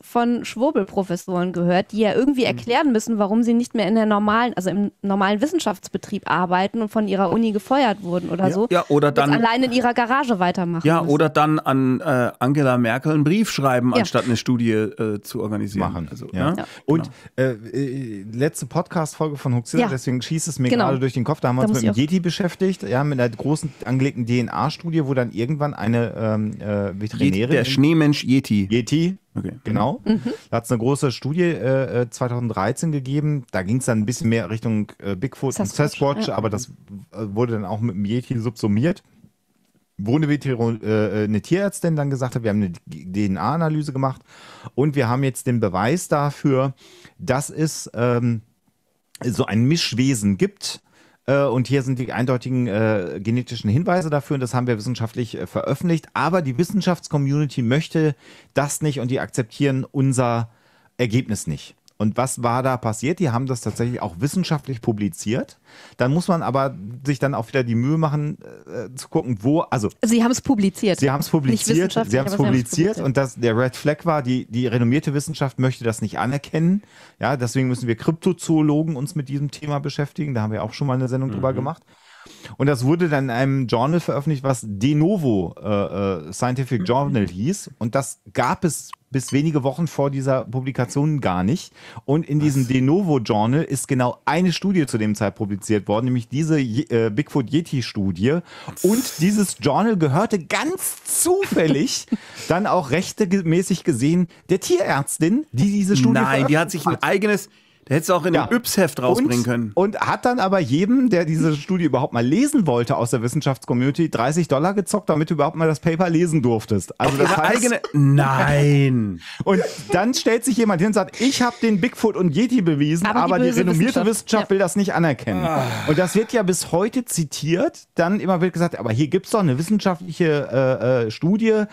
von Schwurbelprofessoren gehört, die ja irgendwie erklären müssen, warum sie nicht mehr in der normalen, also im normalen Wissenschaftsbetrieb arbeiten und von ihrer Uni gefeuert wurden oder so. Ja, oder dann allein in ihrer Garage weitermachen. Ja, müssen. Oder dann an Angela Merkel einen Brief schreiben, anstatt eine Studie zu organisieren. Machen. Also, ja. Und letzte Podcast-Folge von Huxilla, deswegen schießt es mir gerade durch den Kopf, da haben wir uns mit dem Yeti beschäftigt, mit einer großen angelegten DNA-Studie, wo dann irgendwann eine Veterinärin... Der Schneemensch Yeti. Okay. Genau. Da hat es eine große Studie 2013 gegeben. Da ging es dann ein bisschen mehr Richtung Bigfoot und Sasquatch, aber das wurde dann auch mit dem Yeti subsumiert. Wo eine Tierärztin dann gesagt hat, wir haben eine DNA-Analyse gemacht und wir haben jetzt den Beweis dafür, dass es so ein Mischwesen gibt. Und hier sind die eindeutigen genetischen Hinweise dafür und das haben wir wissenschaftlich veröffentlicht. Aber die Wissenschaftscommunity möchte das nicht und die akzeptieren unser Ergebnis nicht. Und was war da passiert? Die haben das tatsächlich auch wissenschaftlich publiziert. Dann muss man aber sich dann auch wieder die Mühe machen, zu gucken, wo... Also, sie haben es publiziert. Sie haben es publiziert. Sie haben es publiziert. Und das, der Red Flag war, die renommierte Wissenschaft möchte das nicht anerkennen. Ja, deswegen müssen wir Kryptozoologen uns mit diesem Thema beschäftigen. Da haben wir auch schon mal eine Sendung drüber gemacht. Und das wurde dann in einem Journal veröffentlicht, was De Novo Scientific Journal hieß. Und das gab es bis wenige Wochen vor dieser Publikation gar nicht. Und in diesem De Novo Journal ist genau eine Studie zu dem Zeit publiziert worden, nämlich diese Bigfoot Yeti Studie. Und dieses Journal gehörte ganz zufällig dann auch rechtemäßig gesehen der Tierärztin, die diese Studie veröffentlicht hat. Nein, die hat sich ein eigenes... Da hättest du auch in einem Yps-Heft rausbringen können. Und hat dann aber jedem, der diese Studie überhaupt mal lesen wollte aus der Wissenschaftscommunity, $30 gezockt, damit du überhaupt mal das Paper lesen durftest. Also das heißt, nein! Und dann stellt sich jemand hin und sagt, ich habe den Bigfoot und Yeti bewiesen, aber die renommierte Wissenschaft will das nicht anerkennen. Und das wird ja bis heute zitiert. Dann immer wird gesagt, aber hier gibt es doch eine wissenschaftliche Studie. Ihr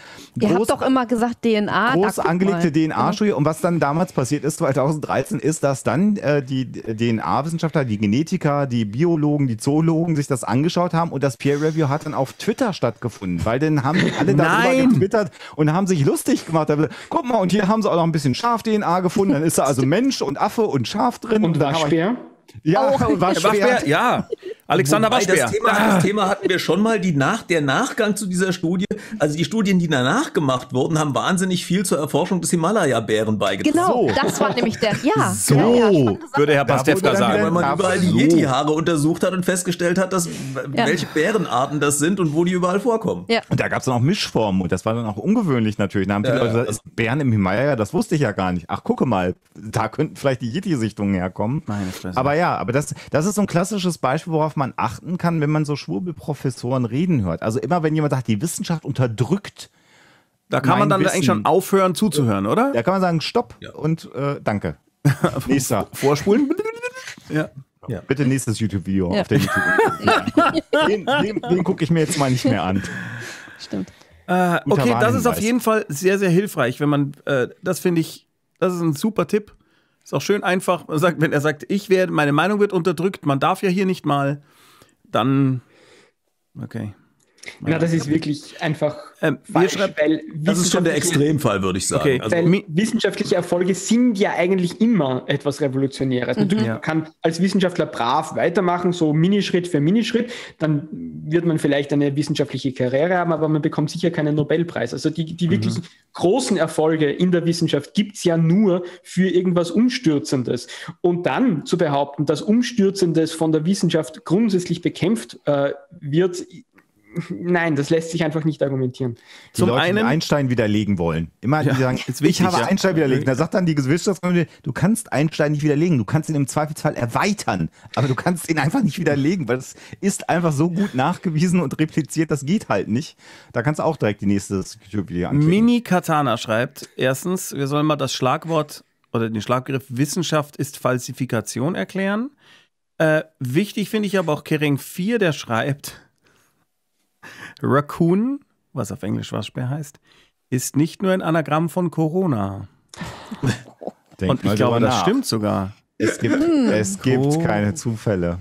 habt doch immer gesagt DNA. Groß angelegte DNA-Studie. Und was dann damals passiert ist, 2013, ist, dass dann die DNA-Wissenschaftler, die Genetiker, die Biologen, die Zoologen sich das angeschaut haben und das Peer-Review hat dann auf Twitter stattgefunden, weil dann haben alle darüber getwittert und haben sich lustig gemacht. Guck mal, und hier haben sie auch noch ein bisschen Schaf-DNA gefunden, dann ist da also Mensch und Affe und Schaf drin. Und Waschbär? Ja, Waschbär, ja. Alexander Waschbär. Das Thema hatten wir schon mal, der Nachgang zu dieser Studie, also die Studien, die danach gemacht wurden, haben wahnsinnig viel zur Erforschung des Himalaya-Bären beigetragen. Genau, das war nämlich der, würde Herr Pastewka sagen. Wenn man überall die Yeti-Haare untersucht hat und festgestellt hat, dass, welche Bärenarten das sind und wo die überall vorkommen. Ja. Und da gab es dann auch Mischformen und das war dann auch ungewöhnlich natürlich. Da haben viele Leute gesagt, Bären im Himalaya, das wusste ich ja gar nicht. Ach, gucke mal, da könnten vielleicht die Yeti-Sichtungen herkommen. Meine Fresse. Aber ja, aber das ist so ein klassisches Beispiel, worauf man achten kann, wenn man so Schwurbelprofessoren reden hört. Also immer, wenn jemand sagt, die Wissenschaft unterdrückt, da kann man dann eigentlich schon aufhören zuzuhören, oder? Da kann man sagen, stopp und danke. Nächster. Vorspulen. Ja. Bitte nächstes YouTube-Video auf der YouTube. Den gucke ich mir jetzt mal nicht mehr an. Stimmt. Okay, das ist auf jeden Fall sehr, sehr hilfreich, wenn man, das finde ich, das ist ein super Tipp. Ist auch schön einfach, wenn er sagt, meine Meinung wird unterdrückt, man darf ja hier nicht mal, dann, okay. Na, das ist wirklich einfach falsch, weil das ist schon der Extremfall, würde ich sagen. Okay. Also, weil wissenschaftliche Erfolge sind ja eigentlich immer etwas Revolutionäres. Natürlich kann als Wissenschaftler brav weitermachen, so Minischritt für Minischritt, dann wird man vielleicht eine wissenschaftliche Karriere haben, aber man bekommt sicher keinen Nobelpreis. Also die wirklich großen Erfolge in der Wissenschaft gibt es ja nur für irgendwas Umstürzendes. Und dann zu behaupten, dass Umstürzendes von der Wissenschaft grundsätzlich bekämpft wird, nein, das lässt sich einfach nicht argumentieren. Die Leute, die Einstein widerlegen wollen. Immer die sagen, ich habe Einstein widerlegt. Da sagt dann die Wissenschaftscommunity, du kannst Einstein nicht widerlegen, du kannst ihn im Zweifelsfall erweitern, aber du kannst ihn einfach nicht widerlegen, weil das ist einfach so gut nachgewiesen und repliziert, das geht halt nicht. Da kannst du auch direkt die nächste YouTube-Video anklicken. Mini Katana schreibt, erstens, wir sollen mal das Schlagwort oder den Schlaggriff Wissenschaft ist Falsifikation erklären. Wichtig finde ich aber auch Kering 4, der schreibt... Raccoon, was auf Englisch Waschbär heißt, ist nicht nur ein Anagramm von Corona. Und ich glaube, das stimmt sogar. Es gibt keine Zufälle.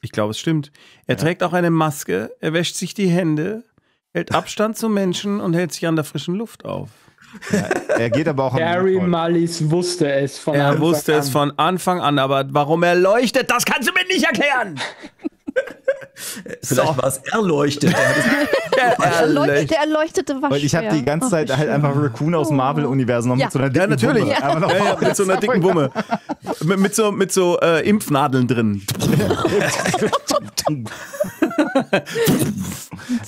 Ich glaube, es stimmt. Er trägt auch eine Maske, er wäscht sich die Hände, hält Abstand zu Menschen und hält sich an der frischen Luft auf. Ja, er geht aber auch an Gary Mullis wusste es von Anfang an. Er wusste es von Anfang an, aber warum er leuchtet, das kannst du mir nicht erklären. Vielleicht war es erleuchtet. Der erleuchtete Waschbär. Weil ich habe die ganze Zeit halt einfach Raccoon aus Marvel-Universum noch mit so einer dicken Wumme. Mit so einer dicken Wumme. Mit so Impfnadeln drin.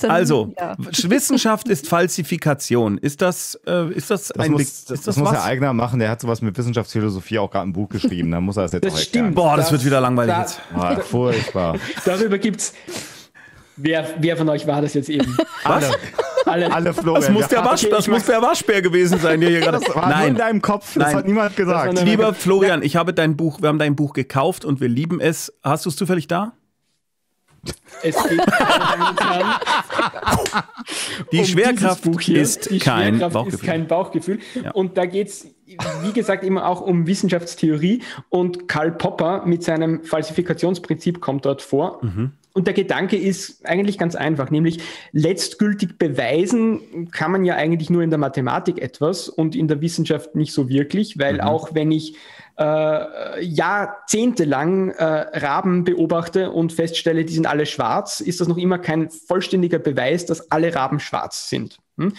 Also, ja. Wissenschaft ist Falsifikation. Das muss Herr Aigner machen, der hat sowas mit Wissenschaftsphilosophie auch gerade ein Buch geschrieben. Da muss er das jetzt auch erklären. Boah, das wird wieder langweilig jetzt. Ah, furchtbar. Darüber gibt's. Wer von euch war das jetzt eben? Was? Alle Florian. Das muss der, Waschbär gewesen sein, der hier gerade. Das war in deinem Kopf, das hat niemand gesagt. Lieber Florian, ich habe dein Buch, wir haben dein Buch gekauft und wir lieben es. Hast du es zufällig da? Es geht die um Schwerkraft hier. Die Schwerkraft ist kein Bauchgefühl. Ja. Und da geht es, wie gesagt, immer auch um Wissenschaftstheorie. Und Karl Popper mit seinem Falsifikationsprinzip kommt dort vor. Mhm. Und der Gedanke ist eigentlich ganz einfach, nämlich letztgültig beweisen kann man ja eigentlich nur in der Mathematik etwas und in der Wissenschaft nicht so wirklich, weil auch wenn ich jahrzehntelang Raben beobachte und feststelle, die sind alle schwarz, ist das noch immer kein vollständiger Beweis, dass alle Raben schwarz sind. Hm?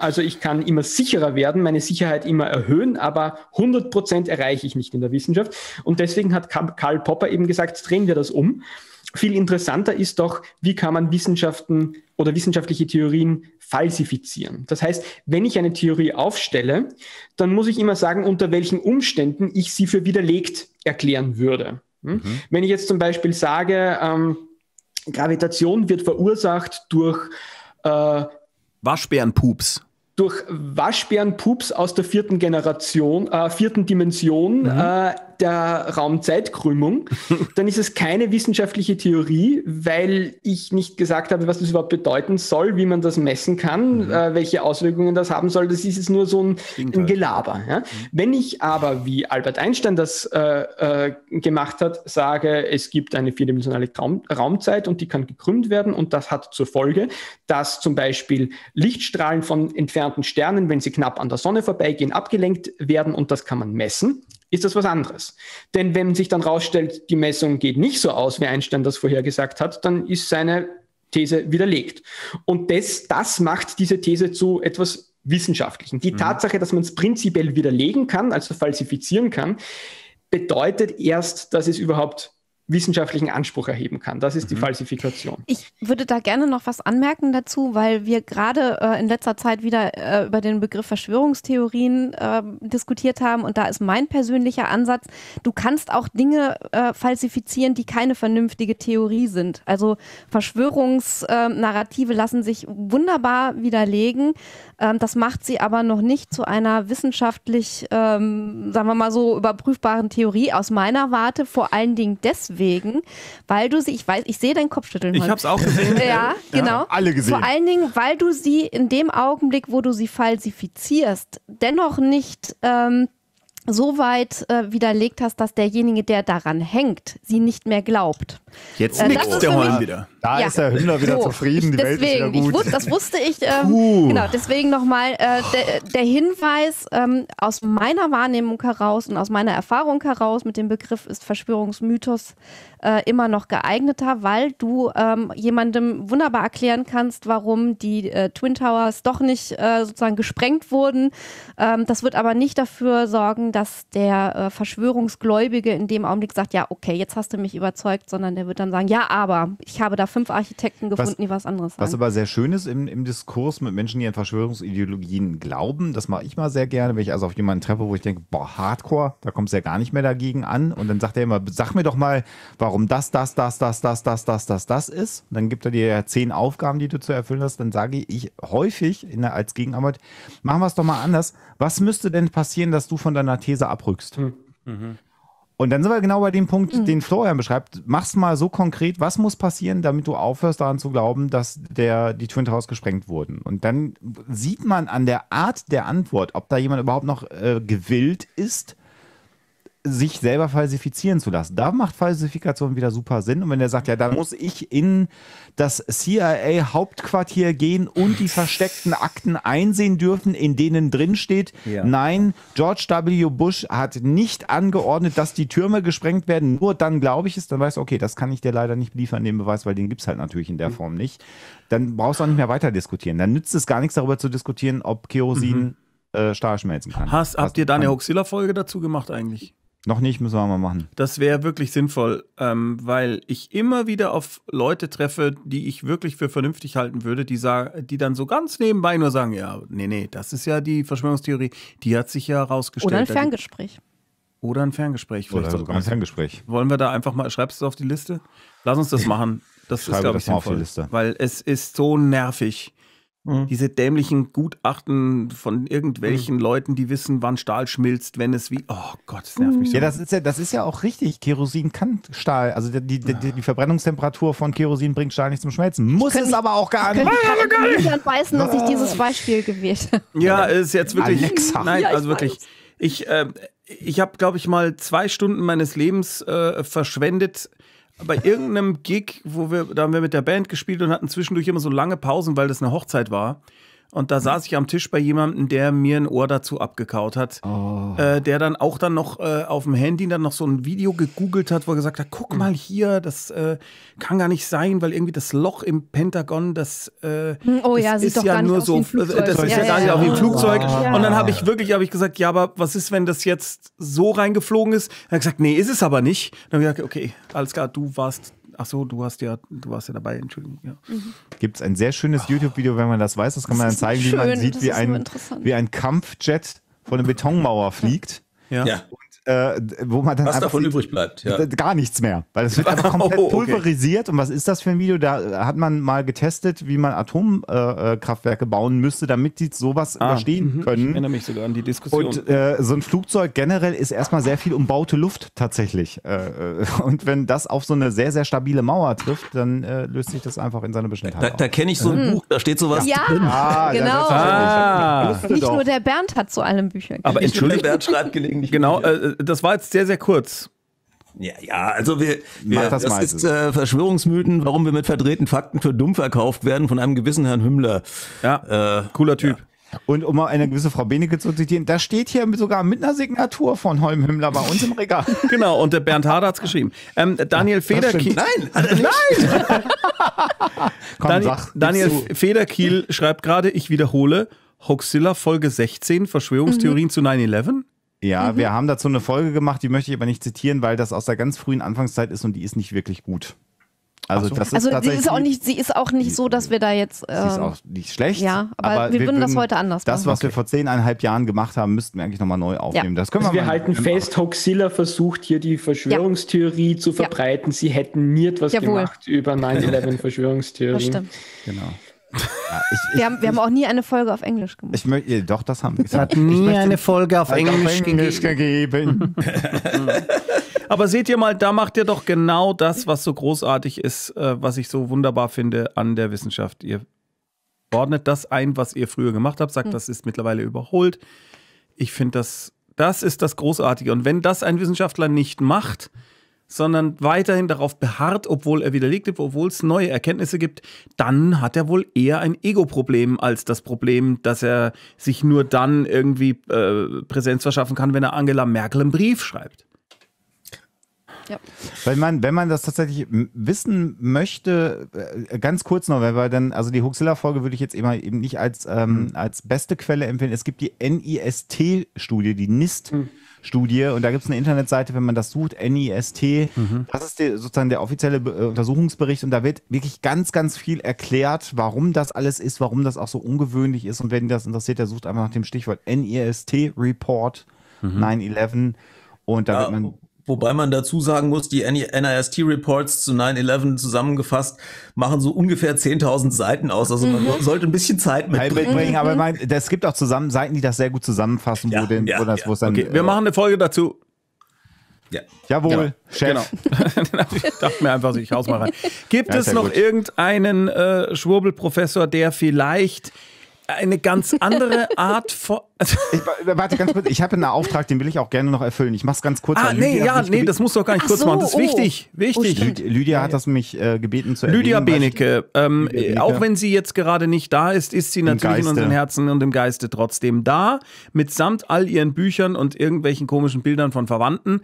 Also ich kann immer sicherer werden, meine Sicherheit immer erhöhen, aber 100% erreiche ich nicht in der Wissenschaft. Und deswegen hat Karl Popper eben gesagt, drehen wir das um. Viel interessanter ist doch, wie kann man Wissenschaften oder wissenschaftliche Theorien falsifizieren. Das heißt, wenn ich eine Theorie aufstelle, dann muss ich immer sagen, unter welchen Umständen ich sie für widerlegt erklären würde. Mhm. Wenn ich jetzt zum Beispiel sage, Gravitation wird verursacht durch Waschbärenpups. Durch Waschbärenpups aus der vierten Dimension der Raumzeitkrümmung, dann ist es keine wissenschaftliche Theorie, weil ich nicht gesagt habe, was das überhaupt bedeuten soll, wie man das messen kann, welche Auswirkungen das haben soll. Das ist jetzt nur so ein Gelaber. Ja? Mhm. Wenn ich aber, wie Albert Einstein das gemacht hat, sage, es gibt eine vierdimensionale Raumzeit und die kann gekrümmt werden und das hat zur Folge, dass zum Beispiel Lichtstrahlen von entfernten Sternen, wenn sie knapp an der Sonne vorbeigehen, abgelenkt werden und das kann man messen, ist das was anderes. Denn wenn sich dann rausstellt, die Messung geht nicht so aus, wie Einstein das vorher gesagt hat, dann ist seine These widerlegt. Und das macht diese These zu etwas Wissenschaftlichem. Die Tatsache, dass man es prinzipiell widerlegen kann, also falsifizieren kann, bedeutet erst, dass es überhaupt wissenschaftlichen Anspruch erheben kann. Das ist die Falsifikation. Ich würde da gerne noch was anmerken dazu, weil wir gerade in letzter Zeit wieder über den Begriff Verschwörungstheorien diskutiert haben und da ist mein persönlicher Ansatz, du kannst auch Dinge falsifizieren, die keine vernünftige Theorie sind. Also Verschwörungsnarrative lassen sich wunderbar widerlegen. Das macht sie aber noch nicht zu einer wissenschaftlich, sagen wir mal so, überprüfbaren Theorie aus meiner Warte, vor allen Dingen deswegen, weil du sie, ich sehe deinen Kopfschütteln. Ich habe es auch gesehen. Ja, genau. Ja, alle gesehen. Vor allen Dingen, weil du sie in dem Augenblick, wo du sie falsifizierst, dennoch nicht so weit widerlegt hast, dass derjenige, der daran hängt, sie nicht mehr glaubt. Jetzt nickt der Horn wieder. Da ist der Himmler wieder zufrieden, die Welt ist wieder gut. Das wusste ich. Genau, deswegen nochmal der Hinweis aus meiner Wahrnehmung heraus und aus meiner Erfahrung heraus mit dem Begriff ist Verschwörungsmythos immer noch geeigneter, weil du jemandem wunderbar erklären kannst, warum die Twin Towers doch nicht sozusagen gesprengt wurden. Das wird aber nicht dafür sorgen, dass der Verschwörungsgläubige in dem Augenblick sagt, ja okay, jetzt hast du mich überzeugt, sondern der wird dann sagen, ja, aber ich habe da 5 Architekten gefunden, die was anderes sagen. Was aber sehr schön ist im Diskurs mit Menschen, die an Verschwörungsideologien glauben, das mache ich mal sehr gerne, wenn ich also auf jemanden treffe, wo ich denke, boah, Hardcore, da kommt es ja gar nicht mehr dagegen an. Und dann sagt er immer, sag mir doch mal, warum das ist. Und dann gibt er dir ja 10 Aufgaben, die du zu erfüllen hast. Dann sage ich häufig als Gegenarbeit, machen wir es doch mal anders. Was müsste denn passieren, dass du von deiner These abrückst? Und dann sind wir genau bei dem Punkt, den Florian beschreibt. Mach's mal so konkret, was muss passieren, damit du aufhörst daran zu glauben, dass die Twin Towers gesprengt wurden. Und dann sieht man an der Art der Antwort, ob da jemand überhaupt noch gewillt ist, sich selber falsifizieren zu lassen. Da macht Falsifikation wieder super Sinn. Und wenn er sagt, ja, dann muss ich in das CIA-Hauptquartier gehen und die versteckten Akten einsehen dürfen, in denen drin steht, nein, George W. Bush hat nicht angeordnet, dass die Türme gesprengt werden, nur dann glaube ich es, dann weißt du, okay, das kann ich dir leider nicht liefern, den Beweis, weil den gibt es halt natürlich in der Form nicht. Dann brauchst du auch nicht mehr weiter diskutieren. Dann nützt es gar nichts, darüber zu diskutieren, ob Kerosin Stahl schmelzen kann. Habt ihr da eine Hoaxilla-Folge dazu gemacht eigentlich? Noch nicht, müssen wir mal machen. Das wäre wirklich sinnvoll, weil ich immer wieder auf Leute treffe, die ich wirklich für vernünftig halten würde, die dann so ganz nebenbei nur sagen, ja, nee, nee, das ist ja die Verschwörungstheorie, die hat sich ja rausgestellt. Oder ein Ferngespräch. Oder ein Ferngespräch. Oder sogar ein Ferngespräch. Wollen wir da einfach mal, schreibst du es auf die Liste? Lass uns das machen. Das ist, glaube ich, sinnvoll. Auf die Liste. Weil es ist so nervig. Mhm. Diese dämlichen Gutachten von irgendwelchen Leuten, die wissen, wann Stahl schmilzt, wenn es wie... Oh Gott, das nervt mich so. Ja, das ist ja auch richtig. Kerosin kann Stahl. Also die Verbrennungstemperatur von Kerosin bringt Stahl nicht zum Schmelzen. Muss es aber auch gar nicht. Ich kann mich anbeißen, dass ich dieses Beispiel gewählt habe. Ja, es ist jetzt wirklich... Alexa. Nein, ja, also wirklich... Ich habe, glaube ich, mal 2 Stunden meines Lebens verschwendet bei irgendeinem Gig, da haben wir mit der Band gespielt und hatten zwischendurch immer so lange Pausen, weil das eine Hochzeit war. Und da saß ich am Tisch bei jemandem, der mir ein Ohr dazu abgekaut hat, der dann noch auf dem Handy dann noch so ein Video gegoogelt hat, wo er gesagt hat, guck mal hier, das kann gar nicht sein, weil irgendwie das Loch im Pentagon, das ist ja nur so, das ist ja gar nicht auf dem Flugzeug. Und dann habe ich gesagt, ja, aber was ist, wenn das jetzt so reingeflogen ist? Er hat gesagt, nee, ist es aber nicht. Dann habe ich gesagt, okay, alles klar, du warst ja dabei, Entschuldigung. Ja. Mhm. Gibt es ein sehr schönes YouTube-Video, wenn man das weiß, das kann man dann zeigen, wie man sieht, wie ein Kampfjet von einer Betonmauer fliegt. Ja. Ja. Wo man dann was davon übrig bleibt. Ja. Gar nichts mehr. Weil es wird einfach komplett pulverisiert. Und was ist das für ein Video? Da hat man mal getestet, wie man Atomkraftwerke bauen müsste, damit die sowas überstehen können. Ich erinnere mich sogar an die Diskussion. Und so ein Flugzeug generell ist erstmal sehr viel umbaute Luft tatsächlich. Und wenn das auf so eine sehr, sehr stabile Mauer trifft, dann löst sich das einfach in seine Bestandteile auf. Da kenne ich so ein Buch, da steht sowas drin. Ja, genau. Nicht nur der Bernd hat zu allem Bücher gelesen. Aber Entschuldigung, Bernd schreibt gelegentlich. Genau, das war jetzt sehr, sehr kurz. Ja, also das ist Verschwörungsmythen, warum wir mit verdrehten Fakten für dumm verkauft werden von einem gewissen Herrn Hümmler. Ja, cooler Typ. Ja. Und um mal eine gewisse Frau Benecke zu zitieren, da steht hier sogar mit einer Signatur von Holm Hümmler bei uns im Regal. Genau, und der Bernd Hader hat es geschrieben. Daniel Federkiel. Nein! Komm, Daniel Federkiel schreibt gerade, ich wiederhole, Hoaxilla Folge 16, Verschwörungstheorien zu 9/11. Ja, wir haben dazu eine Folge gemacht, die möchte ich aber nicht zitieren, weil das aus der ganz frühen Anfangszeit ist und die ist nicht wirklich gut. Also, sie ist auch nicht so, dass wir da jetzt... sie ist auch nicht schlecht. Ja, aber wir würden das heute anders machen. Das, was wir vor 10,5 Jahren gemacht haben, müssten wir eigentlich nochmal neu aufnehmen. Ja. Das können wir halten fest, Hoaxilla versucht hier die Verschwörungstheorie zu verbreiten. Sie hätten nie etwas gemacht über 9/11-Verschwörungstheorien. Das stimmt. Genau. Ja, wir haben auch nie eine Folge auf Englisch gemacht. Doch, das haben wir gesagt. Es hat nie eine Folge auf Englisch gegeben. Aber seht ihr mal, da macht ihr doch genau das, was so großartig ist, was ich so wunderbar finde an der Wissenschaft. Ihr ordnet das ein, was ihr früher gemacht habt, sagt, das ist mittlerweile überholt. Ich finde, das ist das Großartige. Und wenn das ein Wissenschaftler nicht macht, sondern weiterhin darauf beharrt, obwohl er widerlegt wird, obwohl es neue Erkenntnisse gibt, dann hat er wohl eher ein Ego-Problem als das Problem, dass er sich nur dann irgendwie Präsenz verschaffen kann, wenn er Angela Merkel einen Brief schreibt. Ja. Wenn man das tatsächlich wissen möchte, ganz kurz noch, also die Hoaxilla-Folge würde ich jetzt eben nicht als, als beste Quelle empfehlen. Es gibt die NIST-Studie, die NIST. Studie, und da gibt es eine Internetseite, wenn man das sucht, NIST, das ist sozusagen der offizielle Untersuchungsbericht, und da wird wirklich ganz, ganz viel erklärt, warum das alles ist, warum das auch so ungewöhnlich ist, und wenn das interessiert, der sucht einfach nach dem Stichwort NIST Report 9/11 und da wird man... Wobei man dazu sagen muss, die NIST-Reports zu 9/11 zusammengefasst machen so ungefähr 10.000 Seiten aus. Also man sollte ein bisschen Zeit mitbringen. Aber es gibt auch Seiten, die das sehr gut zusammenfassen. Ja, wir machen eine Folge dazu. Ja. Jawohl, ja. Chef. Genau. Ich dachte mir einfach, ich hau's mal rein. Gibt es noch irgendeinen Schwurbelprofessor, der vielleicht... eine ganz andere Art von... Warte, ganz kurz. Ich habe einen Auftrag, den will ich auch gerne noch erfüllen. Ich mache es ganz kurz. Das musst du auch gar nicht kurz machen. Das ist wichtig. Oh, Lydia hat das mich gebeten zu erwähnen. Lydia Benecke. Auch wenn sie jetzt gerade nicht da ist, ist sie natürlich in unseren Herzen und im Geiste trotzdem da. Mitsamt all ihren Büchern und irgendwelchen komischen Bildern von Verwandten.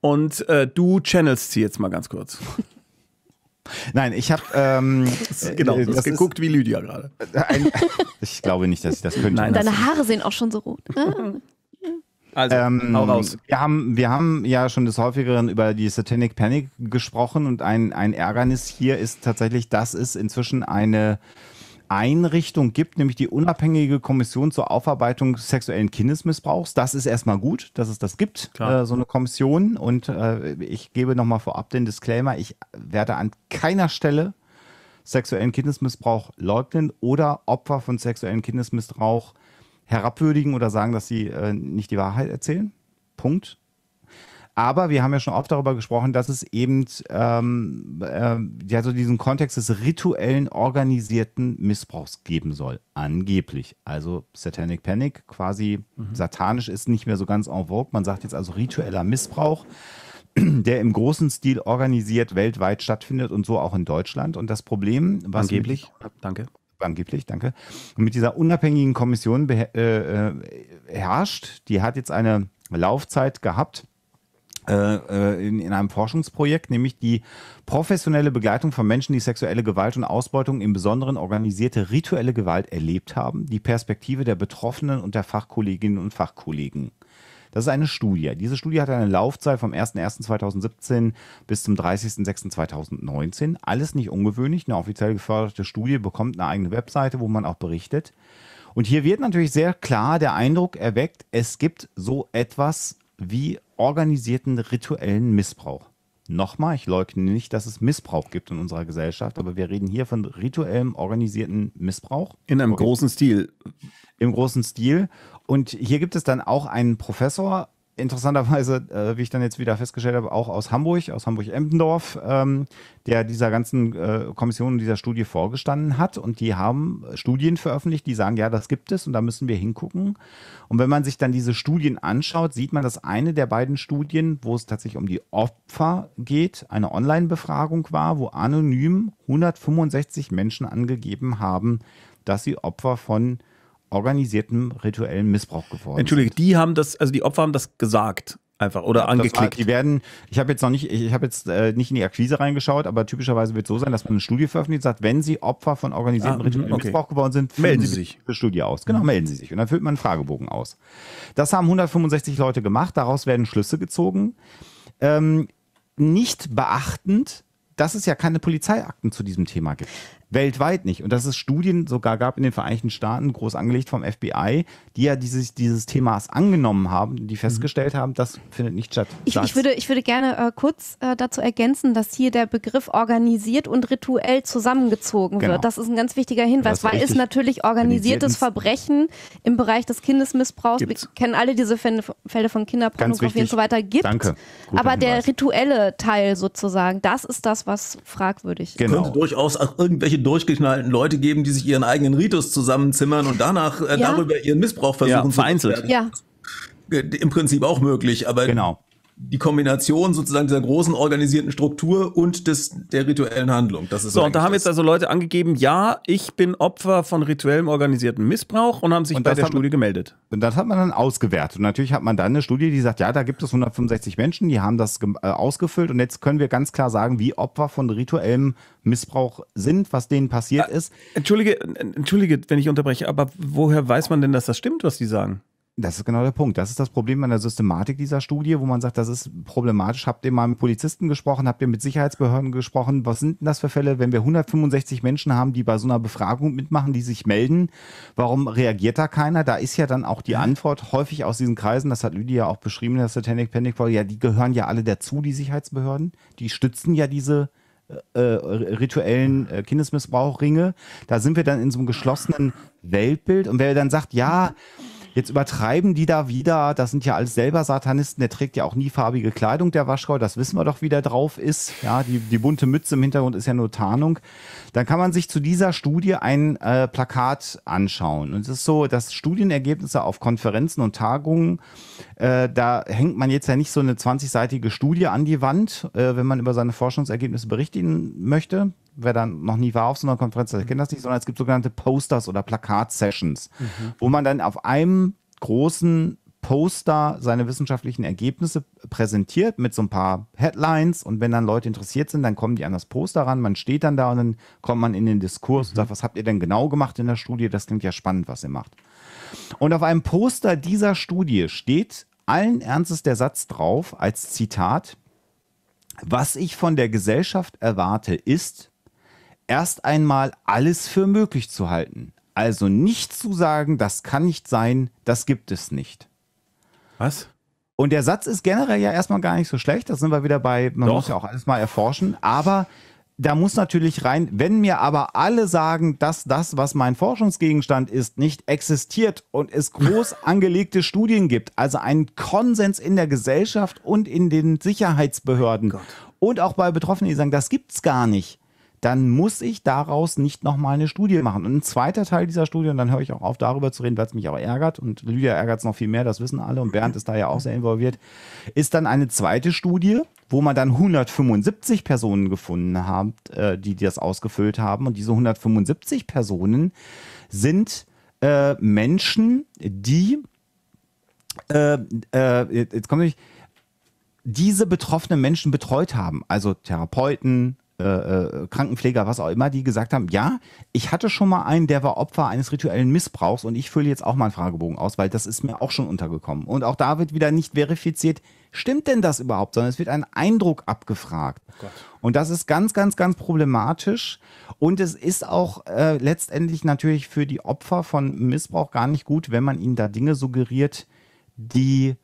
Und du channelst sie jetzt mal ganz kurz. Nein, ich habe das geguckt wie Lydia gerade. Ich glaube nicht, dass ich das könnte. Nein, deine Haare sehen auch schon so rot. Also, hau raus. Wir haben ja schon des Häufigeren über die Satanic Panic gesprochen und ein Ärgernis hier ist tatsächlich, dass es inzwischen eine Einrichtung gibt, nämlich die Unabhängige Kommission zur Aufarbeitung sexuellen Kindesmissbrauchs. Das ist erstmal gut, dass es das gibt, so eine Kommission. Und ich gebe nochmal vorab den Disclaimer, ich werde an keiner Stelle sexuellen Kindesmissbrauch leugnen oder Opfer von sexuellen Kindesmissbrauch herabwürdigen oder sagen, dass sie nicht die Wahrheit erzählen. Punkt. Aber wir haben ja schon oft darüber gesprochen, dass es eben also diesen Kontext des rituellen, organisierten Missbrauchs geben soll, angeblich. Also Satanic Panic, quasi satanisch ist nicht mehr so ganz en vogue. Man sagt jetzt also ritueller Missbrauch, der im großen Stil organisiert weltweit stattfindet und so auch in Deutschland. Und das Problem, was angeblich, angeblich, danke, mit dieser unabhängigen Kommission herrscht, die hat jetzt eine Laufzeit gehabt, in einem Forschungsprojekt, nämlich die professionelle Begleitung von Menschen, die sexuelle Gewalt und Ausbeutung, im Besonderen organisierte rituelle Gewalt, erlebt haben, die Perspektive der Betroffenen und der Fachkolleginnen und Fachkollegen. Das ist eine Studie. Diese Studie hat eine Laufzeit vom 01.01.2017 bis zum 30.06.2019. Alles nicht ungewöhnlich. Eine offiziell geförderte Studie bekommt eine eigene Webseite, wo man auch berichtet. Und hier wird natürlich sehr klar der Eindruck erweckt, es gibt so etwas wie organisierten rituellen Missbrauch. Nochmal, ich leugne nicht, dass es Missbrauch gibt in unserer Gesellschaft, aber wir reden hier von rituellem, organisierten Missbrauch. In einem großen Stil. Im großen Stil. Und hier gibt es dann auch einen Professor, interessanterweise, wie ich dann jetzt wieder festgestellt habe, auch aus Hamburg-Empendorf, der dieser ganzen Kommission und dieser Studie vorgestanden hat. Und die haben Studien veröffentlicht, die sagen, ja, das gibt es und da müssen wir hingucken. Und wenn man sich dann diese Studien anschaut, sieht man, dass eine der beiden Studien, wo es tatsächlich um die Opfer geht, eine Online-Befragung war, wo anonym 165 Menschen angegeben haben, dass sie Opfer von organisierten rituellen Missbrauch geworden. Entschuldige, die haben das, also die Opfer haben das gesagt einfach oder angeklickt. Die werden, ich habe jetzt nicht in die Akquise reingeschaut, aber typischerweise wird es so sein, dass man eine Studie veröffentlicht und sagt, wenn Sie Opfer von organisierten rituellen Missbrauch geworden sind, melden Sie sich für Studie aus. Genau, melden Sie sich und dann füllt man einen Fragebogen aus. Das haben 165 Leute gemacht, daraus werden Schlüsse gezogen. Nicht beachtend, dass es ja keine Polizeiakten zu diesem Thema gibt. Weltweit nicht. Und dass es Studien sogar gab in den Vereinigten Staaten, groß angelegt vom FBI, die ja dieses Themas angenommen haben, die festgestellt haben, das findet nicht statt. Ich würde gerne kurz dazu ergänzen, dass hier der Begriff organisiert und rituell zusammengezogen wird. Das ist ein ganz wichtiger Hinweis, weil es natürlich organisiertes Verbrechen im Bereich des Kindesmissbrauchs, wir kennen alle diese Fälle von Kinderpornografie und so weiter, gibt. Danke. Aber der rituelle Teil sozusagen, das ist das, was fragwürdig ist. Genau. Könnte durchaus auch irgendwelche durchgeknallten Leute geben, die sich ihren eigenen Ritus zusammenzimmern und danach darüber ihren Missbrauch versuchen zu vereinzelt. Ja. Im Prinzip auch möglich, aber die Kombination sozusagen dieser großen organisierten Struktur und der rituellen Handlung. Das ist so, und da haben jetzt also Leute angegeben, ja, ich bin Opfer von rituellem organisierten Missbrauch und haben sich bei der Studie gemeldet. Und das hat man dann ausgewertet. Und natürlich hat man dann eine Studie, die sagt, ja, da gibt es 165 Menschen, die haben das ausgefüllt und jetzt können wir ganz klar sagen, wie Opfer von rituellem Missbrauch sind, was denen passiert ist. Entschuldige, wenn ich unterbreche, aber woher weiß man denn, dass das stimmt, was die sagen? Das ist genau der Punkt. Das ist das Problem an der Systematik dieser Studie, wo man sagt, das ist problematisch. Habt ihr mal mit Polizisten gesprochen? Habt ihr mit Sicherheitsbehörden gesprochen? Was sind denn das für Fälle, wenn wir 165 Menschen haben, die bei so einer Befragung mitmachen, die sich melden? Warum reagiert da keiner? Da ist ja dann auch die Antwort häufig aus diesen Kreisen, das hat Lydia auch beschrieben, in der Satanic Panic, ja, die gehören ja alle dazu, die Sicherheitsbehörden. Die stützen ja diese rituellen Kindesmissbrauchringe. Da sind wir dann in so einem geschlossenen Weltbild. Und wer dann sagt, ja, jetzt übertreiben die da wieder, das sind ja alles selber Satanisten, der trägt ja auch nie farbige Kleidung, der Waschgau, das wissen wir doch, wie der drauf ist. Ja, die bunte Mütze im Hintergrund ist ja nur Tarnung. Dann kann man sich zu dieser Studie ein Plakat anschauen. Und es ist so, dass Studienergebnisse auf Konferenzen und Tagungen, da hängt man jetzt ja nicht so eine 20-seitige Studie an die Wand, wenn man über seine Forschungsergebnisse berichten möchte. Wer dann noch nie war auf so einer Konferenz, der kennt das nicht, sondern es gibt sogenannte Posters oder Plakat-Sessions, wo man dann auf einem großen Poster seine wissenschaftlichen Ergebnisse präsentiert mit so ein paar Headlines und wenn dann Leute interessiert sind, dann kommen die an das Poster ran, man steht dann da und dann kommt man in den Diskurs und sagt, was habt ihr denn genau gemacht in der Studie? Das klingt ja spannend, was ihr macht. Und auf einem Poster dieser Studie steht allen Ernstes der Satz drauf als Zitat: Was ich von der Gesellschaft erwarte, ist, erst einmal alles für möglich zu halten. Also nicht zu sagen, das kann nicht sein, das gibt es nicht. Was? Und der Satz ist generell ja erstmal gar nicht so schlecht. Da sind wir wieder bei, man muss ja auch alles mal erforschen. Aber da muss natürlich rein, wenn mir aber alle sagen, dass das, was mein Forschungsgegenstand ist, nicht existiert und es groß angelegte Studien gibt, also einen Konsens in der Gesellschaft und in den Sicherheitsbehörden und auch bei Betroffenen, die sagen, das gibt es gar nicht, dann muss ich daraus nicht nochmal eine Studie machen. Und ein zweiter Teil dieser Studie, und dann höre ich auch auf, darüber zu reden, weil es mich auch ärgert, und Lydia ärgert es noch viel mehr, das wissen alle, und Bernd ist da ja auch sehr involviert, ist dann eine zweite Studie, wo man dann 175 Personen gefunden hat, die das ausgefüllt haben. Und diese 175 Personen sind Menschen, die, jetzt komme ich, diese betroffenen Menschen betreut haben. Also Therapeuten, Krankenpfleger, was auch immer, die gesagt haben, ja, ich hatte schon mal einen, der war Opfer eines rituellen Missbrauchs, und ich fülle jetzt auch mal einen Fragebogen aus, weil das ist mir auch schon untergekommen. Und auch da wird wieder nicht verifiziert, stimmt denn das überhaupt, sondern es wird ein Eindruck abgefragt. Oh Gott. Und das ist ganz, ganz, ganz problematisch. Und es ist auch letztendlich natürlich für die Opfer von Missbrauch gar nicht gut, wenn man ihnen da Dinge suggeriert, die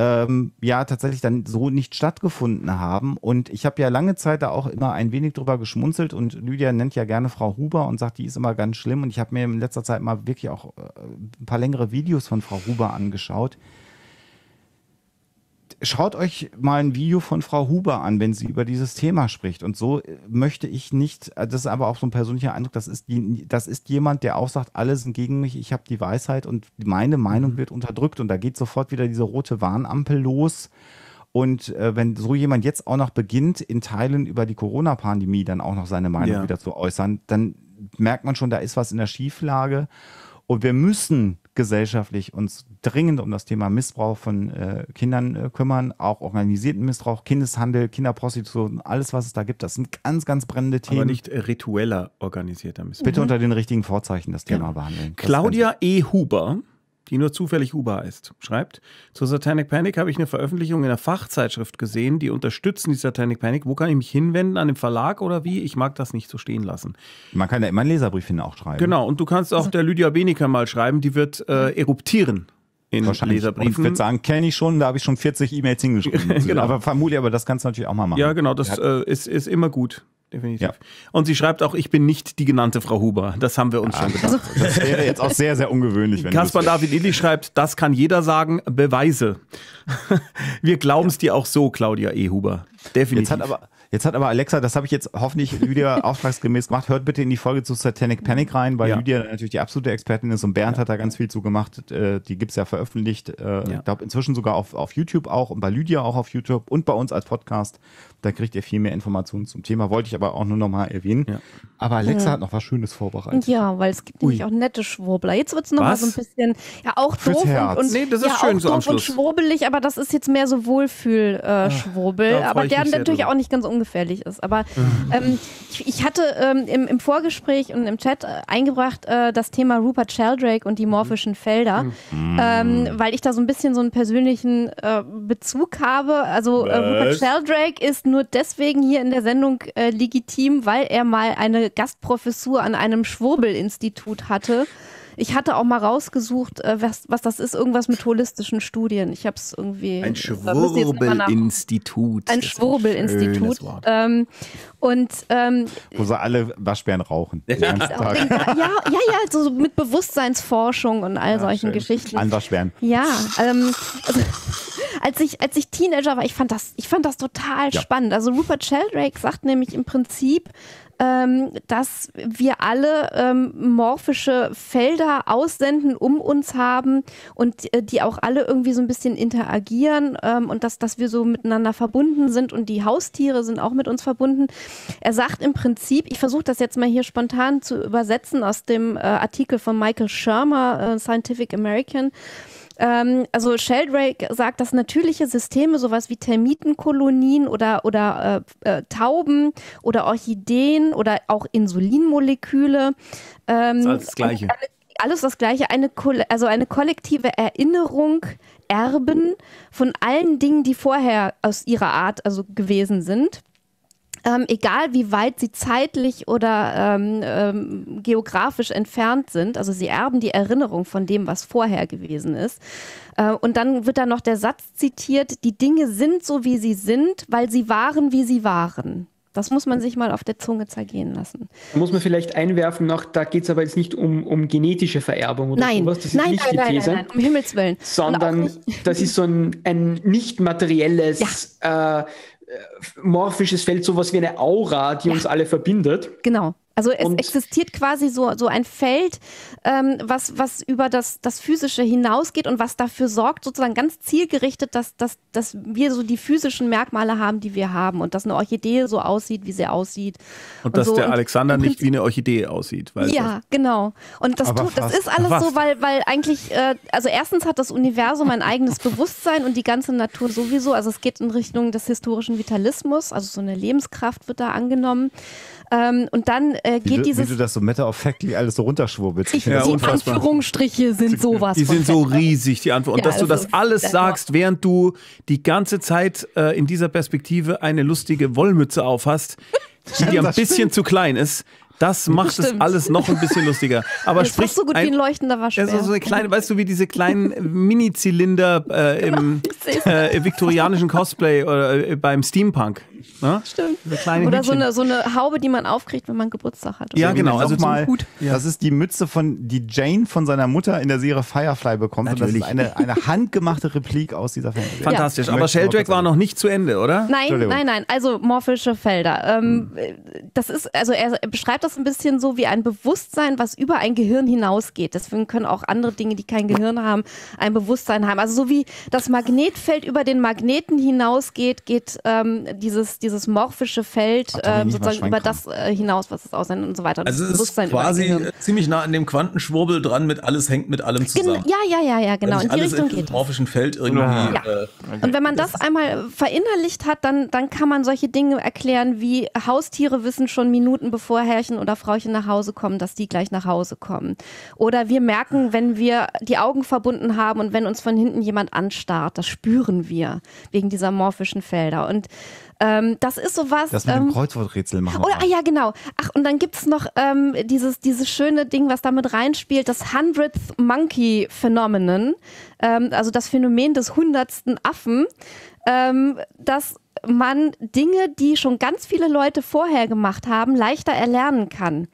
ja tatsächlich dann so nicht stattgefunden haben. Und ich habe ja lange Zeit da auch immer ein wenig drüber geschmunzelt, und Lydia nennt ja gerne Frau Huber und sagt, die ist immer ganz schlimm, und ich habe mir in letzter Zeit mal wirklich auch ein paar längere Videos von Frau Huber angeschaut. Schaut euch mal ein Video von Frau Huber an, wenn sie über dieses Thema spricht, und so möchte ich nicht, das ist aber auch so ein persönlicher Eindruck, das ist jemand, der auch sagt, alle sind gegen mich, ich habe die Weisheit und meine Meinung wird unterdrückt, und da geht sofort wieder diese rote Warnampel los. Und wenn so jemand jetzt auch noch beginnt, in Teilen über die Corona-Pandemie dann auch noch seine Meinung wieder zu äußern, dann merkt man schon, da ist was in der Schieflage, und wir müssen gesellschaftlich uns dringend um das Thema Missbrauch von Kindern kümmern, auch organisierten Missbrauch, Kindeshandel, Kinderprostitution, alles, was es da gibt. Das sind ganz, ganz brennende Themen. Aber nicht ritueller organisierter Missbrauch. Bitte unter den richtigen Vorzeichen das Thema behandeln. Das Claudia E. Huber, die nur zufällig Huber heißt, schreibt, zur Satanic Panic habe ich eine Veröffentlichung in der Fachzeitschrift gesehen, die unterstützen die Satanic Panic. Wo kann ich mich hinwenden? An den Verlag oder wie? Ich mag das nicht so stehen lassen. Man kann ja immer einen Leserbrief hin auch schreiben. Genau, und du kannst auch der Lydia Benecker mal schreiben, die wird eruptieren in Leserbriefen. Und ich würde sagen, kenne ich schon, da habe ich schon 40 E-Mails hingeschrieben. Genau. Aber vermutlich, aber das kannst du natürlich auch mal machen. Ja, genau, das ist immer gut. Definitiv. Ja. Und sie schreibt auch, ich bin nicht die genannte Frau Huber. Das haben wir uns schon gedacht. Also, das wäre jetzt auch sehr, sehr ungewöhnlich. Wenn Kaspar David Illich schreibt, das kann jeder sagen, Beweise. Wir glauben es dir auch so, Claudia E. Huber. Definitiv. Jetzt hat aber Alexa, das habe ich jetzt hoffentlich Lydia auftragsgemäß gemacht, hört bitte in die Folge zu Satanic Panic rein, weil Lydia natürlich die absolute Expertin ist, und Bernd hat da ganz viel zu gemacht, die gibt es ja veröffentlicht, ich glaube inzwischen sogar auf YouTube auch, und bei Lydia auch auf YouTube und bei uns als Podcast, da kriegt ihr viel mehr Informationen zum Thema, wollte ich aber auch nur nochmal erwähnen. Ja. Aber Alexa hat noch was Schönes vorbereitet. Ja, weil es gibt nämlich auch nette Schwurbler. Jetzt wird es nochmal so ein bisschen, ja auch doof und, nee, das ist schön, so am Schluss. Und schwurbelig, aber das ist jetzt mehr so Wohlfühl-Schwurbel, aber der natürlich auch nicht ganz ungefährlich ist. Aber ich hatte im Vorgespräch und im Chat eingebracht das Thema Rupert Sheldrake und die morphischen Felder, weil ich da so ein bisschen so einen persönlichen Bezug habe. Also Rupert Sheldrake ist nur deswegen hier in der Sendung legitim, weil er mal eine Gastprofessur an einem Schwurbelinstitut hatte. Ich hatte auch mal rausgesucht, was das ist, irgendwas mit holistischen Studien. Ich habe es irgendwie... Ein Schwurbelinstitut. Ein Schwurbelinstitut. Wo sie alle Waschbären rauchen. Ja, so mit Bewusstseinsforschung und all solchen Geschichten. An Waschbären. Ja, also, als ich Teenager war, ich fand das total spannend. Also Rupert Sheldrake sagt nämlich im Prinzip, dass wir alle morphische Felder aussenden, um uns haben, und die auch alle irgendwie so ein bisschen interagieren, und dass wir so miteinander verbunden sind, und die Haustiere sind auch mit uns verbunden. Er sagt im Prinzip, ich versuche das jetzt mal hier spontan zu übersetzen aus dem Artikel von Michael Shermer, Scientific American. Also Sheldrake sagt, dass natürliche Systeme, sowas wie Termitenkolonien oder Tauben oder Orchideen oder auch Insulinmoleküle, das ist alles das Gleiche. alles das Gleiche, eine kollektive Erinnerung erben von allen Dingen, die vorher aus ihrer Art gewesen sind. Egal wie weit sie zeitlich oder geografisch entfernt sind, also sie erben die Erinnerung von dem, was vorher gewesen ist. Und dann wird da noch der Satz zitiert, die Dinge sind so, wie sie sind, weil sie waren, wie sie waren. Das muss man sich mal auf der Zunge zergehen lassen. Da muss man vielleicht einwerfen noch, da geht es aber jetzt nicht um genetische Vererbung oder nein, sowas. Das ist nein, nicht nein, die These, nein, um Himmels Willen. Sondern das ist so ein nicht materielles... Ja. Morphisches Feld, sowas wie eine Aura, die uns alle verbindet. Genau. Also es existiert quasi so ein Feld, was über das Physische hinausgeht und was dafür sorgt, sozusagen ganz zielgerichtet, dass wir so die physischen Merkmale haben, die wir haben und dass eine Orchidee so aussieht, wie sie aussieht. Und dass so. Der Alexander und nicht wie eine Orchidee aussieht. Weil ja, genau. Und das ist alles fast so, weil eigentlich, also erstens hat das Universum ein eigenes Bewusstsein und die ganze Natur sowieso. Also es geht in Richtung des historischen Vitalismus, also so eine Lebenskraft wird da angenommen. Und dann geht dieses... Wie du das so Matter of Factly alles so runterschwurbelst. Die Anführungsstriche sind sowas. Die sind so riesig, die Anführungsstriche. Und ja, dass du das alles sagst, während du die ganze Zeit in dieser Perspektive eine lustige Wollmütze aufhast, die dir ein bisschen zu klein ist. Das macht es alles noch ein bisschen lustiger. Aber das ist so gut wie ein leuchtender Waschbär. So eine kleine, weißt du, wie diese kleinen Mini-Zylinder im viktorianischen Cosplay oder beim Steampunk. Na? Stimmt. Oder so eine Haube, die man aufkriegt, wenn man Geburtstag hat. Ja, genau. Also mal, das ist die Mütze, die Jane von seiner Mutter in der Serie Firefly bekommt. Natürlich. Und das ist eine handgemachte Replik aus dieser Serie. Fantastisch. Ja. Aber Sheldrake war noch nicht zu Ende, oder? Nein. Also morphische Felder. Das ist, also er beschreibt das ein bisschen so wie ein Bewusstsein, was über ein Gehirn hinausgeht. Deswegen können auch andere Dinge, die kein Gehirn haben, ein Bewusstsein haben. Also so wie das Magnetfeld über den Magneten hinausgeht, geht dieses morphische Feld sozusagen über das hinaus, was es aussehen und so weiter. Also es ist quasi ziemlich nah an dem Quantenschwurbel dran, mit alles hängt mit allem zusammen. Ja, genau. In die Richtung geht das. Morphischen Feld irgendwie. Ja. Okay. Und wenn man das einmal verinnerlicht hat, dann kann man solche Dinge erklären, wie Haustiere wissen schon Minuten bevor Herrchen oder Frauchen nach Hause kommen, dass die gleich nach Hause kommen. Oder wir merken, wenn wir die Augen verbunden haben und wenn uns von hinten jemand anstarrt, das spüren wir wegen dieser morphischen Felder. Und das ist sowas. Das mit dem Kreuzworträtsel machen. Oder, ja, genau. Ach, und dann gibt es noch dieses schöne Ding, was damit reinspielt, das 100th Monkey Phenomenon, also das Phänomen des 100. Affen, dass man Dinge, die schon ganz viele Leute vorher gemacht haben, leichter erlernen kann.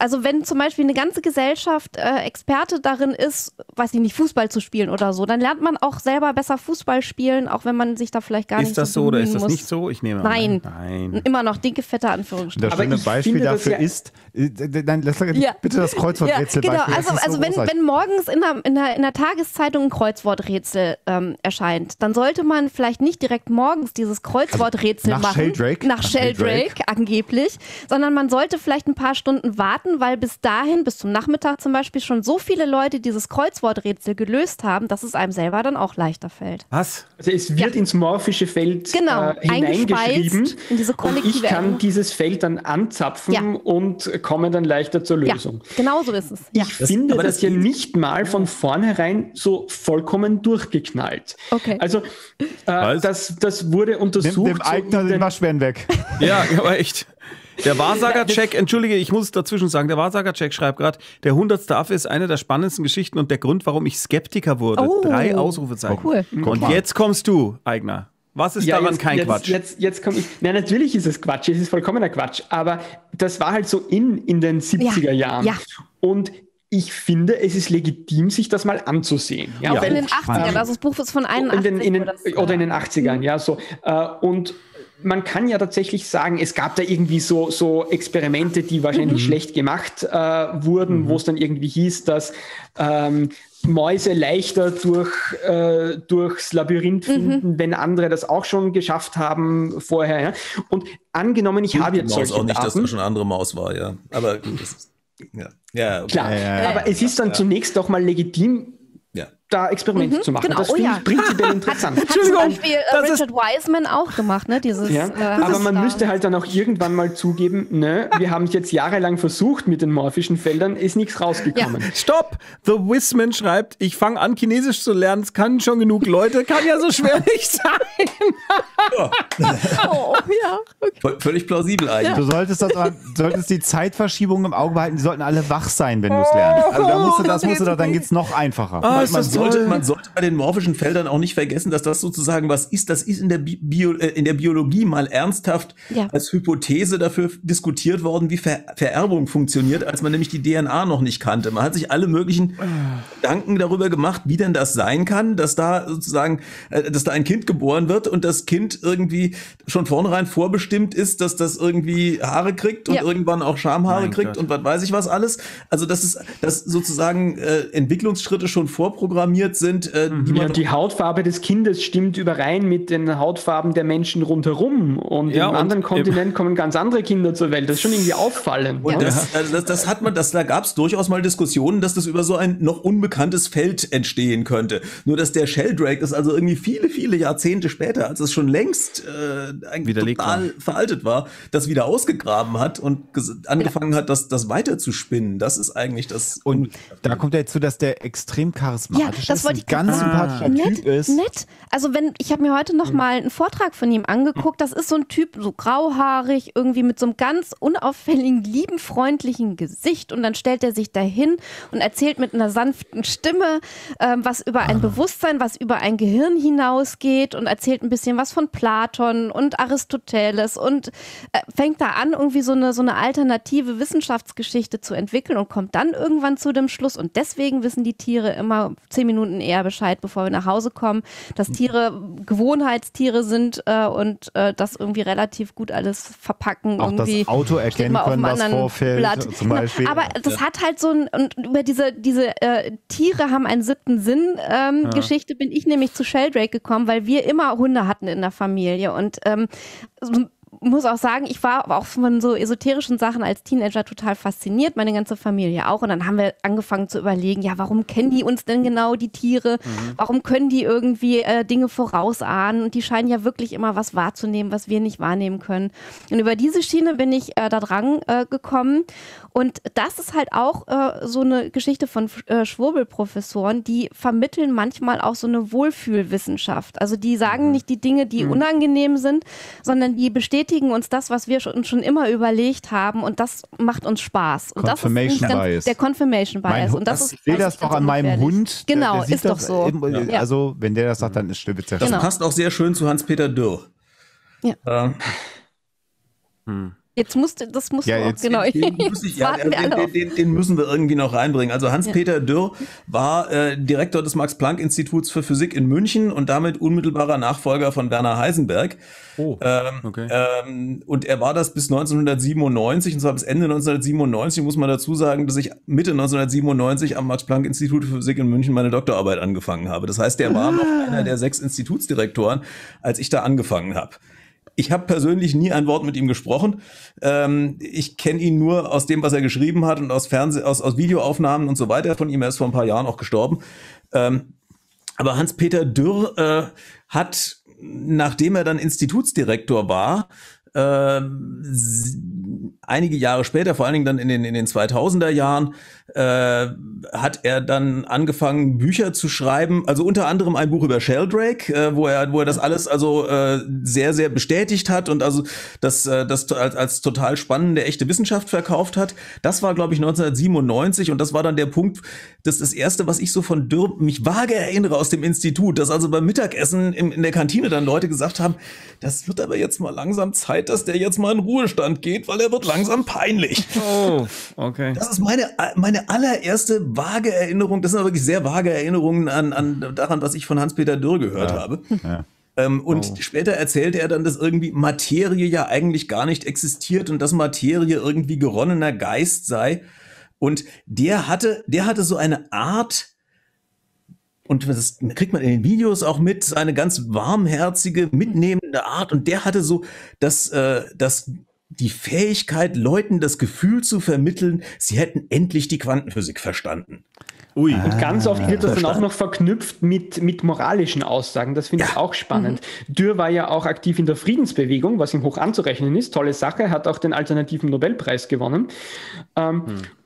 Also wenn zum Beispiel eine ganze Gesellschaft Experte darin ist, weiß ich nicht, Fußball zu spielen oder so, dann lernt man auch selber besser Fußball spielen, auch wenn man sich da vielleicht gar nicht muss. Ist das so oder ist das nicht so? Ich nehme an. Nein. Immer noch dicke, fette Anführungsstriche. Das schöne Beispiel dafür ist, dann lass bitte das Kreuzworträtsel genau, also wenn morgens in der Tageszeitung ein Kreuzworträtsel erscheint, dann sollte man vielleicht nicht direkt morgens dieses Kreuzworträtsel machen. Nach Sheldrake angeblich, sondern man sollte vielleicht ein paar Stunden warten, weil bis dahin, bis zum Nachmittag zum Beispiel, schon so viele Leute dieses Kreuzworträtsel gelöst haben, dass es einem selber dann auch leichter fällt. Was? Also es wird ins morphische Feld hineingeschrieben in diese kollektive und ich kann dieses Feld dann anzapfen und komme dann leichter zur Lösung. Ja, genau so ist es. Ich finde das ja nicht mal von vornherein so vollkommen durchgeknallt. Okay. Also das wurde untersucht. Nimm dem Eigner den Waschbären weg. Ja, aber echt. Der Wahrsager-Check, entschuldige, ich muss dazwischen sagen, der Wahrsager-Check schreibt gerade, der 100. Affe ist eine der spannendsten Geschichten und der Grund, warum ich Skeptiker wurde. 3 Ausrufezeichen. Oh, cool. Und jetzt kommst du, Eigner. Was ist daran kein Quatsch? Jetzt komme ich. Na, natürlich ist es Quatsch, es ist vollkommener Quatsch, aber das war halt so in den 70er Jahren. Ja. Und ich finde, es ist legitim, sich das mal anzusehen. Ja, in den 80ern, also das Buch ist von 81. Oder in den 80ern, ja, so. Und man kann ja tatsächlich sagen, es gab da irgendwie so Experimente, die wahrscheinlich schlecht gemacht wurden, wo es dann irgendwie hieß, dass Mäuse leichter durchs Labyrinth finden, wenn andere das auch schon geschafft haben vorher. Ja? Und angenommen, ich habe jetzt solche Daten. Nicht, dass da schon eine andere Maus war, ja. Aber gut, das ist, ja. Ja, okay. Klar, aber es ist dann zunächst doch mal legitim, da Experimente zu machen. Genau. Das finde ich prinzipiell interessant. Hat zum Beispiel Richard Wiseman auch gemacht, ne? Dieses, aber man müsste halt dann auch irgendwann mal zugeben, ne, wir haben es jetzt jahrelang versucht mit den morphischen Feldern, ist nichts rausgekommen. Ja. Stopp! The Wiseman schreibt, ich fange an, Chinesisch zu lernen, es kann schon genug Leute, kann ja so schwer nicht sein. Okay. Völlig plausibel eigentlich. Du solltest, solltest die Zeitverschiebung im Auge behalten, die sollten alle wach sein, wenn du es lernst. Also da musst du, dann geht es noch einfacher. Man sollte bei den morphischen Feldern auch nicht vergessen, dass das sozusagen was ist, das ist in der Biologie mal ernsthaft als Hypothese dafür diskutiert worden, wie Vererbung funktioniert, als man nämlich die DNA noch nicht kannte. Man hat sich alle möglichen Gedanken darüber gemacht, wie denn das sein kann, dass da sozusagen, dass da ein Kind geboren wird und das Kind irgendwie schon vornherein vorbestimmt ist, dass das irgendwie Haare kriegt und irgendwann auch Schamhaare kriegt und was weiß ich was alles. Also das ist, dass sozusagen Entwicklungsschritte schon vorprogrammiert sind. Die Hautfarbe des Kindes stimmt überein mit den Hautfarben der Menschen rundherum und im anderen Kontinent kommen ganz andere Kinder zur Welt. Das ist schon irgendwie auffallend. Und da gab es durchaus mal Diskussionen, dass das über so ein noch unbekanntes Feld entstehen könnte. Nur dass der Sheldrake ist also irgendwie viele, viele Jahrzehnte später, als es schon längst total veraltet war, das wieder ausgegraben hat und angefangen hat, das weiter zu spinnen. Das ist eigentlich das. Und da kommt ja jetzt zu, dass der extrem charismatisch ist, ein ganz sympathischer Typ ist. Nett. Also ich habe mir heute noch mal einen Vortrag von ihm angeguckt, das ist so ein Typ, so grauhaarig, irgendwie mit so einem ganz unauffälligen, lieben, freundlichen Gesicht und dann stellt er sich dahin und erzählt mit einer sanften Stimme was über ein Bewusstsein, was über ein Gehirn hinausgeht und erzählt ein bisschen was von Platon und Aristoteles und fängt da an, irgendwie so eine alternative Wissenschaftsgeschichte zu entwickeln und kommt dann irgendwann zu dem Schluss und deswegen wissen die Tiere immer 10 Minuten eher Bescheid, bevor wir nach Hause kommen, dass Tiere Gewohnheitstiere sind und das irgendwie relativ gut alles verpacken. Auch irgendwie das Auto erkennen können, was vorfällt zum Beispiel. Aber das hat halt so ein, und über diese Tiere haben einen siebten Sinn Geschichte bin ich nämlich zu Sheldrake gekommen, weil wir immer Hunde hatten in der Familie und muss auch sagen, ich war auch von so esoterischen Sachen als Teenager total fasziniert, meine ganze Familie auch. Und dann haben wir angefangen zu überlegen, ja, warum kennen die uns denn genau, die Tiere? Warum können die irgendwie Dinge vorausahnen? Und die scheinen ja wirklich immer was wahrzunehmen, was wir nicht wahrnehmen können. Und über diese Schiene bin ich da dran gekommen. Und das ist halt auch so eine Geschichte von Schwurbelprofessoren, die vermitteln manchmal auch so eine Wohlfühlwissenschaft. Also die sagen nicht die Dinge, die unangenehm sind, sondern die bestätigen uns das, was wir uns schon immer überlegt haben und das macht uns Spaß. Und Confirmation Bias. Der Confirmation Bias. Und das ist, ich sehe das doch an meinem Hund. Genau, der ist doch so. Also wenn der das sagt, dann ist Stimme zerstört. Das passt auch sehr schön zu Hans-Peter Dürr. Ja. Jetzt den müssen wir irgendwie noch reinbringen. Also Hans-Peter Dürr war Direktor des Max-Planck-Instituts für Physik in München und damit unmittelbarer Nachfolger von Werner Heisenberg. Und er war das bis 1997, und zwar bis Ende 1997, muss man dazu sagen, dass ich Mitte 1997 am Max-Planck-Institut für Physik in München meine Doktorarbeit angefangen habe. Das heißt, der war noch einer der 6 Institutsdirektoren, als ich da angefangen habe. Ich habe persönlich nie ein Wort mit ihm gesprochen. Ich kenne ihn nur aus dem, was er geschrieben hat und aus Videoaufnahmen und so weiter. Von ihm, er ist vor ein paar Jahren auch gestorben. Aber Hans-Peter Dürr hat, nachdem er dann Institutsdirektor war, einige Jahre später, vor allen Dingen dann in den 2000er Jahren, hat er dann angefangen, Bücher zu schreiben. Also unter anderem ein Buch über Sheldrake, wo er das alles also sehr, sehr bestätigt hat und also das als total spannende, echte Wissenschaft verkauft hat. Das war, glaube ich, 1997 und das war dann der Punkt, dass das Erste, was ich so von Dürr mich vage erinnere aus dem Institut, dass also beim Mittagessen in der Kantine dann Leute gesagt haben, das wird aber jetzt mal langsam Zeit, dass der jetzt mal in Ruhestand geht, weil er wird langsam peinlich. Oh, okay. Das ist meine allererste vage Erinnerung. Das sind aber wirklich sehr vage Erinnerungen daran, was ich von Hans-Peter Dürr gehört habe. Ja. Später erzählte er dann, dass irgendwie Materie ja eigentlich gar nicht existiert und dass Materie irgendwie geronnener Geist sei. Und der hatte so eine Art, und das kriegt man in den Videos auch mit, eine ganz warmherzige, mitnehmende Art. Und der hatte so die Fähigkeit, Leuten das Gefühl zu vermitteln, sie hätten endlich die Quantenphysik verstanden. Ui. Und ganz oft wird das dann auch noch verknüpft mit moralischen Aussagen. Das finde ich auch spannend. Dürr war ja auch aktiv in der Friedensbewegung, was ihm hoch anzurechnen ist. Tolle Sache, hat auch den alternativen Nobelpreis gewonnen.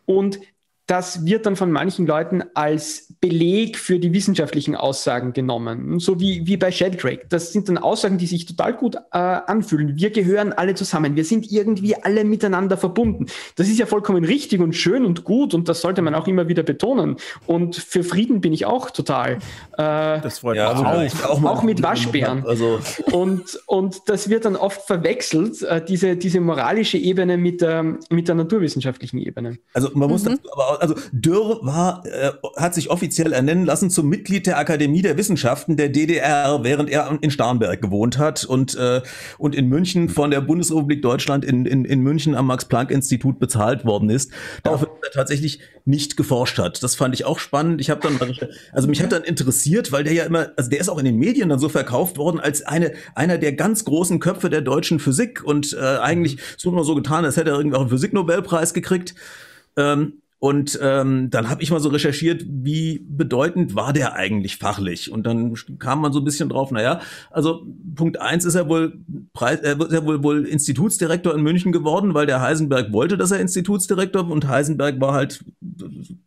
Und das wird dann von manchen Leuten als Beleg für die wissenschaftlichen Aussagen genommen, so wie bei Sheldrake. Das sind dann Aussagen, die sich total gut anfühlen. Wir gehören alle zusammen, wir sind irgendwie alle miteinander verbunden. Das ist ja vollkommen richtig und schön und gut und das sollte man auch immer wieder betonen. Und für Frieden bin ich auch total. Das freut mich auch mit Waschbären. Also. Und das wird dann oft verwechselt, diese moralische Ebene mit der naturwissenschaftlichen Ebene. Also man muss dazu aber auch, also Dürr hat sich offiziell ernennen lassen zum Mitglied der Akademie der Wissenschaften der DDR, während er in Starnberg gewohnt hat und in München von der Bundesrepublik Deutschland in München am Max-Planck-Institut bezahlt worden ist, daraufhin er tatsächlich nicht geforscht hat. Das fand ich auch spannend. Ich habe dann, also mich hat dann interessiert, weil der ja immer, also der ist auch in den Medien dann so verkauft worden als einer der ganz großen Köpfe der deutschen Physik und eigentlich so nur so getan, als hätte er irgendwie auch einen Physik-Nobelpreis gekriegt. Und dann habe ich mal so recherchiert, wie bedeutend war der eigentlich fachlich? Und dann kam man so ein bisschen drauf, naja, also Punkt 1 ist er wohl Institutsdirektor in München geworden, weil der Heisenberg wollte, dass er Institutsdirektor, und Heisenberg war halt,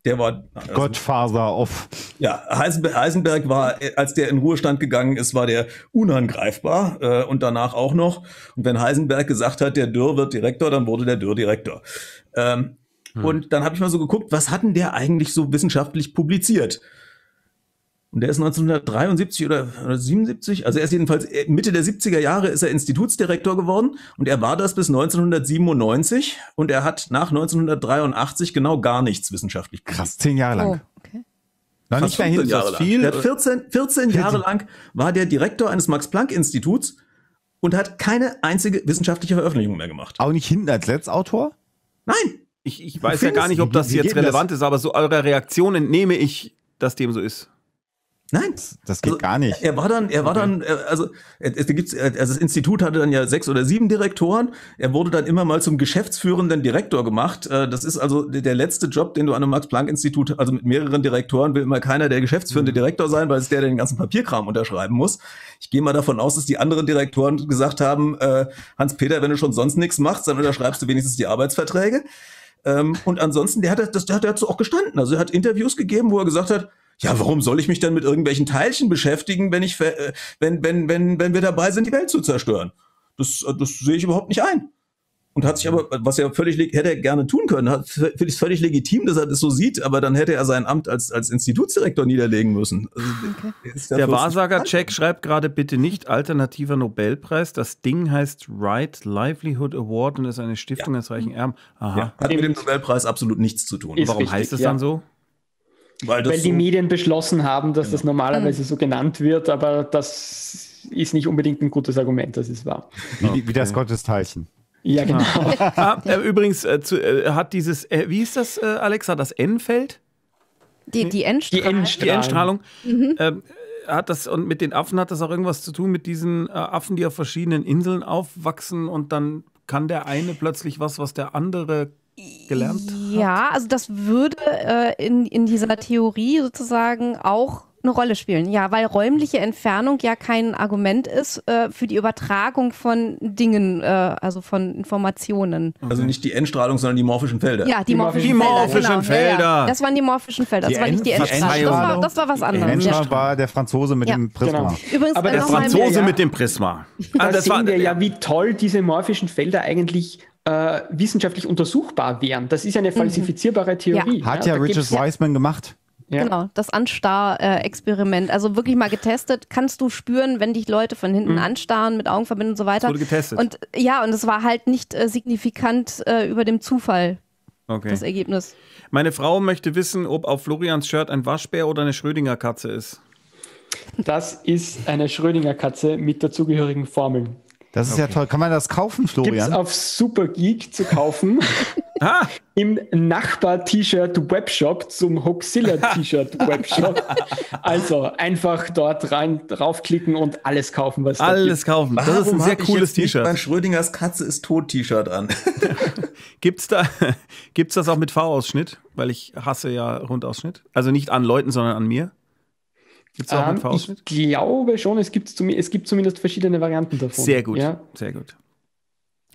der war... Also, Godfather of... Ja, Heisenberg war, als der in Ruhestand gegangen ist, war der unangreifbar und danach auch noch. Und wenn Heisenberg gesagt hat, der Dürr wird Direktor, dann wurde der Dürr Direktor. Und dann habe ich mal so geguckt, was hat denn der eigentlich so wissenschaftlich publiziert? Und der ist 1973 oder 77, also er ist jedenfalls Mitte der 70er Jahre ist er Institutsdirektor geworden und er war das bis 1997 und er hat nach 1983 genau gar nichts wissenschaftlich publiziert. Krass, 10 Jahre lang. Oh, okay. Noch nicht dahin, ist das viel. Der 14 Jahre lang war der Direktor eines Max-Planck-Instituts und hat keine einzige wissenschaftliche Veröffentlichung mehr gemacht. Auch nicht hinten als Letztautor? Nein. Ich weiß ja gar nicht, ob das jetzt relevant ist, aber so eurer Reaktion entnehme ich, dass dem so ist. Nein, das geht also gar nicht. Das Institut hatte dann ja 6 oder 7 Direktoren. Er wurde dann immer mal zum geschäftsführenden Direktor gemacht. Das ist also der letzte Job, den du an einem Max-Planck-Institut, also mit mehreren Direktoren will immer keiner der geschäftsführende Direktor sein, weil es der den ganzen Papierkram unterschreiben muss. Ich gehe mal davon aus, dass die anderen Direktoren gesagt haben, Hans-Peter, wenn du schon sonst nichts machst, dann unterschreibst du wenigstens die Arbeitsverträge. Und ansonsten, der hat so auch gestanden. Also er hat Interviews gegeben, wo er gesagt hat, ja, warum soll ich mich dann mit irgendwelchen Teilchen beschäftigen, wenn wir dabei sind, die Welt zu zerstören? Das sehe ich überhaupt nicht ein. Und hat sich aber, was er hätte er gerne tun können, finde ich es völlig legitim, dass er das so sieht, aber dann hätte er sein Amt als Institutsdirektor niederlegen müssen. Also, der Wahrsager-Check schreibt gerade bitte nicht alternativer Nobelpreis. Das Ding heißt Right Livelihood Award und ist eine Stiftung des reichen Erben. Aha. Ja, hat mit dem Nobelpreis absolut nichts zu tun. Warum richtig, heißt es dann so? Weil die Medien beschlossen haben, dass das normalerweise so genannt wird, aber das ist nicht unbedingt ein gutes Argument, das ist wahr. Wie das Gottesteilchen. Ja, genau. Übrigens hat dieses, wie ist das, Alexa, das N-Feld? Die N-Strahlung. Die N-Strahlung. Hat das, und mit den Affen hat das auch irgendwas zu tun, mit diesen Affen, die auf verschiedenen Inseln aufwachsen und dann kann der eine plötzlich was der andere gelernt hat? Ja, also das würde in dieser Theorie sozusagen auch eine Rolle spielen. Ja, weil räumliche Entfernung ja kein Argument ist für die Übertragung von Dingen, also von Informationen. Also nicht die N-Strahlung, sondern die morphischen Felder. Ja, die morphischen Felder. Genau. Ja, das waren die morphischen Felder. Das war nicht die N-Strahlung. Das war was anderes. Die N war der Franzose mit dem Prisma. Genau. Übrigens, aber der Franzose mit dem Prisma. Das sehen wir ja, wie toll diese morphischen Felder eigentlich wissenschaftlich untersuchbar wären. Das ist ja eine falsifizierbare Theorie. Ja. Hat ja Richard Wiseman gemacht. Ja. Genau, das Anstarr-Experiment. Also wirklich mal getestet, kannst du spüren, wenn dich Leute von hinten anstarren, mit Augen verbinden und so weiter. Das wurde getestet. Und ja, und es war halt nicht signifikant über dem Zufall, das Ergebnis. Meine Frau möchte wissen, ob auf Florians Shirt ein Waschbär oder eine Schrödinger-Katze ist. Das ist eine Schrödinger-Katze mit dazugehörigen Formeln. Das ist ja toll. Kann man das kaufen, Florian? Gibt es auf Supergeek zu kaufen. Ah. Im Nachbar-T-Shirt-Webshop zum Hoxilla-T-Shirt-Webshop. Also einfach dort rein draufklicken und alles kaufen, was da gibt. Alles kaufen. Das ist ein sehr cooles T-Shirt. Mein Schrödingers Katze ist tot T-Shirt an. Gibt's das auch mit V-Ausschnitt? Weil ich hasse ja Rundausschnitt. Also nicht an Leuten, sondern an mir. Gibt's auch mit V-Ausschnitt? Ich glaube schon. Es gibt zumindest verschiedene Varianten davon. Sehr gut. Ja? Sehr gut.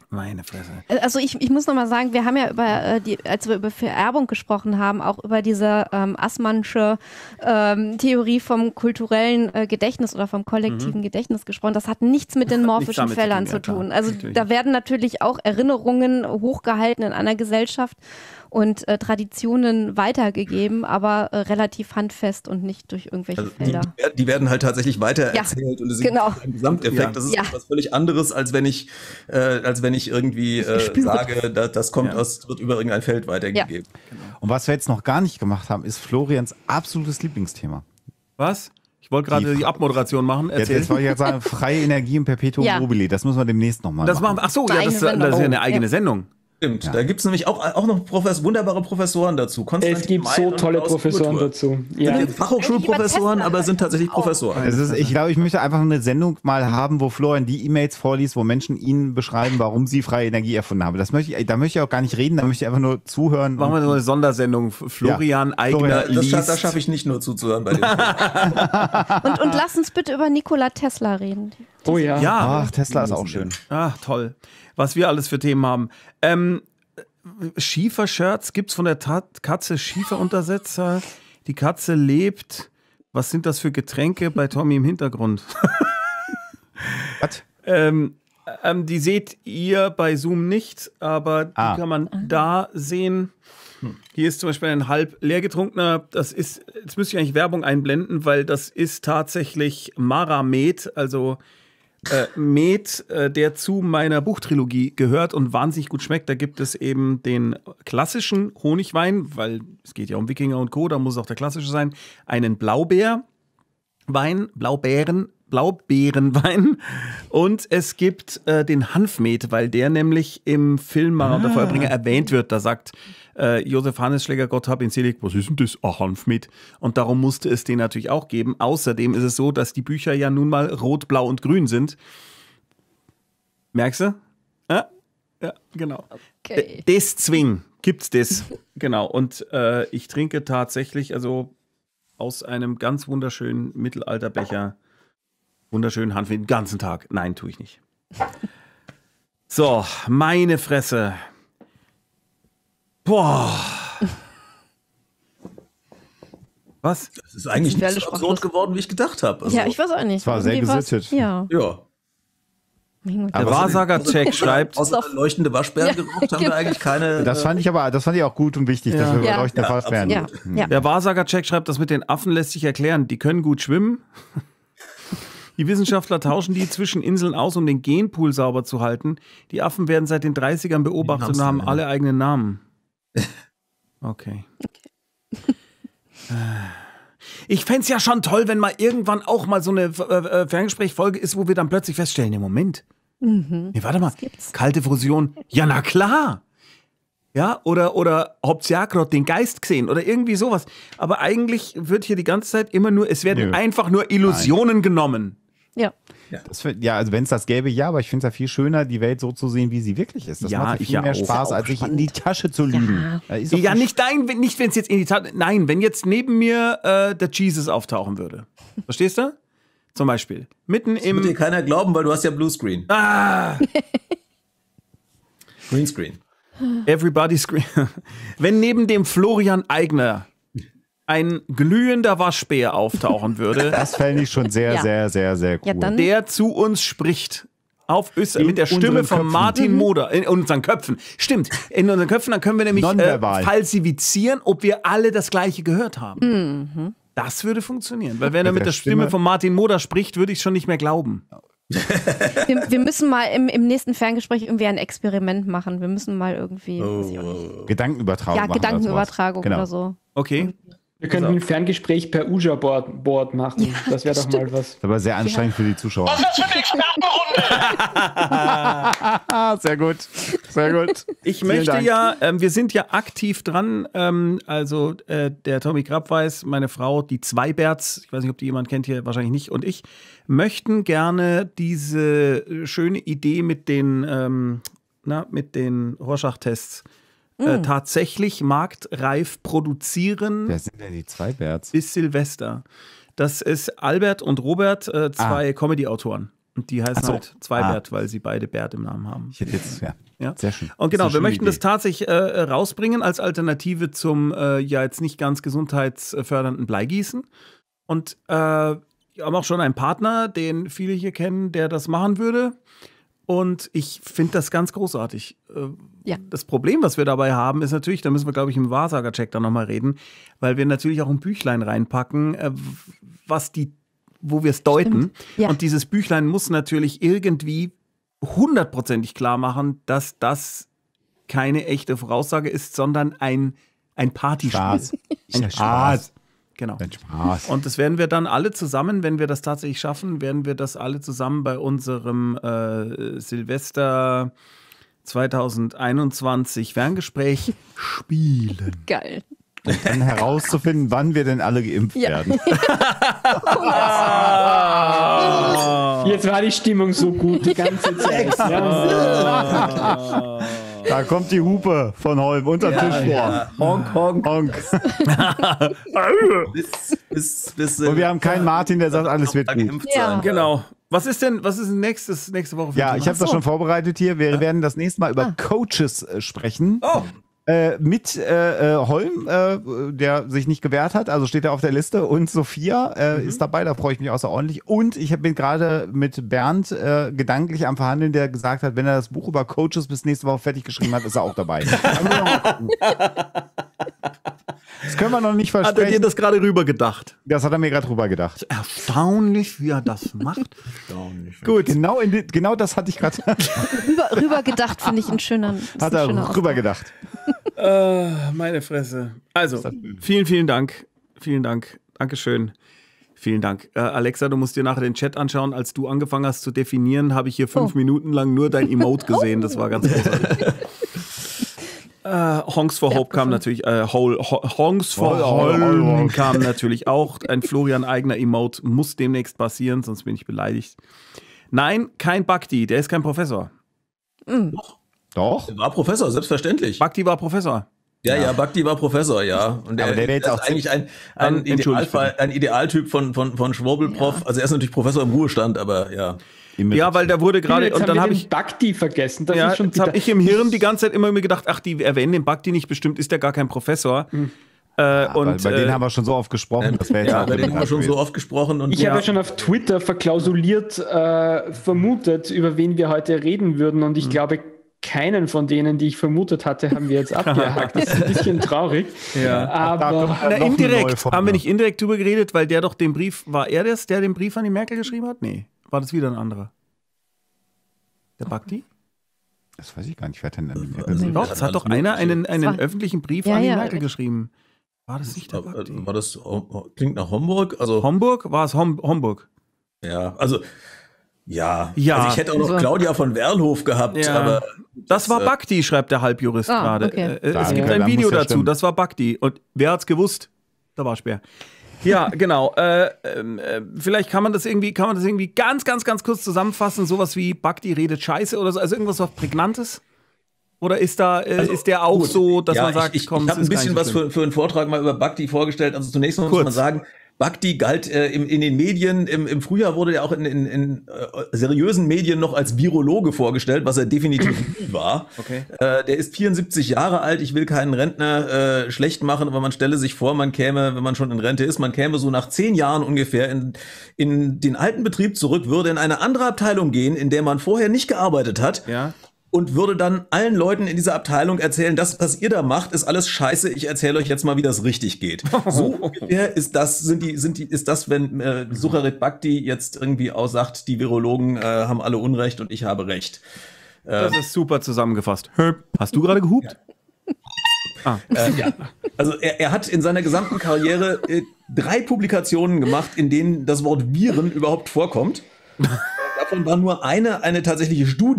Meine Fresse. Also ich muss nochmal sagen, wir haben ja als wir über Vererbung gesprochen haben, auch über diese Assmannsche Theorie vom kulturellen Gedächtnis oder vom kollektiven Gedächtnis gesprochen. Das hat nichts mit den morphischen Feldern zu tun. Also natürlich. Da werden natürlich auch Erinnerungen hochgehalten in einer Gesellschaft und Traditionen weitergegeben, aber relativ handfest und nicht durch irgendwelche Felder. Die werden halt tatsächlich weitererzählt und es ist ein Gesamteffekt. Ja. Das ist etwas völlig anderes, als wenn ich irgendwie sage, das kommt wird über irgendein Feld weitergegeben. Ja. Genau. Und was wir jetzt noch gar nicht gemacht haben, ist Florians absolutes Lieblingsthema. Was? Ich wollte gerade die Abmoderation machen. Jetzt wollte ich gerade sagen, freie Energie im Perpetuum mobile. Das müssen wir demnächst nochmal machen. Ach so, das ist ja eine eigene Sendung. Stimmt, da gibt es nämlich auch noch wunderbare Professoren dazu. Es gibt so tolle Professoren dazu. Ja. Sind Fachhochschulprofessoren, aber sind tatsächlich Professoren. Ich glaube, ich möchte einfach eine Sendung mal haben, wo Florian die E-Mails vorliest, wo Menschen ihnen beschreiben, warum sie freie Energie erfunden haben. Da möchte ich auch gar nicht reden, da möchte ich einfach nur zuhören. Machen wir so eine Sondersendung. Florian Eigner liest. Da schaffe ich nicht nur zuzuhören bei dem. und lass uns bitte über Nikola Tesla reden. Oh ja. Ach, Tesla ist auch schön. Ach, toll. Was wir alles für Themen haben. Schiefer-Shirts gibt es von der Katze Schieferuntersetzer. Die Katze lebt. Was sind das für Getränke bei Tommy im Hintergrund? Was? Die seht ihr bei Zoom nicht, aber die kann man da sehen. Hier ist zum Beispiel ein halb leer getrunkener. Das ist, jetzt müsste ich eigentlich Werbung einblenden, weil das ist tatsächlich Maramet, also Met, der zu meiner Buchtrilogie gehört und wahnsinnig gut schmeckt. Da gibt es eben den klassischen Honigwein, weil es geht ja um Wikinger und Co., da muss auch der klassische sein. Einen Blaubeerwein, Blaubeerenwein. Und es gibt den Hanfmet, weil der nämlich im Film Mara und der Feuerbringer erwähnt wird. Da sagt Josef Hannesschläger, Gott hab ihn selig, was ist denn das? Ach, Hanfmet. Und darum musste es den natürlich auch geben. Außerdem ist es so, dass die Bücher ja nun mal rot, blau und grün sind. Merkst du? Ja, genau. Okay. Deswegen gibt's das. Genau. Und ich trinke tatsächlich also aus einem ganz wunderschönen Mittelalterbecher wunderschönen Hanfmet den ganzen Tag. Nein, tue ich nicht. So, meine Fresse. Boah. Was? Das ist eigentlich nicht so absurd geworden, wie ich gedacht habe. Also, ja, ich weiß auch nicht. Es war sehr gesittet. Ja. Der Wahrsager-Check schreibt. Außer leuchtende Waschbären geraucht haben wir eigentlich keine. Das fand ich auch gut und wichtig, dass wir über leuchtende Waschbären reden. Der Wahrsager-Check schreibt, das mit den Affen lässt sich erklären. Die können gut schwimmen. Die Wissenschaftler tauschen die zwischen Inseln aus, um den Genpool sauber zu halten. Die Affen werden seit den 30ern beobachtet und haben alle eigenen Namen. Okay. Ich fände es ja schon toll, wenn mal irgendwann auch mal so eine Ferngesprächfolge ist, wo wir dann plötzlich feststellen, nee, Moment. Nee, warte mal. Kalte Fusion. Ja, na klar. Ja, oder Hobbs Jagrod den Geist gesehen oder irgendwie sowas. Aber eigentlich wird hier die ganze Zeit immer nur, es werden einfach nur Illusionen genommen. Ja. Also wenn es das gäbe, aber ich finde es ja viel schöner, die Welt so zu sehen, wie sie wirklich ist. Das macht viel mehr Spaß, als sich in die Tasche zu lügen. Ja, nicht wenn es jetzt in die Tasche, nein, wenn jetzt neben mir der Jesus auftauchen würde. Verstehst du? Zum Beispiel. Das würde dir keiner glauben, weil du hast ja Bluescreen. Greenscreen. Everybody screen. Wenn neben dem Florian Eigner ein glühender Waschbär auftauchen würde. Das fände ich schon sehr, sehr, sehr, sehr cool. Der zu uns spricht. Mit der Stimme von Martin Moder. In unseren Köpfen. Stimmt. In unseren Köpfen, dann können wir nämlich falsifizieren, ob wir alle das Gleiche gehört haben. Das würde funktionieren. Weil wenn er mit der Stimme von Martin Moder spricht, würde ich es schon nicht mehr glauben. Wir müssen mal im nächsten Ferngespräch irgendwie ein Experiment machen. Wir müssen mal irgendwie Gedankenübertragung machen. Ja, Gedankenübertragung oder so. Okay. Wir könnten ein Ferngespräch per Ouija-Board machen. Das wäre doch mal was. Aber sehr anstrengend für die Zuschauer. Was ist das für eine Expertenrunde? Sehr gut. Sehr gut. Ich möchte ja, wir sind ja aktiv dran, der Tommy Krabweis, meine Frau, die Zweiberts, ich weiß nicht, ob die jemand kennt hier, wahrscheinlich nicht, und ich möchten gerne diese schöne Idee mit den Rorschach-Tests tatsächlich marktreif produzieren. Wer sind denn die Zweiberts? Bis Silvester. Das ist Albert und Robert, zwei Comedy-Autoren. Und die heißen halt Zweibert, weil sie beide Bert im Namen haben. Ich hätte jetzt, ja. Sehr schön. Und genau, wir möchten das tatsächlich rausbringen als Alternative zum ja jetzt nicht ganz gesundheitsfördernden Bleigießen. Und wir haben auch schon einen Partner, den viele hier kennen, der das machen würde. Und ich finde das ganz großartig. Ja. Das Problem, was wir dabei haben, ist natürlich, da müssen wir, glaube ich, im Wahrsager-Check dann nochmal reden, weil wir natürlich auch ein Büchlein reinpacken, wo wir es deuten. Ja. Und dieses Büchlein muss natürlich irgendwie 100%ig klar machen, dass das keine echte Voraussage ist, sondern ein Partyspiel. Ein Spaß. Genau. Ein Spaß. Und das werden wir dann alle zusammen, wenn wir das tatsächlich schaffen, werden wir das alle zusammen bei unserem Silvester 2021 Ferngespräch spielen. Geil. Und dann herauszufinden, wann wir denn alle geimpft werden. Oh. Jetzt war die Stimmung so gut die ganze Zeit. Ja. Da kommt die Hupe von Holm unter den Tisch vor. Ja. Honk, honk, honk. Und wir haben keinen Martin, der sagt, alles wird gut. Ja. Genau. Was ist nächste Woche? Ja, ich habe das schon vorbereitet hier. Wir werden das nächste Mal über Coaches sprechen. Oh. Mit Holm, der sich nicht gewehrt hat, also steht er auf der Liste, und Sophia ist dabei, da freue ich mich außerordentlich. Und ich bin gerade mit Bernd gedanklich am Verhandeln, der gesagt hat, wenn er das Buch über Coaches bis nächste Woche fertig geschrieben hat, ist er auch dabei. Das können wir noch nicht versprechen. Hat er dir das gerade rübergedacht? Das hat er mir gerade rübergedacht. Erstaunlich, wie er das macht. Erstaunlich. Gut, genau das hatte ich gerade. Rübergedacht finde ich einen schönen Ausdruck. Hat er rübergedacht. Meine Fresse. Also, vielen Dank. Vielen Dank. Dankeschön. Vielen Dank. Alexa, du musst dir nachher den Chat anschauen. Als du angefangen hast zu definieren, habe ich hier 5 Minuten lang nur dein Emote gesehen. Das war ganz großartig. Honks for Hope kam natürlich, Honks for Holm kam natürlich auch. Ein Florian eigener Emote muss demnächst passieren, sonst bin ich beleidigt. Nein, kein Bhakti, der ist kein Professor. Mhm. Doch. Der war Professor, selbstverständlich. Bhakti war Professor. Ja, Bhakti war Professor, ja. Und der ist auch eigentlich ein Idealtyp von Schwurbelprof. Ja. Also er ist natürlich Professor im Ruhestand, aber ja. Ja, weil da wurde gerade, und dann habe ich Bhakti vergessen. Das ist schon, jetzt habe ich im Hirn die ganze Zeit immer gedacht, ach, die erwähnen den Bhakti nicht, bestimmt ist der gar kein Professor. Hm. Bei denen haben wir schon so oft gesprochen. Ich habe ja schon auf Twitter verklausuliert vermutet, über wen wir heute reden würden, und ich glaube, keinen von denen, die ich vermutet hatte, haben wir jetzt abgehakt. Das ist ein bisschen traurig. Ja. Aber indirekt. Haben wir nicht indirekt drüber geredet, weil der doch den Brief, war er das, der den Brief an die Merkel geschrieben hat? Nee. War das wieder ein anderer? Der Bhakti? Das weiß ich gar nicht. Wer hat denn an die Merkel geschrieben? Doch, es hat doch einer einen öffentlichen Brief an die Merkel geschrieben. War das nicht der Bhakti? War das, klingt nach Homburg? Also Homburg? War es Homburg? Ja, also... Ja. Also ich hätte auch noch Claudia von Werlhof gehabt. Ja. Aber das war Bhakti, schreibt der Halbjurist gerade. Okay. Es gibt ein Video dazu, das war Bhakti. Und wer hat's gewusst? Da war Speer. Ja, genau. Vielleicht kann man das irgendwie ganz kurz zusammenfassen. Sowas wie Bhakti redet Scheiße oder so. Also irgendwas was Prägnantes. Oder ist da ist der auch gut, so, dass man sagt, ich habe ein bisschen was für einen Vortrag mal über Bhakti vorgestellt. Also zunächst mal muss man sagen, Bhakti galt in den Medien, im Frühjahr wurde er auch in seriösen Medien noch als Virologe vorgestellt, was er definitiv nie war. Okay. Der ist 74 Jahre alt, ich will keinen Rentner schlecht machen, aber man stelle sich vor, man käme, wenn man schon in Rente ist, man käme so nach 10 Jahren ungefähr in den alten Betrieb zurück, würde in eine andere Abteilung gehen, in der man vorher nicht gearbeitet hat. Ja. Und würde dann allen Leuten in dieser Abteilung erzählen, das, was ihr da macht, ist alles scheiße. Ich erzähle euch jetzt mal, wie das richtig geht. So ungefähr ist das, wenn Sucharit Bhakti jetzt irgendwie aussagt, die Virologen haben alle Unrecht und ich habe Recht. Das ist super zusammengefasst. Hast du gerade gehupt? Ja. Ja. Also er hat in seiner gesamten Karriere 3 Publikationen gemacht, in denen das Wort Viren überhaupt vorkommt. davon war nur eine tatsächliche Studie.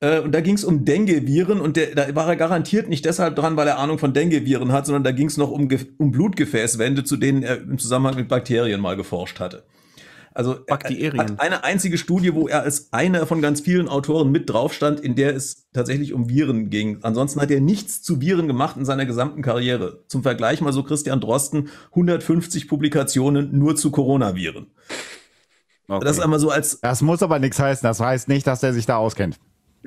Und da ging es um Dengue-Viren und da war er garantiert nicht deshalb dran, weil er Ahnung von Dengue-Viren hat, sondern da ging es noch um Blutgefäßwände, zu denen er im Zusammenhang mit Bakterien mal geforscht hatte. Also er hat eine einzige Studie, wo er als einer von ganz vielen Autoren mit drauf stand, in der es tatsächlich um Viren ging. Ansonsten hat er nichts zu Viren gemacht in seiner gesamten Karriere. Zum Vergleich mal so Christian Drosten, 150 Publikationen nur zu Coronaviren. Okay. Das ist einmal so als... Das muss aber nichts heißen. Das heißt nicht, dass er sich da auskennt.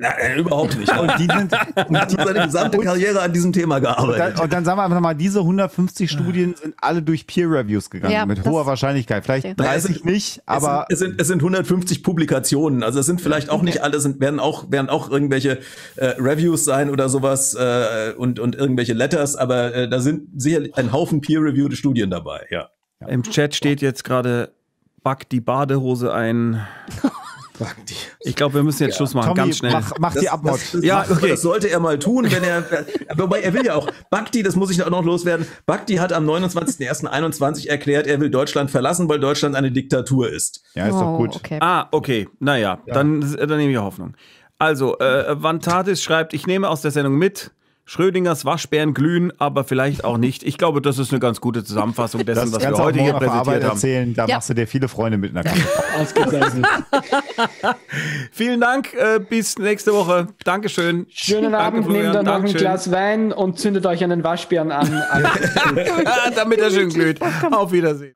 Nein, überhaupt nicht. Und die seine gesamte Karriere an diesem Thema gearbeitet. Und dann sagen wir einfach mal, diese 150 Studien sind alle durch Peer-Reviews gegangen, ja, mit hoher Wahrscheinlichkeit. Vielleicht ja. 30 nicht, aber... Es sind 150 Publikationen, also es sind vielleicht auch nicht alle, werden auch irgendwelche Reviews sein oder sowas und irgendwelche Letters, aber da sind sicherlich ein Haufen peer-reviewed Studien dabei, ja. Im Chat steht jetzt gerade, back die Badehose ein... Ich glaube, wir müssen jetzt Schluss machen, Tommy, ganz schnell. Mach die Abmod. Ja, okay. Das sollte er mal tun, wenn er. Wobei er will ja auch. Bakti, das muss ich auch noch loswerden. Bakti hat am 29.01.21 erklärt, er will Deutschland verlassen, weil Deutschland eine Diktatur ist. Ja, ist doch gut. Okay. Ah, okay. Naja, ja. Dann nehme ich Hoffnung. Also, Vantadis schreibt, ich nehme aus der Sendung mit. Schrödingers Waschbären glühen, aber vielleicht auch nicht. Ich glaube, das ist eine ganz gute Zusammenfassung dessen, was wir heute hier präsentiert haben. Erzählen, da machst du dir viele Freunde mit einer Ausgezeichnet. Vielen Dank, bis nächste Woche. Dankeschön. Schönen Abend, nehmt dann noch ein Glas Wein und zündet euch einen Waschbären an. Damit er schön glüht. Auf Wiedersehen.